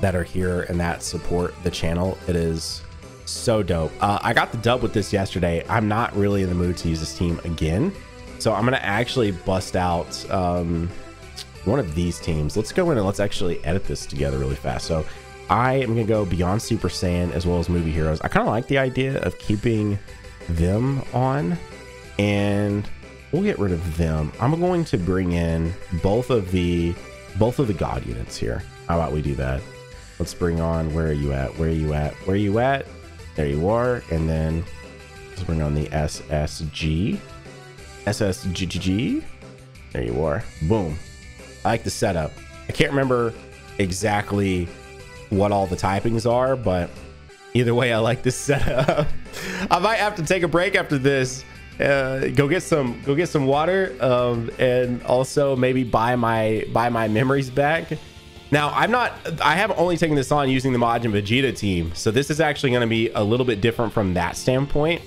that are here and that support the channel. It is so dope. I got the dub with this yesterday. I'm not really in the mood to use this team again, so I'm gonna actually bust out one of these teams. Let's go in and let's actually edit this together really fast. So I am gonna go Beyond Super Saiyan as well as Movie Heroes. I kind of like the idea of keeping them on, and we'll get rid of them. I'm going to bring in both of the God units here. How about we do that? Let's bring on, where are you at? Where are you at? Where are you at? There you are. And then let's bring on the SSG. SSGGG. There you are. Boom. I like the setup. I can't remember exactly what all the typings are, but either way, I like this setup. I might have to take a break after this, go get some water, and also maybe buy my memories back. Now I have only taken this on using the Majin Vegeta team, so this is actually going to be a little bit different from that standpoint,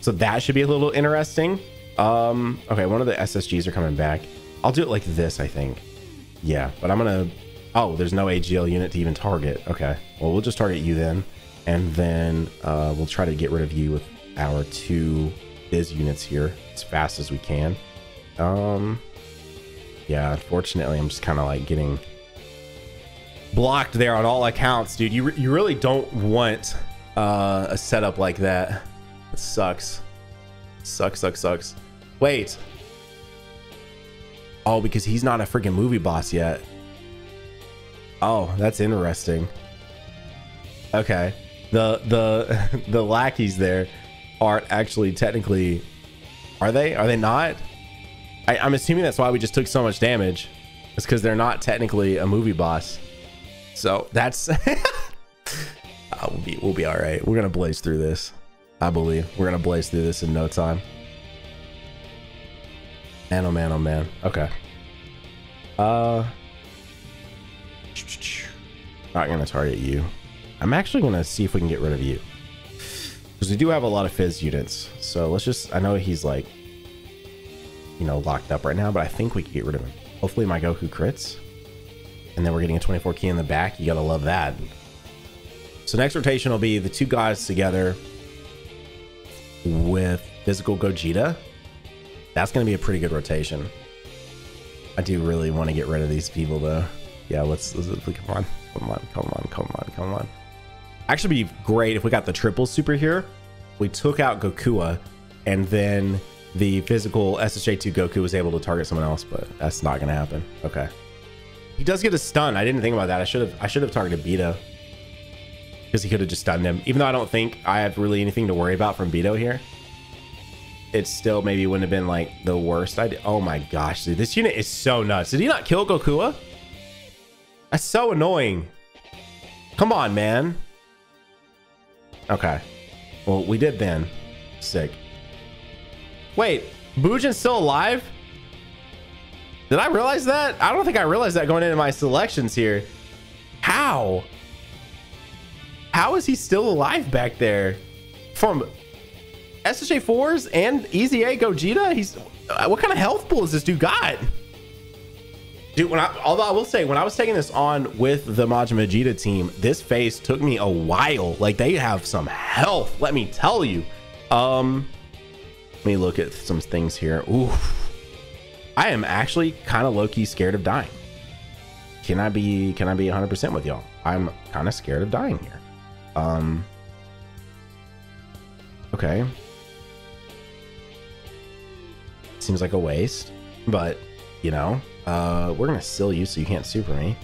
so that should be a little interesting. Okay, one of the SSGs are coming back. I'll do it like this, I think. Yeah, but I'm gonna, oh, there's no AGL unit to even target. Okay, well, we'll just target you then, and then we'll try to get rid of you with our two biz units here as fast as we can. Yeah, unfortunately, I'm just kind of like getting blocked there on all accounts, dude. You really don't want a setup like that. It sucks. Sucks. Wait. Oh, because he's not a freaking movie boss yet. Oh, that's interesting. Okay, the lackeys there aren't actually technically, are they not? I'm assuming that's why we just took so much damage. It's because they're not technically a movie boss. So that's we'll be all right. We're gonna blaze through this. I believe we're gonna blaze through this in no time. Man, oh man, oh man. Okay. Not gonna target you. I'm actually gonna see if we can get rid of you, because we do have a lot of Fizz units. So let's just, I know he's like, you know, locked up right now, but I think we can get rid of him. Hopefully my Goku crits, and then we're getting a 24 key in the back. You gotta love that. So next rotation will be the two guys together with physical Gogeta. That's gonna be a pretty good rotation. I do really want to get rid of these people though. Yeah, let's come on. Actually, be great if we got the triple super here. We took out Gokua, and then the physical SSJ2 Goku was able to target someone else, but that's not gonna happen. Okay, he does get a stun. I didn't think about that. I should have targeted Beto, because he could have just stunned him. Even though I don't think I have really anything to worry about from Beto here, it still maybe wouldn't have been like the worst idea. Oh my gosh, dude, this unit is so nuts. Did he not kill Gokua? That's so annoying. Come on, man. Okay. Well, we did then. Sick. Wait, Bujin's still alive? Did I realize that? I don't think I realized that going into my selections here. How? How is he still alive back there? From SSJ4s and Easy A Gogeta? He's, what kind of health pool has this dude got? Dude, although I will say, when I was taking this on with the Majin Vegeta team, this phase took me a while. Like, they have some health, let me tell you. Let me look at some things here. Ooh, I am actually kind of low-key scared of dying. Can I be 100% with y'all? I'm kind of scared of dying here. Okay. Seems like a waste, but you know. We're gonna seal you so you can't super me.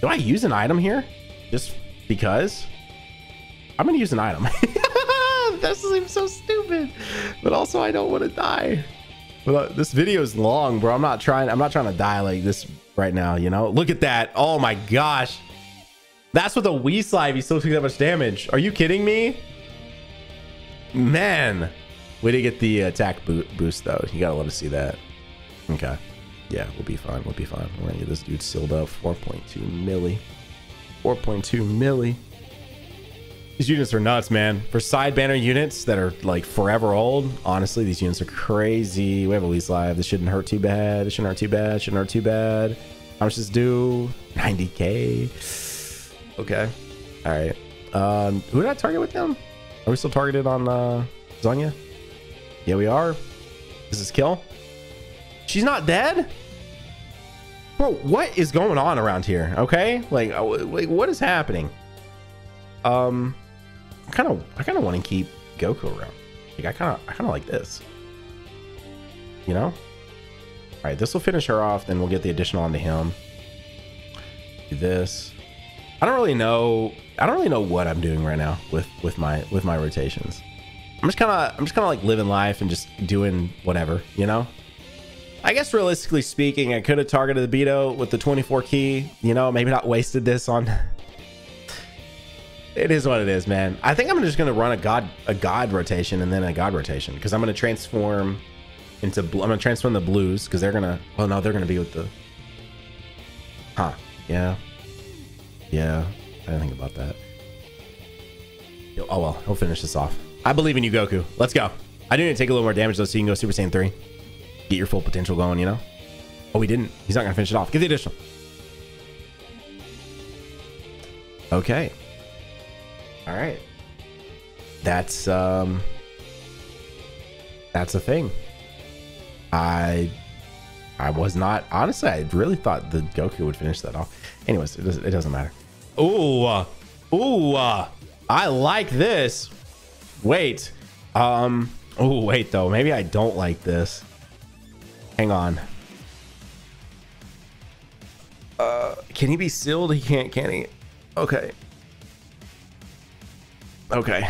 Do I use an item here? Just because? I'm gonna use an item. That seems so stupid. But also I don't want to die. Well, this video is long, bro. I'm not trying to die like this right now, you know? Look at that. Oh my gosh. That's with a Wii Slide. He still took that much damage. Are you kidding me? Man. Way to get the attack boost though. You gotta love to see that. Okay. Yeah, we'll be fine. We'll be fine. We're gonna get this dude sealed up. 4.2 milli. 4.2 milli. These units are nuts, man. For side banner units that are like forever old, honestly, these units are crazy. We have a lease live. This shouldn't hurt too bad. It shouldn't hurt too bad. It shouldn't hurt too bad. How much does this do? 90k. Okay. All right. Who did I target with them? Are we still targeted on Zonya? Yeah, we are. This is kill. She's not dead? Bro, what is going on around here? Okay? Like what is happening? I kind of want to keep Goku around. Like I kind of like this. You know? All right, this will finish her off, then we'll get the additional onto him. Do this. I don't really know what I'm doing right now with my rotations. I'm just kind of like living life and just doing whatever, you know? I guess realistically speaking, I could have targeted the Beto with the 24 key, you know, maybe not wasted this on. It is what it is, man. I think I'm just going to run a god rotation and then a god rotation because I'm going to transform into, I'm going to transform the blues because they're going to, well, no, they're going to be with the, huh? Yeah. Yeah. I didn't think about that. Oh, well, he'll finish this off. I believe in you, Goku. Let's go. I do need to take a little more damage though, so you can go Super Saiyan 3. Get your full potential going, you know? Oh, he didn't. He's not going to finish it off. Get the additional. Okay. All right. That's a thing. I was not, honestly, I really thought the Goku would finish that off. Anyways, it doesn't matter. Ooh. I like this. Wait. Oh, wait though. Maybe I don't like this. Hang on. Can he be sealed? He can't, can he? Okay. Okay.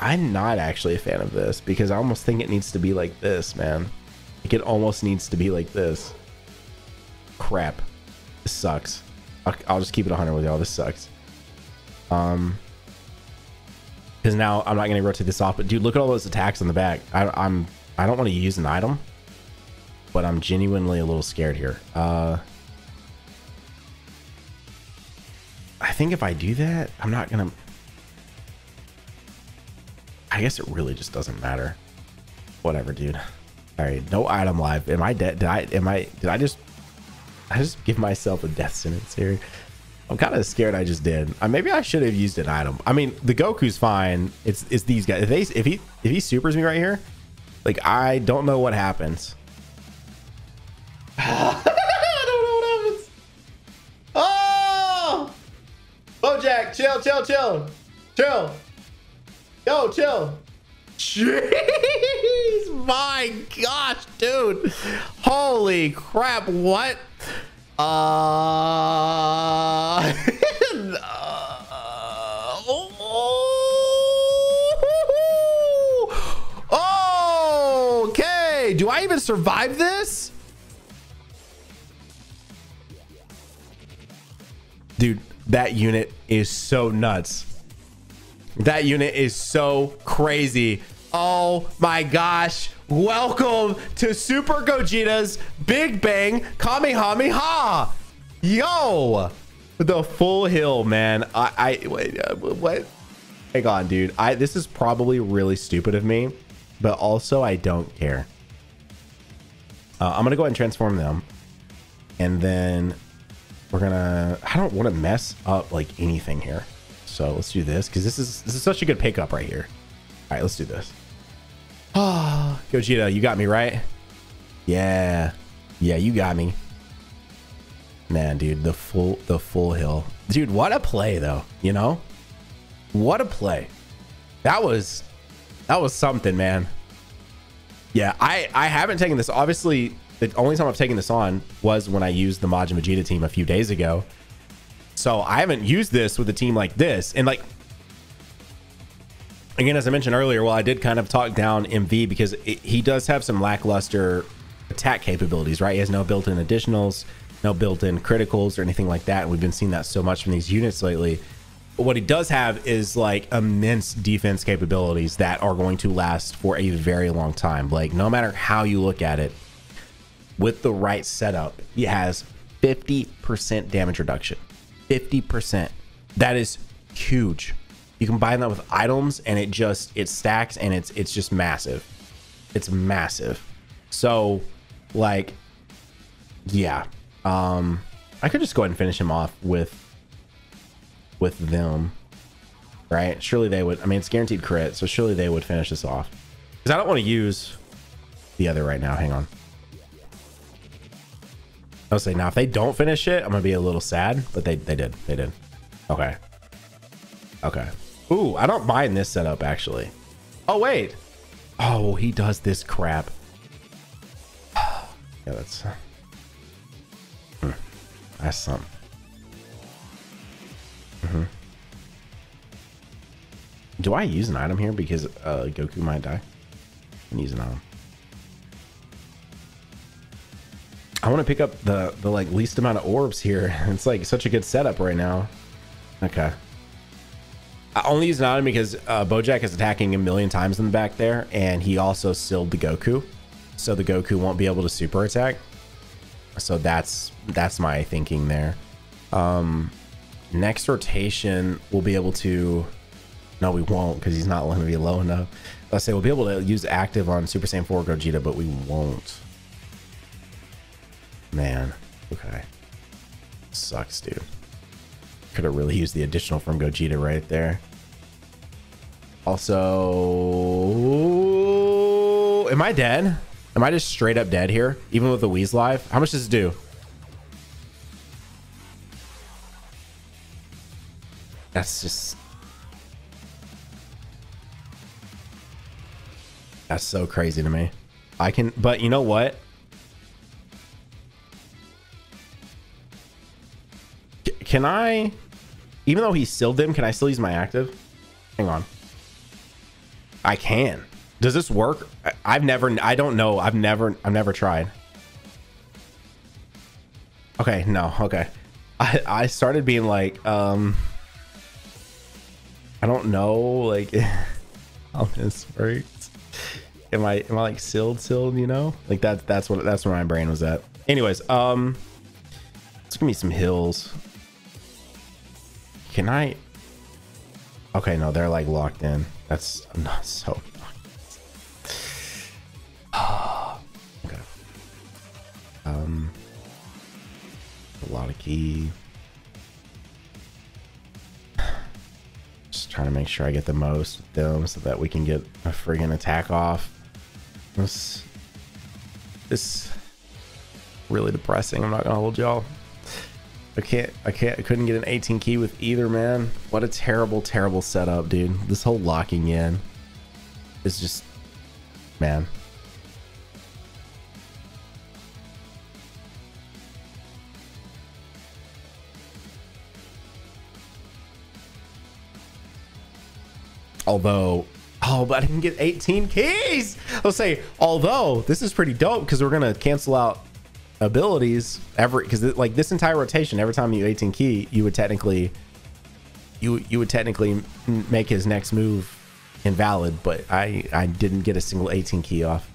I'm not actually a fan of this because I almost think it needs to be like this, man. Like, it almost needs to be like this. Crap. This sucks. I'll just keep it 100 with y'all. This sucks. Because now I'm not going to rotate this off, but dude, look at all those attacks on the back. I don't want to use an item, but I'm genuinely a little scared here. I think if I do that, I'm not going to, I guess it really just doesn't matter. Whatever, dude. All right. No item live. Am I dead? Did I just give myself a death sentence here? I'm kind of scared I just did. Maybe I should have used an item. I mean, the Goku's fine. It's these guys. If he supers me right here, like, I don't know what happens. I don't know what happens. Oh! Bojack, chill. Yo, chill. Jeez, my gosh, dude. Holy crap, what? Okay, do I even survive this? Dude, that unit is so nuts. That unit is so crazy. Oh my gosh. Welcome to Super Gogeta's Big Bang Kamehameha. Yo, the full hill, man. Wait, what? Hang on, dude. This is probably really stupid of me, but also I don't care. I'm gonna go ahead and transform them, and then we're gonna. I don't want to mess up like anything here, so let's do this because this is such a good pickup right here. All right, let's do this. Ah, oh, Gogeta, you got me right. Yeah, yeah, you got me. Man, dude, the full hill, dude. What a play, though. You know, what a play. That was something, man. Yeah, I haven't taken this. Obviously, the only time I've taken this on was when I used the Majin Vegeta team a few days ago. So I haven't used this with a team like this. And like, again, as I mentioned earlier, well, I did kind of talk down MV because he does have some lackluster attack capabilities, right? He has no built-in additionals, no built-in criticals or anything like that. And we've been seeing that so much from these units lately. But what he does have is like immense defense capabilities that are going to last for a very long time. Like no matter how you look at it, with the right setup, he has 50% damage reduction, 50%. That is huge. You combine that with items and it stacks and it's just massive. It's massive. So like, yeah, I could just go ahead and finish him off with them, right? Surely they would. I mean, it's guaranteed crit, so surely they would finish this off because I don't want to use the other right now. Hang on, I'll say now if they don't finish it, I'm gonna be a little sad, but they did. Okay. Ooh, I don't mind this setup actually. Oh wait, oh, he does this crap. Yeah, that's something. Mm-hmm. Do I use an item here because Goku might die? And use an item. I want to pick up the like least amount of orbs here. It's like such a good setup right now. Okay. I only use an item because Bojack is attacking a million times in the back there, and he also sealed the Goku, so the Goku won't be able to super attack. So that's my thinking there. Next rotation we'll be able to, no we won't because he's not going to be low enough. Let's say we'll be able to use active on Super Saiyan 4 Gogeta, but we won't, man. Okay, sucks, dude. Could have really used the additional from Gogeta right there. Also, am I dead? Am I just straight up dead here even with the Whis live? How much does it do? That's so crazy to me. I can, but you know what? Can I, even though he sealed them, can I still use my active? Hang on. I can. Does this work? I don't know. I've never tried. Okay. No. Okay. I started being like, I don't know, like, how this works. Am I like sealed, you know? Like that's where my brain was at. Anyways, let's give me some hills. Can I? Okay, no, they're like locked in. That's, I'm not so locked in. Okay. A lot of key. Just trying to make sure I get the most with them so that we can get a friggin' attack off. This really depressing. I'm not gonna hold y'all. I couldn't get an 18 key with either, man. What a terrible setup, dude. This whole locking in is just, man. Although, oh, but I didn't get 18 keys. I'll say, although this is pretty dope because we're gonna cancel out abilities because like this entire rotation, every time you 18 key, you would technically make his next move invalid, but I didn't get a single 18 key off.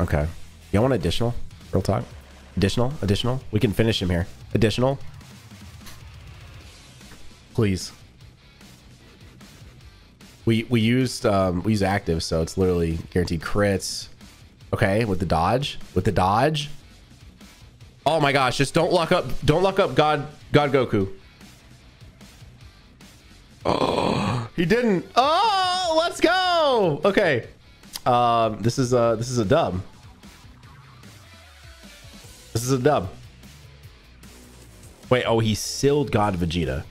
Okay. Y'all want additional? Real talk. Additional? Additional? We can finish him here. Additional? Please. We used active, so it's literally guaranteed crits. Okay, with the dodge. With the dodge. Oh my gosh, just don't lock up. Don't lock up God Goku. Oh, he didn't. Oh, let's go. Okay. This is a dub. This is a dub. Wait, oh, he sealed God Vegeta.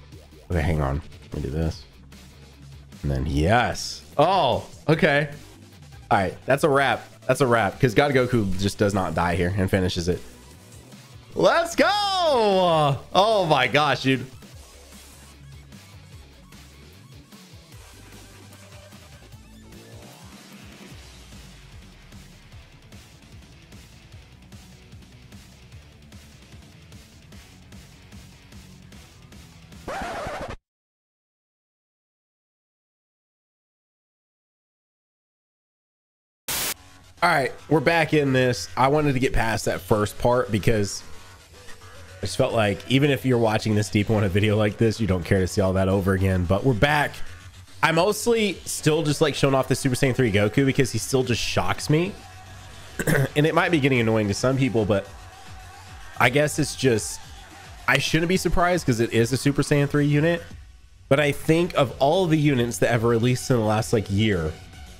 Okay, hang on. Let me do this. And then yes. Oh, okay. All right, that's a wrap. That's a wrap because God Goku just does not die here and finishes it. Let's go. Oh my gosh, dude. All right, we're back in this. I wanted to get past that first part because I just felt like even if you're watching this deep on a video like this, you don't care to see all that over again, but we're back. I mostly still just like showing off the Super Saiyan 3 Goku because he still just shocks me. And it might be getting annoying to some people, but I guess it's just, I shouldn't be surprised because it is a Super Saiyan 3 unit, but I think of all the units that have released in the last like year,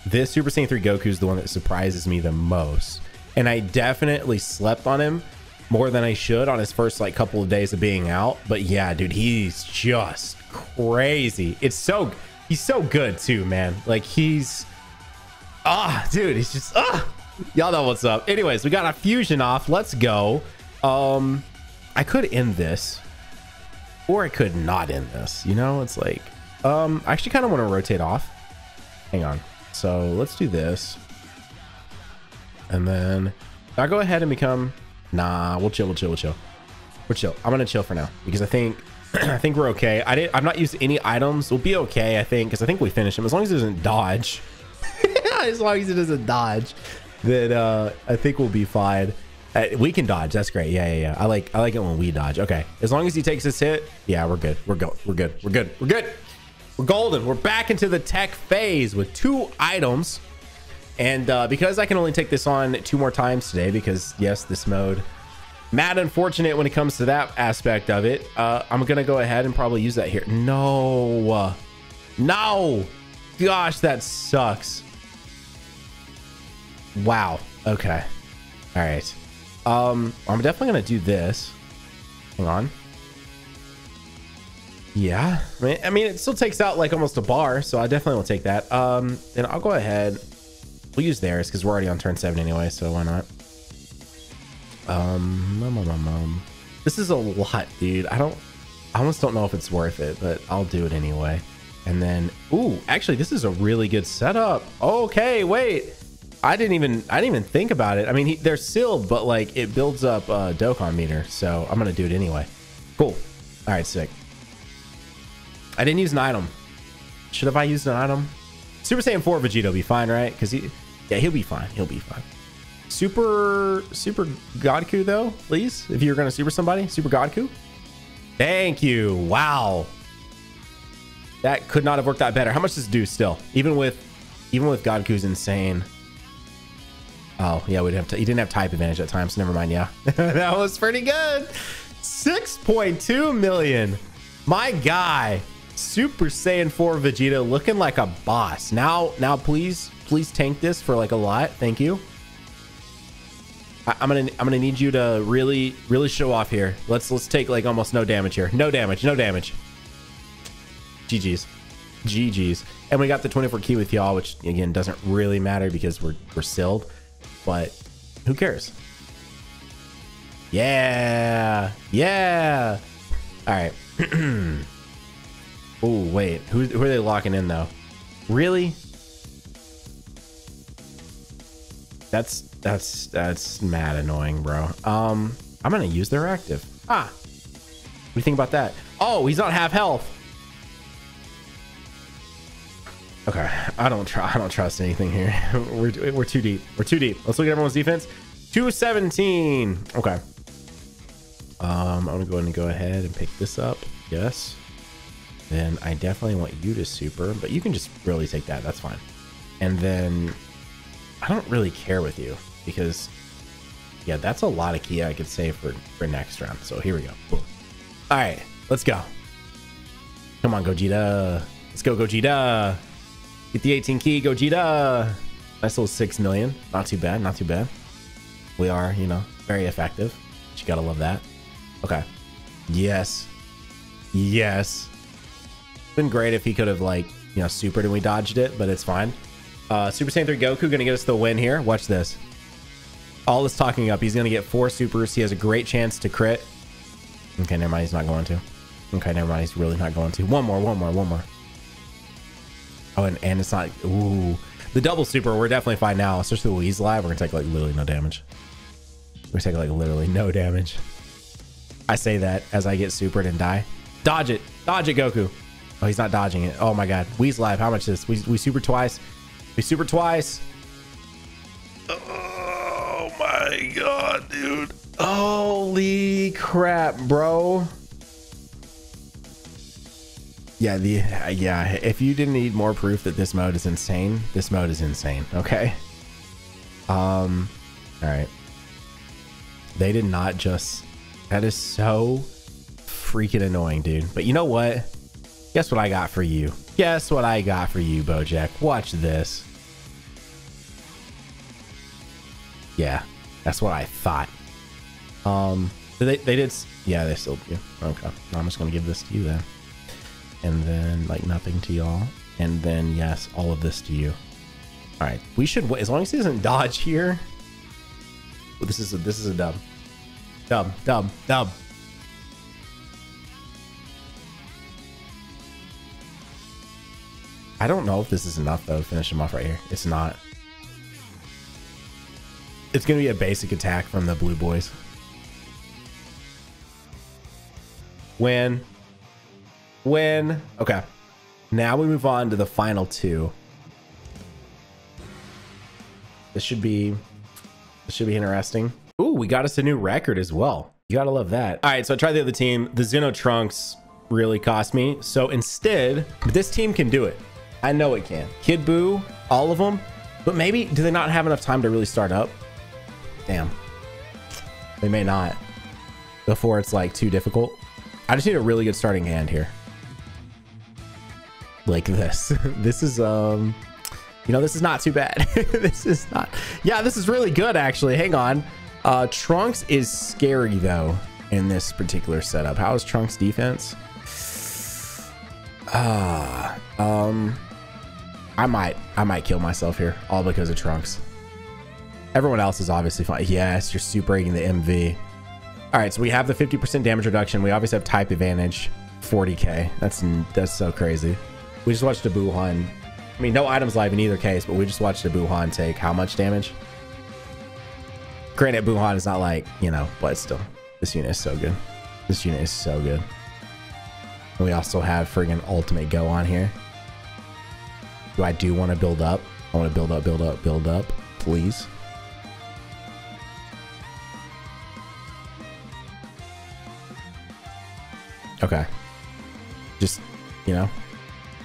this Super Saiyan 3 Goku is the one that surprises me the most. And I definitely slept on him more than I should on his first like couple of days of being out. But yeah, dude, he's just crazy. It's so, he's so good too, man. Like he's, dude, he's just, y'all know what's up. Anyways, we got a fusion off. Let's go. I could end this or I could not end this. You know, it's like, I actually kind of want to rotate off. Hang on. So let's do this. And then I'll go ahead and become, nah, we'll chill. We're chill. I'm going to chill for now because I think, I think we're okay. I'm not using any items. We'll be okay. I think, cause I think we finish him as long as it doesn't dodge, as long as it doesn't dodge, then, I think we'll be fine. We can dodge. That's great. Yeah. I like it when we dodge. Okay. As long as he takes this hit. Yeah, we're good. We're good. We're golden. We're back into the tech phase with 2 items. And because I can only take this on 2 more times today, because yes, this mode, mad unfortunate when it comes to that aspect of it. I'm going to go ahead and probably use that here. No, gosh, that sucks. Wow. Okay. All right. I'm definitely going to do this. Hang on. Yeah, I mean, it still takes out like almost a bar, so I definitely will take that. And I'll go ahead. We'll use theirs because we're already on turn 7 anyway, so why not? This is a lot, dude. I almost don't know if it's worth it, but I'll do it anyway. And then, ooh, actually, this is a really good setup. Okay, wait, I didn't even think about it. I mean, they're sealed, but like it builds up Dokkan meter, so I'm gonna do it anyway. Cool. All right, sick. I didn't use an item. Should have I used an item? Super Saiyan 4 Vegeta will be fine, right? Because he'll be fine. He'll be fine. Super Godku though, please. If you're gonna super somebody, Super Godku. Thank you. Wow. That could not have worked out better. How much does it do still? Even with Godku's insane. Oh yeah, he didn't have type advantage that time, so never mind. Yeah, that was pretty good. 6.2 million. My guy. Super Saiyan 4 Vegeta looking like a boss. Now please tank this for like a lot. Thank you. I'm gonna need you to really show off here. Let's take like almost no damage here. No damage. GGs. And we got the 24 key with y'all, which again doesn't really matter because we're sealed. But who cares? Yeah. All right. Oh, wait, who are they locking in though? Really? That's mad annoying, bro. I'm going to use their active. What do you think about that? Oh, he's not half health. Okay, I don't trust anything here. We're too deep. We're too deep. Let's look at everyone's defense. 217. Okay. I'm gonna go ahead and pick this up. Yes. Then I definitely want you to super, but you can just really take that. That's fine. And then I don't really care with you because, yeah, that's a lot of ki I could save for next round. So here we go. Boom. All right, let's go. Come on, Gogeta. Let's go, Gogeta. Get the 18 ki, Gogeta. Nice little 6 million. Not too bad, not too bad. We are, you know, very effective. You gotta love that. Okay. Yes. Yes. Been great if he could have, like, you know, supered and we dodged it, but it's fine. Super Saiyan 3 Goku gonna get us the win here. Watch this. All this talking up. He's gonna get 4 supers. He has a great chance to crit. Okay, never mind. He's not going to. Okay, never mind. He's really not going to. One more. Oh, and it's not. Ooh, the double super. We're definitely fine now. Especially with Weasel Eye, we're gonna take like literally no damage. We're taking like literally no damage. I say that as I get supered and die. Dodge it. Dodge it, Goku. Oh, he's not dodging it. Oh my God. We's live. How much is this? We super twice. We super twice. Oh my God, dude. Holy crap, bro. Yeah, yeah. If you didn't need more proof that this mode is insane, this mode is insane. Okay. All right. They did not just. That is so freaking annoying, dude. But you know what? Guess what I got for you? Guess what I got for you, Bojack? Watch this. Yeah, that's what I thought. They did. Yeah, they still do. Okay, I'm just gonna give this to you then, and then like nothing to y'all, and then yes, all of this to you. All right, we should wait as long as he doesn't dodge here. Well, this is a dub. Dub. I don't know if this is enough though to finish him off right here. It's not. It's gonna be a basic attack from the blue boys. Win. Okay. Now we move on to the final two. This should be interesting. Ooh, we got us a new record as well. You gotta love that. All right, so I tried the other team. The Xeno Trunks really cost me. So instead, this team can do it. I know it can. Kid Buu, all of them. But maybe, do they not have enough time to really start up? Damn. They may not. Before it's like too difficult. I just need a really good starting hand here. Like this. This is, you know, this is not too bad. This is not. Yeah, this is really good, actually. Hang on. Trunks is scary, though, in this particular setup. How is Trunks' defense? I might kill myself here, all because of Trunks. Everyone else is obviously fine. Yes, you're superating the MV. All right, so we have the 50% damage reduction. We obviously have type advantage, 40k. That's so crazy. We just watched a Buhan. I mean, no items live in either case, but we just watched a Buhan take how much damage? Granted, Buhan is not like, you know, but still. This unit is so good. This unit is so good. And we also have friggin' Ultimate Go on here. Do I want to build up? I want to build up, please. Okay. Just, you know,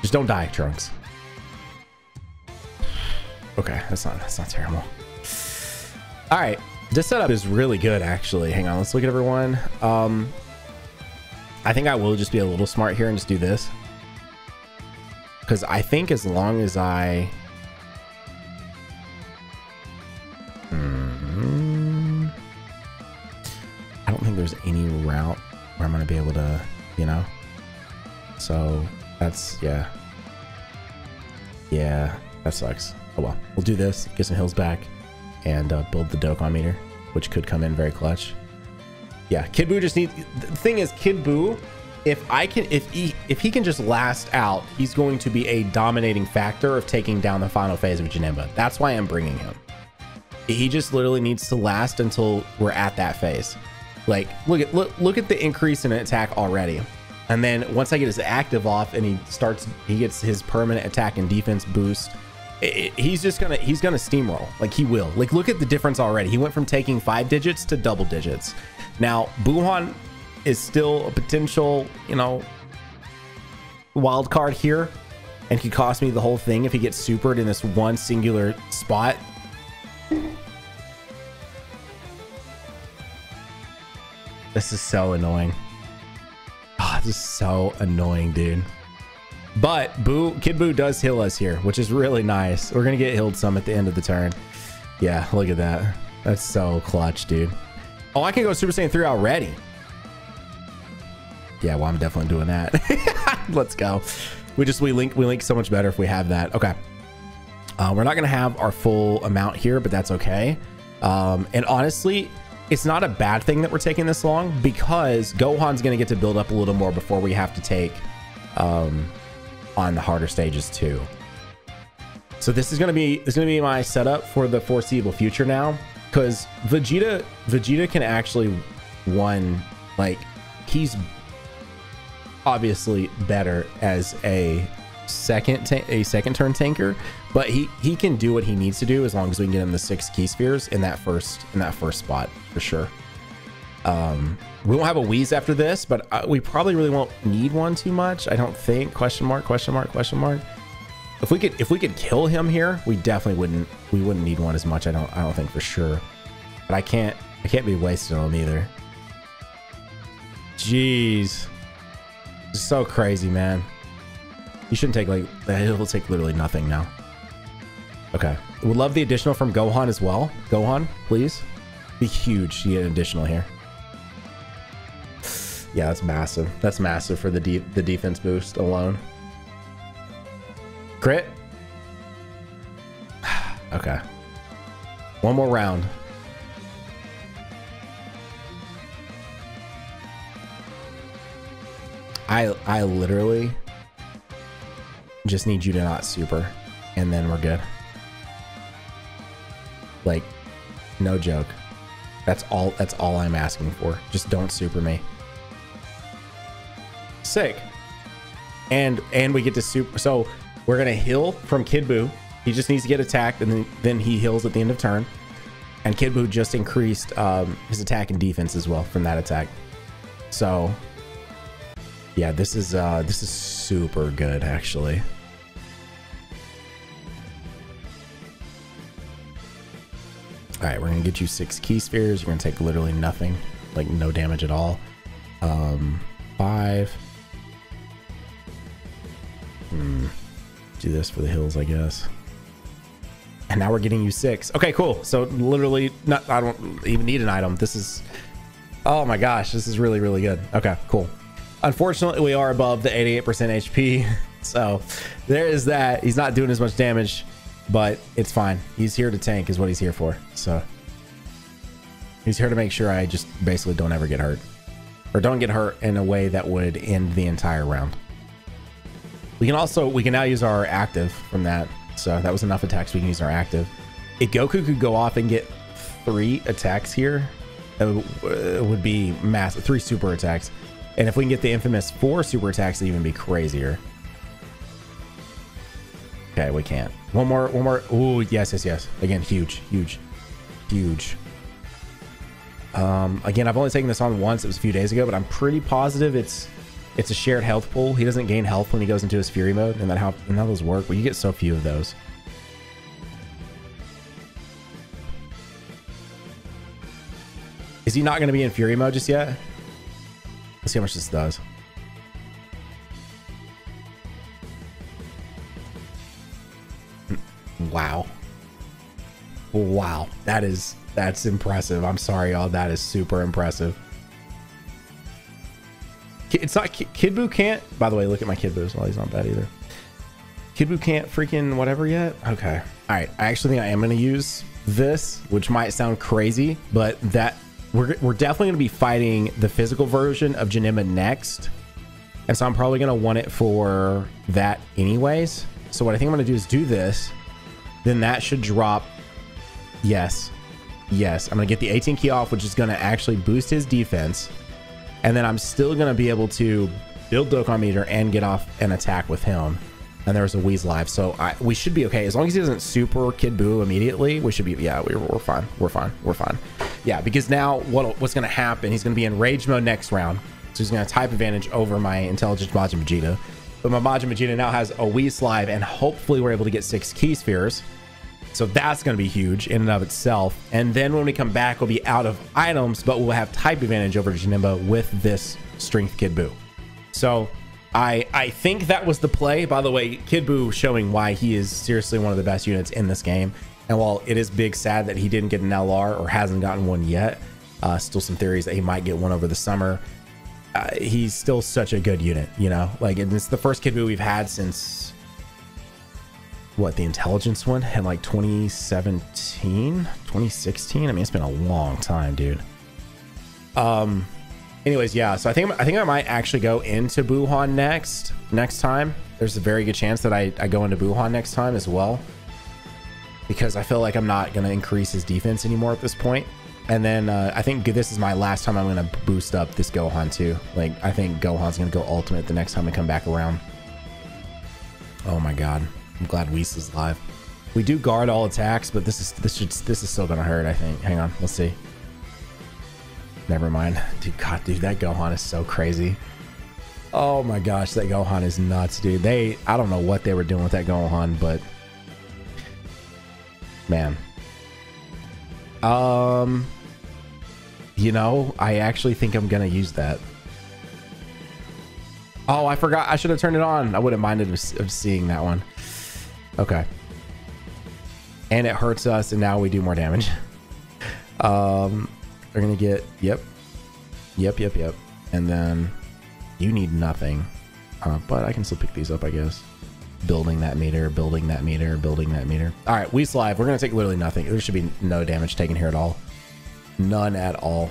just don't die, Trunks. Okay, that's not terrible. All right, this setup is really good, actually. Hang on, let's look at everyone. I think I will just be a little smart here and just do this. Because I think as long as I... I don't think there's any route where I'm going to be able to, you know? So that's, yeah. Yeah, that sucks. Oh well, we'll do this, get some hills back, and build the Dokkan meter, which could come in very clutch. Yeah, Kid Buu just needs... The thing is, Kid Buu, if he can just last out, he's going to be a dominating factor of taking down the final phase of Janemba. That's why I'm bringing him. He just literally needs to last until we're at that phase. Like, look at the increase in attack already. And then once I get his active off and he gets his permanent attack and defense boost, he's gonna steamroll. Like, he will. Like, look at the difference already. He went from taking 5 digits to double digits. Now, Buhan is still a potential, you know, wild card here, and could cost me the whole thing if he gets supered in this one singular spot. This is so annoying. Oh, this is so annoying, dude. But Kid Buu does heal us here, which is really nice. We're gonna get healed some at the end of the turn. Yeah, look at that. That's so clutch, dude. Oh, I can go Super Saiyan 3 already. Yeah, well, I'm definitely doing that. Let's go. We link so much better if we have that. Okay. We're not gonna have our full amount here, but that's okay. And honestly, it's not a bad thing that we're taking this long, because Gohan's gonna get to build up a little more before we have to take on the harder stages too. So this is gonna be my setup for the foreseeable future now, because Vegeta can actually one, like, he's obviously better as a second turn tanker, but he can do what he needs to do as long as we can get him the 6 key spheres in that first spot for sure. We won't have a Wheeze after this, but we probably really won't need one too much, I don't think. Question mark. If we could kill him here, we definitely wouldn't need one as much. I don't think, for sure. But I can't be wasted on him either. Jeez. So crazy, man. You shouldn't take, like, it'll take literally nothing now. Okay. Would love the additional from Gohan as well. Gohan, please. Be huge to get an additional here. Yeah, that's massive. That's massive for the defense boost alone. Crit. Okay. One more round. I literally just need you to not super, and then we're good. Like, no joke. That's all I'm asking for. Just don't super me. Sick. And we get to super, so we're gonna heal from Kid Buu. He just needs to get attacked, and then he heals at the end of turn. And Kid Buu just increased his attack and defense as well from that attack. So yeah, this is super good, actually. All right, we're gonna get you 6 key spheres. We're gonna take literally nothing, like no damage at all. 5. Do this for the hills, I guess. And now we're getting you 6. Okay, cool. So literally, I don't even need an item. This is, oh my gosh, this is really, really good. Okay, cool. Unfortunately, we are above the 88% HP, so there is that. He's not doing as much damage, but it's fine. He's here to tank is what he's here for, so. He's here to make sure I just basically don't ever get hurt. Or don't get hurt in a way that would end the entire round. We can now use our active from that, so that was enough attacks. We can use our active. If Goku could go off and get 3 attacks here, it would be massive. 3 super attacks. And if we can get the infamous 4 super attacks, it'd even be crazier. Okay, we can't. One more. Ooh, yes. Again, huge. Again, I've only taken this on once. It was a few days ago, but I'm pretty positive it's a shared health pool. He doesn't gain health when he goes into his fury mode, and how those work. Well, you get so few of those. Is he not going to be in fury mode just yet? Let's see how much this does. Wow. Wow. That's impressive. I'm sorry, y'all. That is super impressive. It's not Kid Buu can't. By the way, look at my Kid Buu's. Well, he's not bad either. Kid Buu can't freaking whatever yet. Okay. All right. I actually think I am going to use this, which might sound crazy, but that we're definitely going to be fighting the physical version of Janemba next. And so I'm probably going to want it for that anyways. So what I think I'm going to do is do this. Then that should drop. Yes. I'm going to get the 18 key off, which is going to actually boost his defense. And then I'm still going to be able to build Dokkan Meteor, and get off an attack with him. And there was a Weezlive, so we should be okay. As long as he doesn't super Kid Buu immediately, we should be, yeah, we're fine. We're fine. We're fine. Yeah, because now what's going to happen, he's going to be in rage mode next round. So he's going to type advantage over my intelligent Majin Vegeta. But my Majin Vegeta now has a Weezlive, and hopefully we're able to get 6 Key Spheres. So that's going to be huge in and of itself. And then when we come back, we'll be out of items, but we'll have type advantage over Janemba with this Strength Kid Buu. So... I think that was the play. By the way, Kid Buu showing why he is seriously one of the best units in this game. And while it is big sad that he didn't get an LR or hasn't gotten one yet, still some theories that he might get one over the summer, he's still such a good unit, you know? Like, and it's the first Kid Buu we've had since, what, the Intelligence one? In like 2017? 2016? I mean, it's been a long time, dude. Anyways, yeah, so I think I might actually go into Buhan next time. There's a very good chance that I go into Buhan next time as well, because I feel like I'm not going to increase his defense anymore at this point. And then I think this is my last time I'm going to boost up this Gohan too. Like, I think Gohan's going to go ultimate the next time we come back around. Oh my god, I'm glad Whis is live. We do guard all attacks, but this is still going to hurt, I think. Hang on, let's see. Never mind. Dude, god, dude, that Gohan is so crazy. Oh my gosh, that Gohan is nuts, dude. I don't know what they were doing with that Gohan, but... man. You know, I actually think I'm gonna use that. Oh, I forgot. I should have turned it on. I wouldn't minded of seeing that one. Okay. And it hurts us, and now we do more damage. They're gonna get, yep. And then you need nothing, but I can still pick these up, I guess. Building that meter, building that meter, building that meter. All right, we slide. We're gonna take literally nothing. There should be no damage taken here at all. None at all.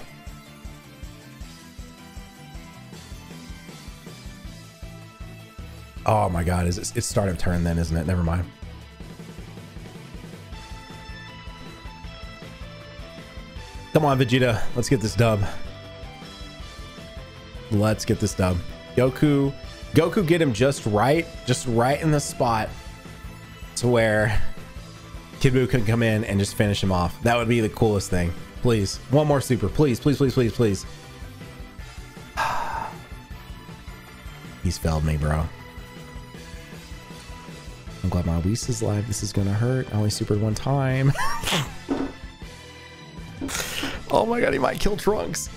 Oh my god, it's start of turn then, isn't it? Never mind. Come on, Vegeta. Let's get this dub. Let's get this dub. Goku. Goku, get him just right. Just right in the spot to where Kid Buu can come in and just finish him off. That would be the coolest thing. Please. One more super. Please, please, please, please, please. He's failed me, bro. I'm glad my Whis is live. This is going to hurt. I only supered one time. Oh my god, he might kill Trunks.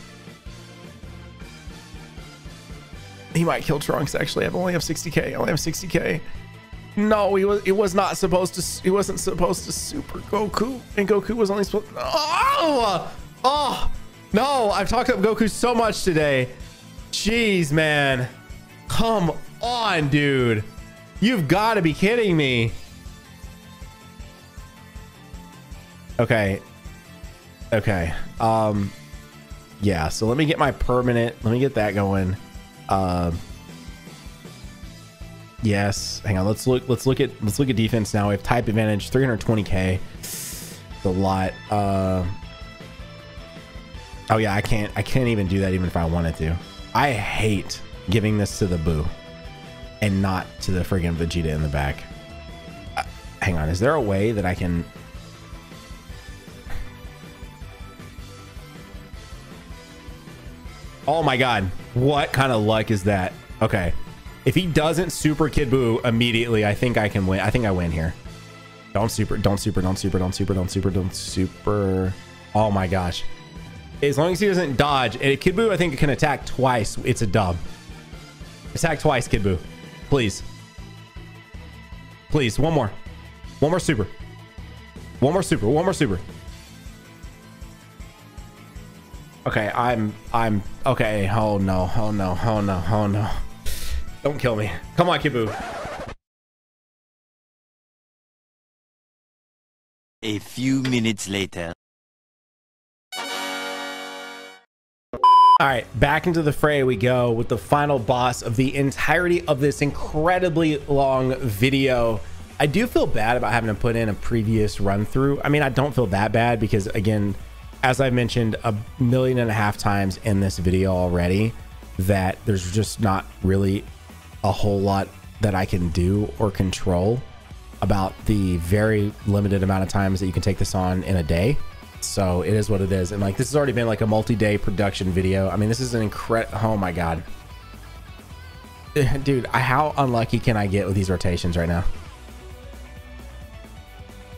He might kill Trunks, actually. I only have 60k. I only have 60k. No, he was not supposed to. He wasn't supposed to super Goku. And Goku was only supposed... oh! Oh! No! I've talked up Goku so much today. Jeez, man. Come on, dude. You've got to be kidding me. Okay. Okay, yeah, so let me get my permanent, let me get that going. Yes, hang on, let's look at defense now. We have type advantage, 320k, it's a lot. Oh yeah, I can't even do that even if I wanted to. I hate giving this to the Buu and not to the friggin' Vegeta in the back. Hang on, is there a way that I can... oh my god, what kind of luck is that? Okay, if he doesn't super Kid Buu immediately, I think I can win. I think I win here. Don't super, don't super, don't super, don't super, don't super, don't super. Oh my gosh. As long as he doesn't dodge, and Kid Buu, I think it can attack twice. It's a dub. Attack twice, Kid Buu. Please. Please, one more. One more super. One more super, one more super. Okay, I'm okay. Oh no, oh no, oh no, oh no. Don't kill me. Come on, Kid Buu. A few minutes later. All right, back into the fray we go with the final boss of the entirety of this incredibly long video. I do feel bad about having to put in a previous run through. I mean, I don't feel that bad because, again, as I've mentioned 1.5 million times in this video already, that there's just not really a whole lot that I can do or control about the very limited amount of times that you can take this on in a day. So it is what it is. And like, this has already been like a multi-day production video. I mean, this is an incredible, oh my God. Dude, how unlucky can I get with these rotations right now?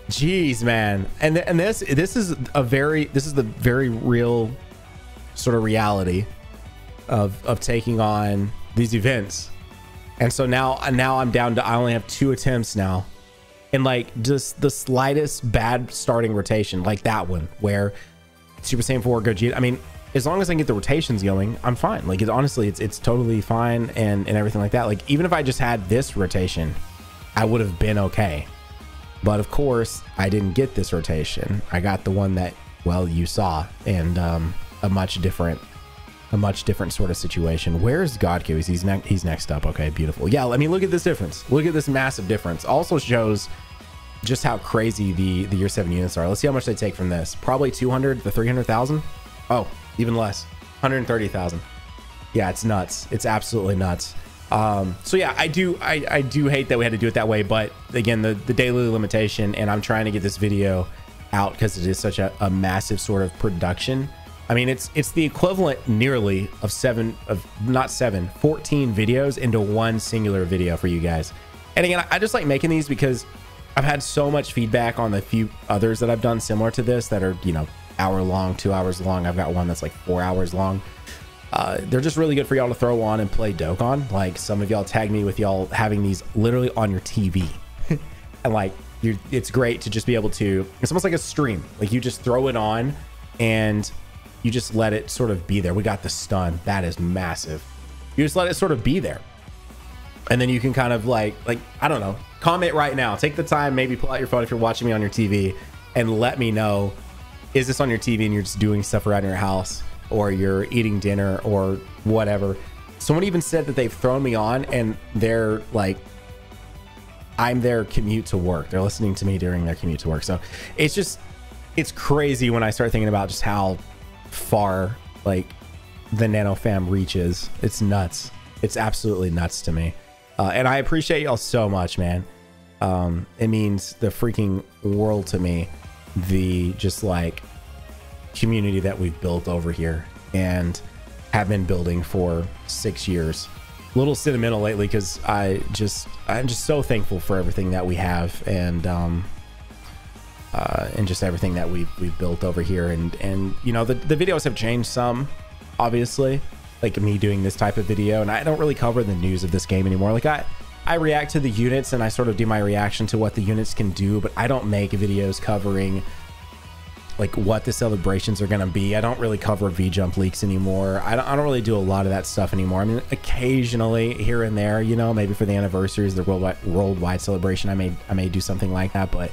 Jeez, man. And this is the very real sort of reality of taking on these events. And so now I'm down to, I only have 2 attempts now. And like just the slightest bad starting rotation, like that one where Super Saiyan 4 Gogeta, I mean, as long as I can get the rotations going, I'm fine. Like, honestly, it's totally fine and everything like that. Like, even if I just had this rotation, I would have been okay. But of course, I didn't get this rotation. I got the one that, well, you saw, and a much different sort of situation. Where's Godku? He's next up. Okay, beautiful. Yeah, I mean, look at this difference. Look at this massive difference. Also shows just how crazy the year 7 units are. Let's see how much they take from this. Probably 200 to 300,000. Oh, even less. 130,000. Yeah, it's nuts. It's absolutely nuts. So yeah, I do hate that we had to do it that way, but again, the daily limitation, and I'm trying to get this video out because it is such a massive sort of production. I mean, it's the equivalent nearly of 14 videos into one singular video for you guys. And again, I just like making these because I've had so much feedback on the few others that I've done similar to this that are, you know, hour long, 2 hours long. I've got one that's like 4 hours long. They're just really good for y'all to throw on and play Dokkan. Like, some of y'all tagged me with y'all having these literally on your TV. And like, it's great to just be able to, it's almost like a stream. Like, you just throw it on and you just let it sort of be there. We got the stun. That is massive. You just let it sort of be there. And then you can kind of like, I don't know, comment right now. Take the time, maybe pull out your phone if you're watching me on your TV and let me know, is this on your TV and you're just doing stuff around your house or you're eating dinner or whatever. Someone even said that they've thrown me on and they're like, I'm their commute to work. They're listening to me during their commute to work. So it's just, it's crazy when I start thinking about just how far like the Nano fam reaches. It's nuts. It's absolutely nuts to me. And I appreciate y'all so much, man. It means the freaking world to me, the just like community that we've built over here and have been building for 6 years. A little sentimental lately because I'm just so thankful for everything that we have and just everything that we've built over here. And you know, the videos have changed some, obviously, like me doing this type of video, and I don't really cover the news of this game anymore. Like I react to the units and I sort of do my reaction to what the units can do, but I don't make videos covering like what the celebrations are gonna be. I don't really cover V-Jump leaks anymore. I don't really do a lot of that stuff anymore. I mean, occasionally here and there, you know, maybe for the anniversaries, the worldwide celebration, I may do something like that, but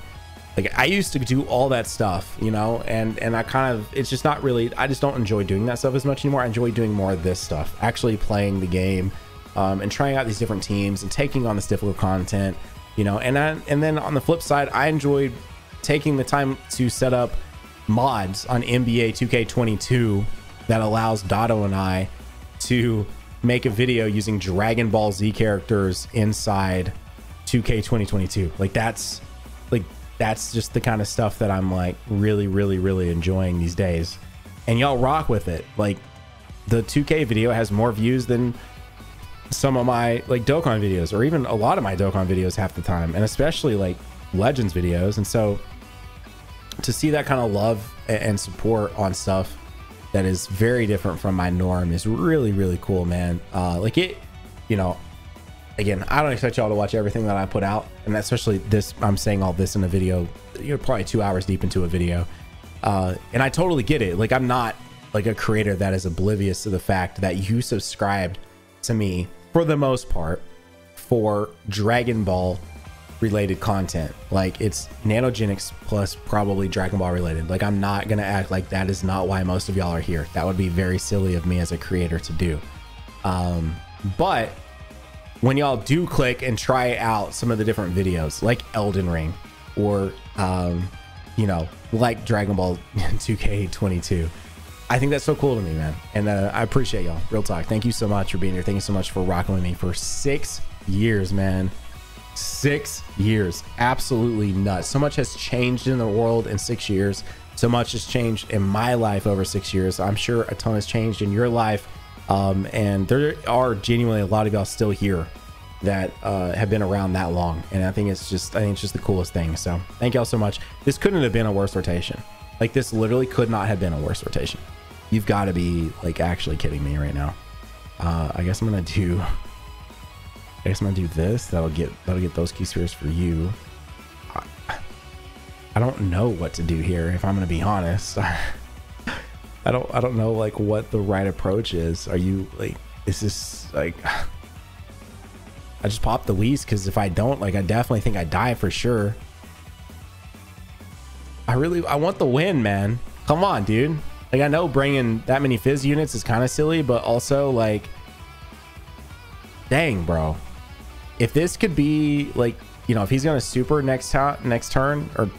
like I used to do all that stuff, you know, and I kind of, it's just not really, I just don't enjoy doing that stuff as much anymore. I enjoy doing more of this stuff, actually playing the game and trying out these different teams and taking on this difficult content, you know, and then on the flip side, I enjoyed taking the time to set up mods on NBA 2K22 that allows Dotto and I to make a video using Dragon Ball Z characters inside 2K2022. Like that's just the kind of stuff that I'm like really enjoying these days, and y'all rock with it. Like the 2K video has more views than some of my like Dokkan videos, or even a lot of my Dokkan videos half the time, and especially like Legends videos. And so to see that kind of love and support on stuff that is very different from my norm is really cool, man. Like it, you know, again, I don't expect y'all to watch everything that I put out, and especially this, I'm saying all this in a video, you're probably 2 hours deep into a video. And I totally get it. Like, I'm not like a creator that is oblivious to the fact that you subscribed to me for the most part for Dragon Ball related content. Like, it's Nanogenix plus probably Dragon Ball related. Like, I'm not gonna act like that is not why most of y'all are here. That would be very silly of me as a creator to do. But when y'all do click and try out some of the different videos like Elden Ring or you know, like Dragon Ball 2K22, I think that's so cool to me, man. And I appreciate y'all. Real talk. Thank you so much for being here. Thank you so much for rocking with me for 6 years, man. 6 years. Absolutely nuts. So much has changed in the world in 6 years. So much has changed in my life over 6 years. I'm sure a ton has changed in your life. And there are genuinely a lot of y'all still here that have been around that long. And I think it's just the coolest thing. So thank y'all so much. This couldn't have been a worse rotation. Like, this literally could not have been a worse rotation. You've got to be like actually kidding me right now. I guess I'm gonna do this. That'll get those key spheres for you. I don't know what to do here, if I'm gonna be honest. I don't know like what the right approach is. Are you like, is this like, I just popped the Whis because if I don't, like, I definitely think I die for sure. I want the win, man. Come on, dude. Like, I know bringing that many fizz units is kind of silly, but also like, dang, bro. If this could be like, you know, if he's gonna super next turn, or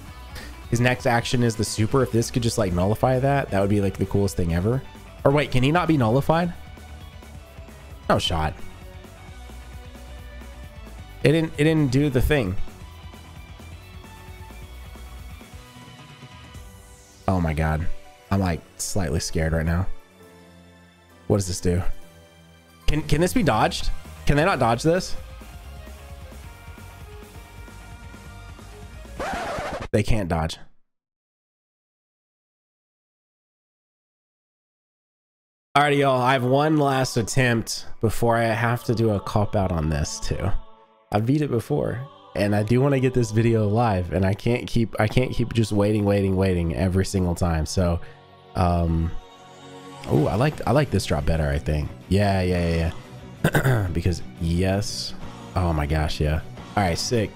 his next action is the super, if this could just like nullify that, that would be like the coolest thing ever. Or wait, can he not be nullified? No shot. It didn't do the thing. Oh my god. I'm like slightly scared right now. What does this do? Can this be dodged? Can they not dodge this? They can't dodge. Alrighty, y'all. I have one last attempt before I have to do a cop-out on this too. I beat it before. And I do want to get this video live, and I can't keep just waiting every single time. So, oh, I like this drop better, I think. Yeah. Because yes, oh my gosh, yeah. All right, sick.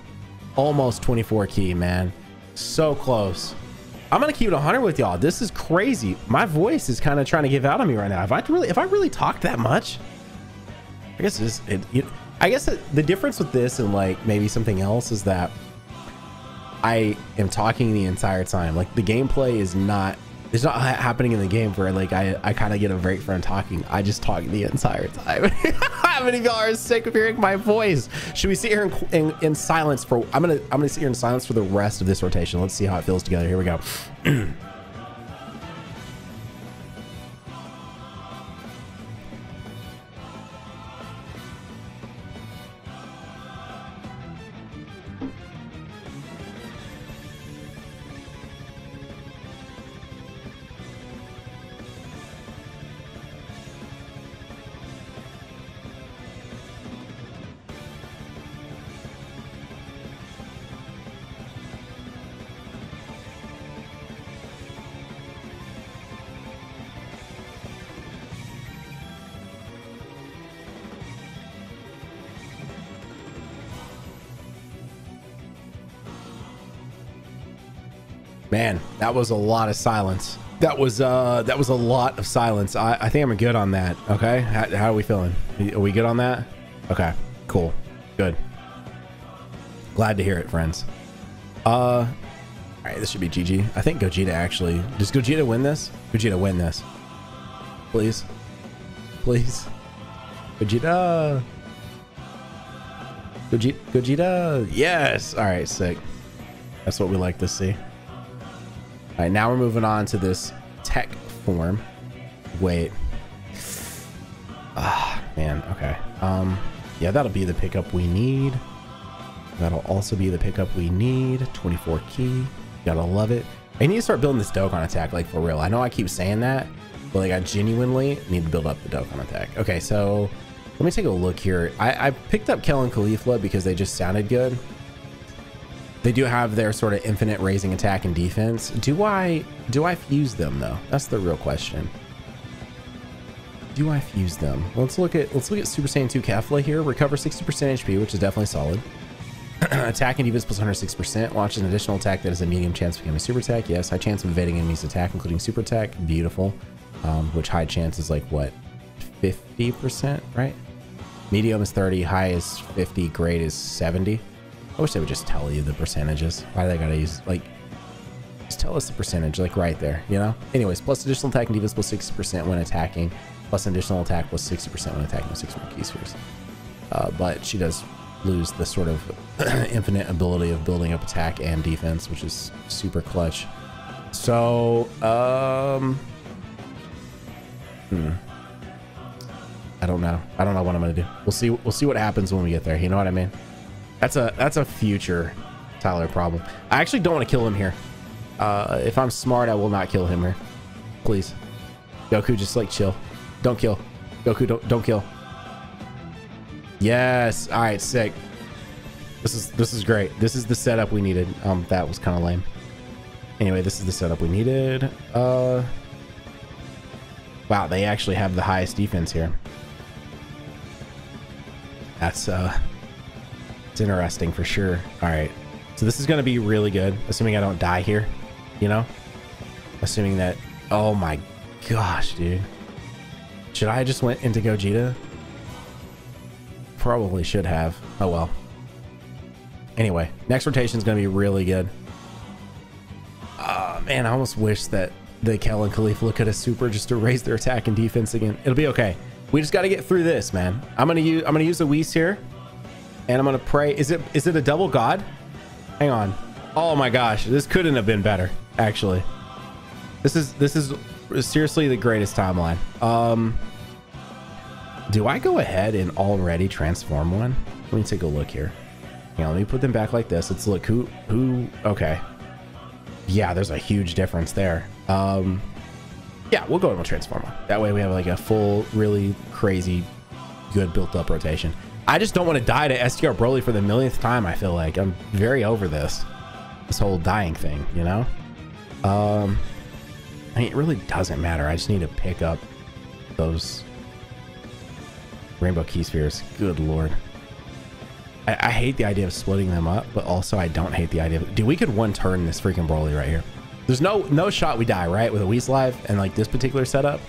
Almost 24 key, man. So close. I'm gonna keep it 100 with y'all. This is crazy. My voice is kind of trying to give out on me right now. If I really talk that much, I guess I guess the difference with this and like maybe something else is that I am talking the entire time. Like, the gameplay is not, it's not happening in the game where like I kind of get a break from talking. I just talk the entire time. How many of y'all are sick of hearing my voice? Should we sit here in silence for, I'm gonna sit here in silence for the rest of this rotation. Let's see how it feels together. Here we go. Man, that was a lot of silence. That was a lot of silence. I think I'm good on that. Okay, how are we feeling? Are we good on that? Okay, cool, good. Glad to hear it, friends. All right, this should be GG. I think Gogeta actually. Does Gogeta win this? Gogeta win this, please, please. Gogeta. Gogeta. Yes. All right, sick. That's what we like to see. All right, now we're moving on to this tech form. Wait. Ah, man, okay. Yeah, that'll be the pickup we need. That'll also be the pickup we need. 24 key, gotta love it. I need to start building this Dokkan attack, like for real. I know I keep saying that, but like I genuinely need to build up the Dokkan attack. Okay, so let me take a look here. I picked up Kel and Khalifa because they just sounded good. They do have their sort of infinite raising attack and defense. Do I fuse them though? That's the real question. Do I fuse them? Let's look at Super Saiyan 2 Kefla here. Recover 60% HP, which is definitely solid. Attack and defense plus 106%. Launches an additional attack that is a medium chance of becoming a super attack. Yes, high chance of evading enemies attack, including super attack. Beautiful. Which high chance is like what? 50%, right? Medium is 30, high is 50, great is 70. I wish they would just tell you the percentages. Why do they gotta use, like, Just tell us the percentage, like right there, you know? Anyways, plus additional attack and defense plus 60% when attacking, plus additional attack plus 60% when attacking with 6 more key spheres. But she does lose the sort of infinite ability of building up attack and defense, which is super clutch. So, I don't know. I don't know what I'm gonna do. We'll see. We'll see what happens when we get there. You know what I mean? That's a future Tyler problem. I actually don't want to kill him here. If I'm smart, I will not kill him here. Please, Goku, just like chill. Don't kill, Goku. Don't kill. Yes. All right. Sick. This is great. This is the setup we needed. That was kind of lame. Anyway, this is the setup we needed. Wow, they actually have the highest defense here. That's it's interesting for sure. All right, so this is gonna be really good, assuming I don't die here, you know, assuming that. Oh my gosh, dude, should I just went into Gogeta? Probably should have. Oh well. Anyway, next rotation is gonna be really good. Man, I almost wish that the Kel and Khalifa could have super just to raise their attack and defense again. It'll be okay. We just got to get through this, man. I'm gonna use the Whis here, and I'm gonna pray. Is it a double god? Hang on. Oh my gosh, this couldn't have been better. Actually, this is seriously the greatest timeline. Do I go ahead and already transform one? Let me take a look here. Hang on, let me put them back like this. Let's look who. Okay. Yeah, there's a huge difference there. Yeah, we'll go and we'll transform on. That way we have like a full, really crazy, good built up rotation. I just don't want to die to STR Broly for the millionth time, I feel like. I'm very over this whole dying thing, you know? I mean, it really doesn't matter. I just need to pick up those rainbow key spheres. Good Lord. I hate the idea of splitting them up, but also I don't hate the idea of... Dude, we could one turn this freaking Broly right here. There's no shot we die, right? With a Whis life and like this particular setup.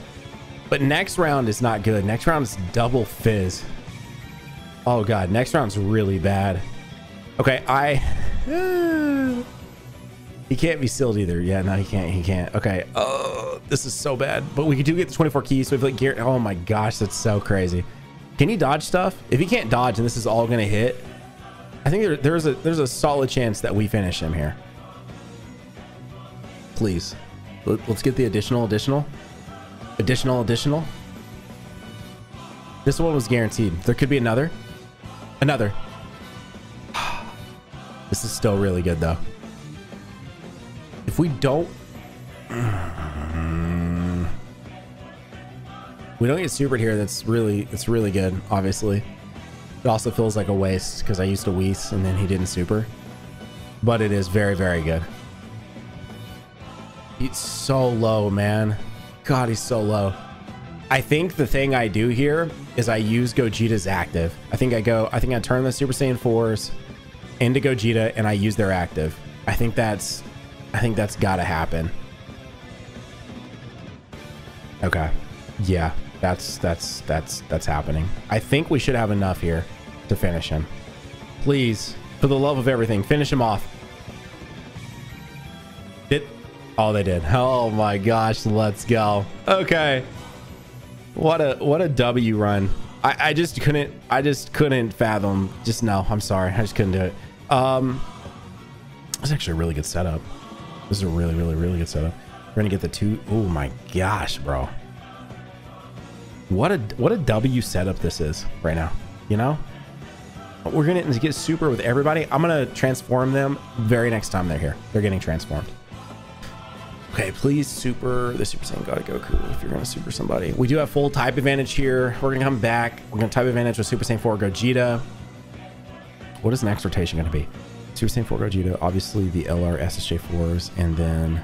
But next round is not good. Next round is double fizz. Oh God, next round's really bad. Okay, he can't be sealed either. Yeah, no, he can't. Okay, oh, this is so bad. But we do get the 24 keys, so we have like gear. Oh my gosh, that's so crazy. Can he dodge stuff? If he can't dodge and this is all gonna hit, I think there's a solid chance that we finish him here. Please, let's get the additional. This one was guaranteed. There could be another. This is still really good though. If we don't, get supered here. That's really good. Obviously, it also feels like a waste because I used a Whis and then he didn't super, but it is very, very good. He's so low, man. God, he's so low. I think the thing I do here is I use Gogeta's active. I turn the Super Saiyan 4s into Gogeta and I use their active. I think that's gotta happen. Okay. Yeah, that's happening. I think we should have enough here to finish him. Please, for the love of everything, finish him off. Oh, they did. Oh my gosh, let's go. Okay, what a W run. I just couldn't fathom. Just no, I'm sorry, I just couldn't do it. It's actually a really good setup. This is a really good setup. We're gonna get the two. Oh my gosh, bro, what a W setup this is right now, you know? We're gonna get super with everybody. I'm gonna transform them very next time they're here. They're getting transformed. Okay, please super the Super Saiyan God Goku if you're going to super somebody. We do have full type advantage here. We're going to come back. We're going to type advantage with Super Saiyan 4 Gogeta. What is next rotation going to be? Super Saiyan 4 Gogeta, obviously the LR SSJ4s, and then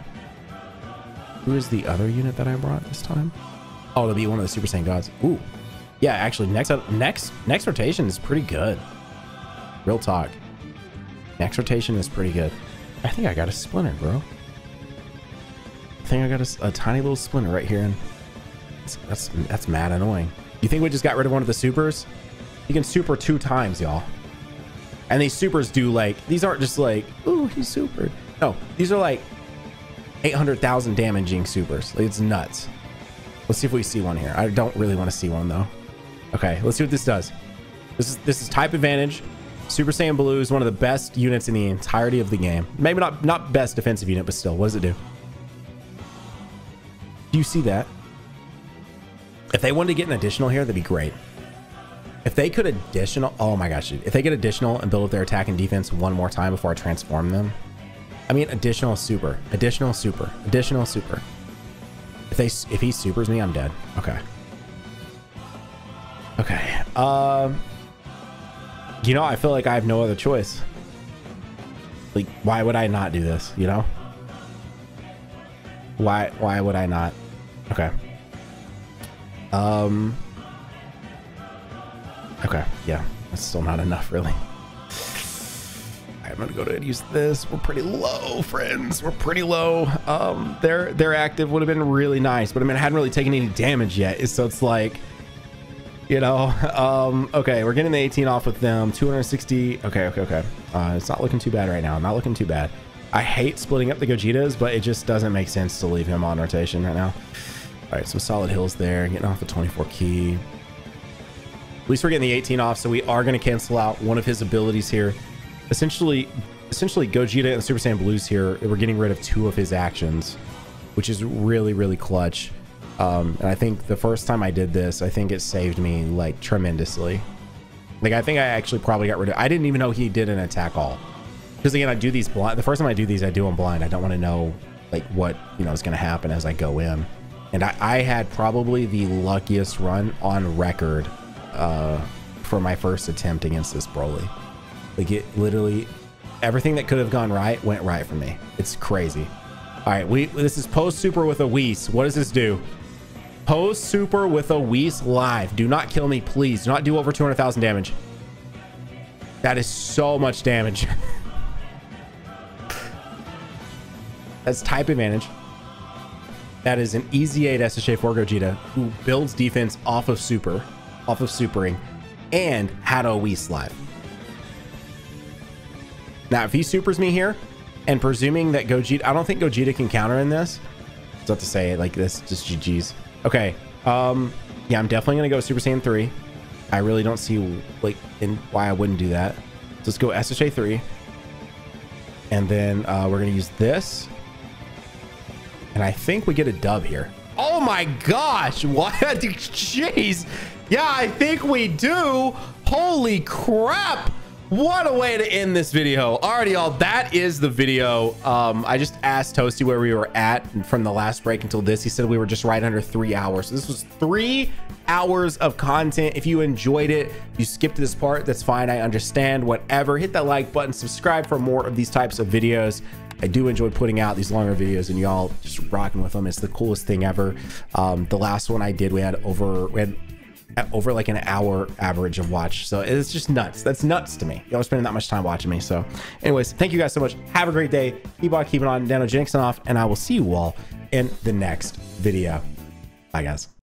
who is the other unit that I brought this time? Oh, it'll be one of the Super Saiyan Gods. Ooh. Yeah, actually, next rotation is pretty good. Real talk. Next rotation is pretty good. I think I got a Splinter, bro. I think I got a tiny little Splinter right here, and that's mad annoying. You think we just got rid of one of the supers? You can super 2 times, y'all. And these supers do like, these aren't just like, ooh, he supered. No, these are like, 800,000 damaging supers. It's nuts. Let's see if we see one here. I don't really want to see one though. Okay, let's see what this does. This is type advantage. Super Saiyan Blue is one of the best units in the entirety of the game. Maybe not best defensive unit, but still, what does it do? Do you see that? If they wanted to get an additional here, that'd be great. If they could additional, oh my gosh, dude. If they get additional and build up their attack and defense one more time before I transform them. I mean, additional super, additional super, additional super. If he supers me, I'm dead. Okay. Okay. You know, I feel like I have no other choice. Like, why would I not do this? You know? Why would I not? Okay. Okay. Yeah. That's still not enough, really. I'm gonna go ahead and use this. We're pretty low, friends. We're pretty low. Their active would have been really nice, but I mean, I hadn't really taken any damage yet, so it's like, you know. Okay, we're getting the 18 off with them. 260. Okay. It's not looking too bad right now. Not looking too bad. I hate splitting up the Gogetas, but it just doesn't make sense to leave him on rotation right now. All right, some solid hills there. Getting off the 24 key. At least we're getting the 18 off, so we are gonna cancel out one of his abilities here. Essentially Gogeta and Super Saiyan Blues here, we're getting rid of two of his actions, which is really, really clutch. And I think the first time I did this, I think it saved me, like, tremendously. Like, I think I actually probably got rid of... I didn't even know he did an attack all. Because, again, I do these blind... The first time I do these, I do them blind. I don't want to know, like, what, you know, is going to happen as I go in. And I had probably the luckiest run on record for my first attempt against this Broly. Like, it literally, everything that could have gone right went right for me. It's crazy. All right, this is post super with a Whis. What does this do? Post super with a Whis live. Do not kill me, please. Do not do over 200,000 damage. That is so much damage. That's type advantage. That is an easy 8 SSJ4 Gogeta who builds defense off of super, off of supering, and had a Whis live. Now, if he supers me here, and presuming that Gogeta... I don't think Gogeta can counter in this. It's not to say it like this. Just GG's. Okay. Yeah, I'm definitely going to go Super Saiyan 3. I really don't see like why I wouldn't do that. So let's go SSJ 3. And then we're going to use this. And I think we get a dub here. Oh my gosh! What? Jeez! Yeah, I think we do! Holy crap! What a way to end this video. Alrighty, y'all, that is the video. I just asked Toasty where we were at from the last break until this. He said we were just right under 3 hours. So this was 3 hours of content. If you enjoyed it, you skipped this part, that's fine. I understand, whatever. Hit that like button, subscribe for more of these types of videos. I do enjoy putting out these longer videos and y'all just rocking with them. It's the coolest thing ever. The last one I did, we had over like an hour average of watch, so it's just nuts. That's nuts to me. Y'all are spending that much time watching me. So anyways, thank you guys so much. Have a great day. Keep on keeping on. Nanogenix off, and I will see you all in the next video. Bye guys.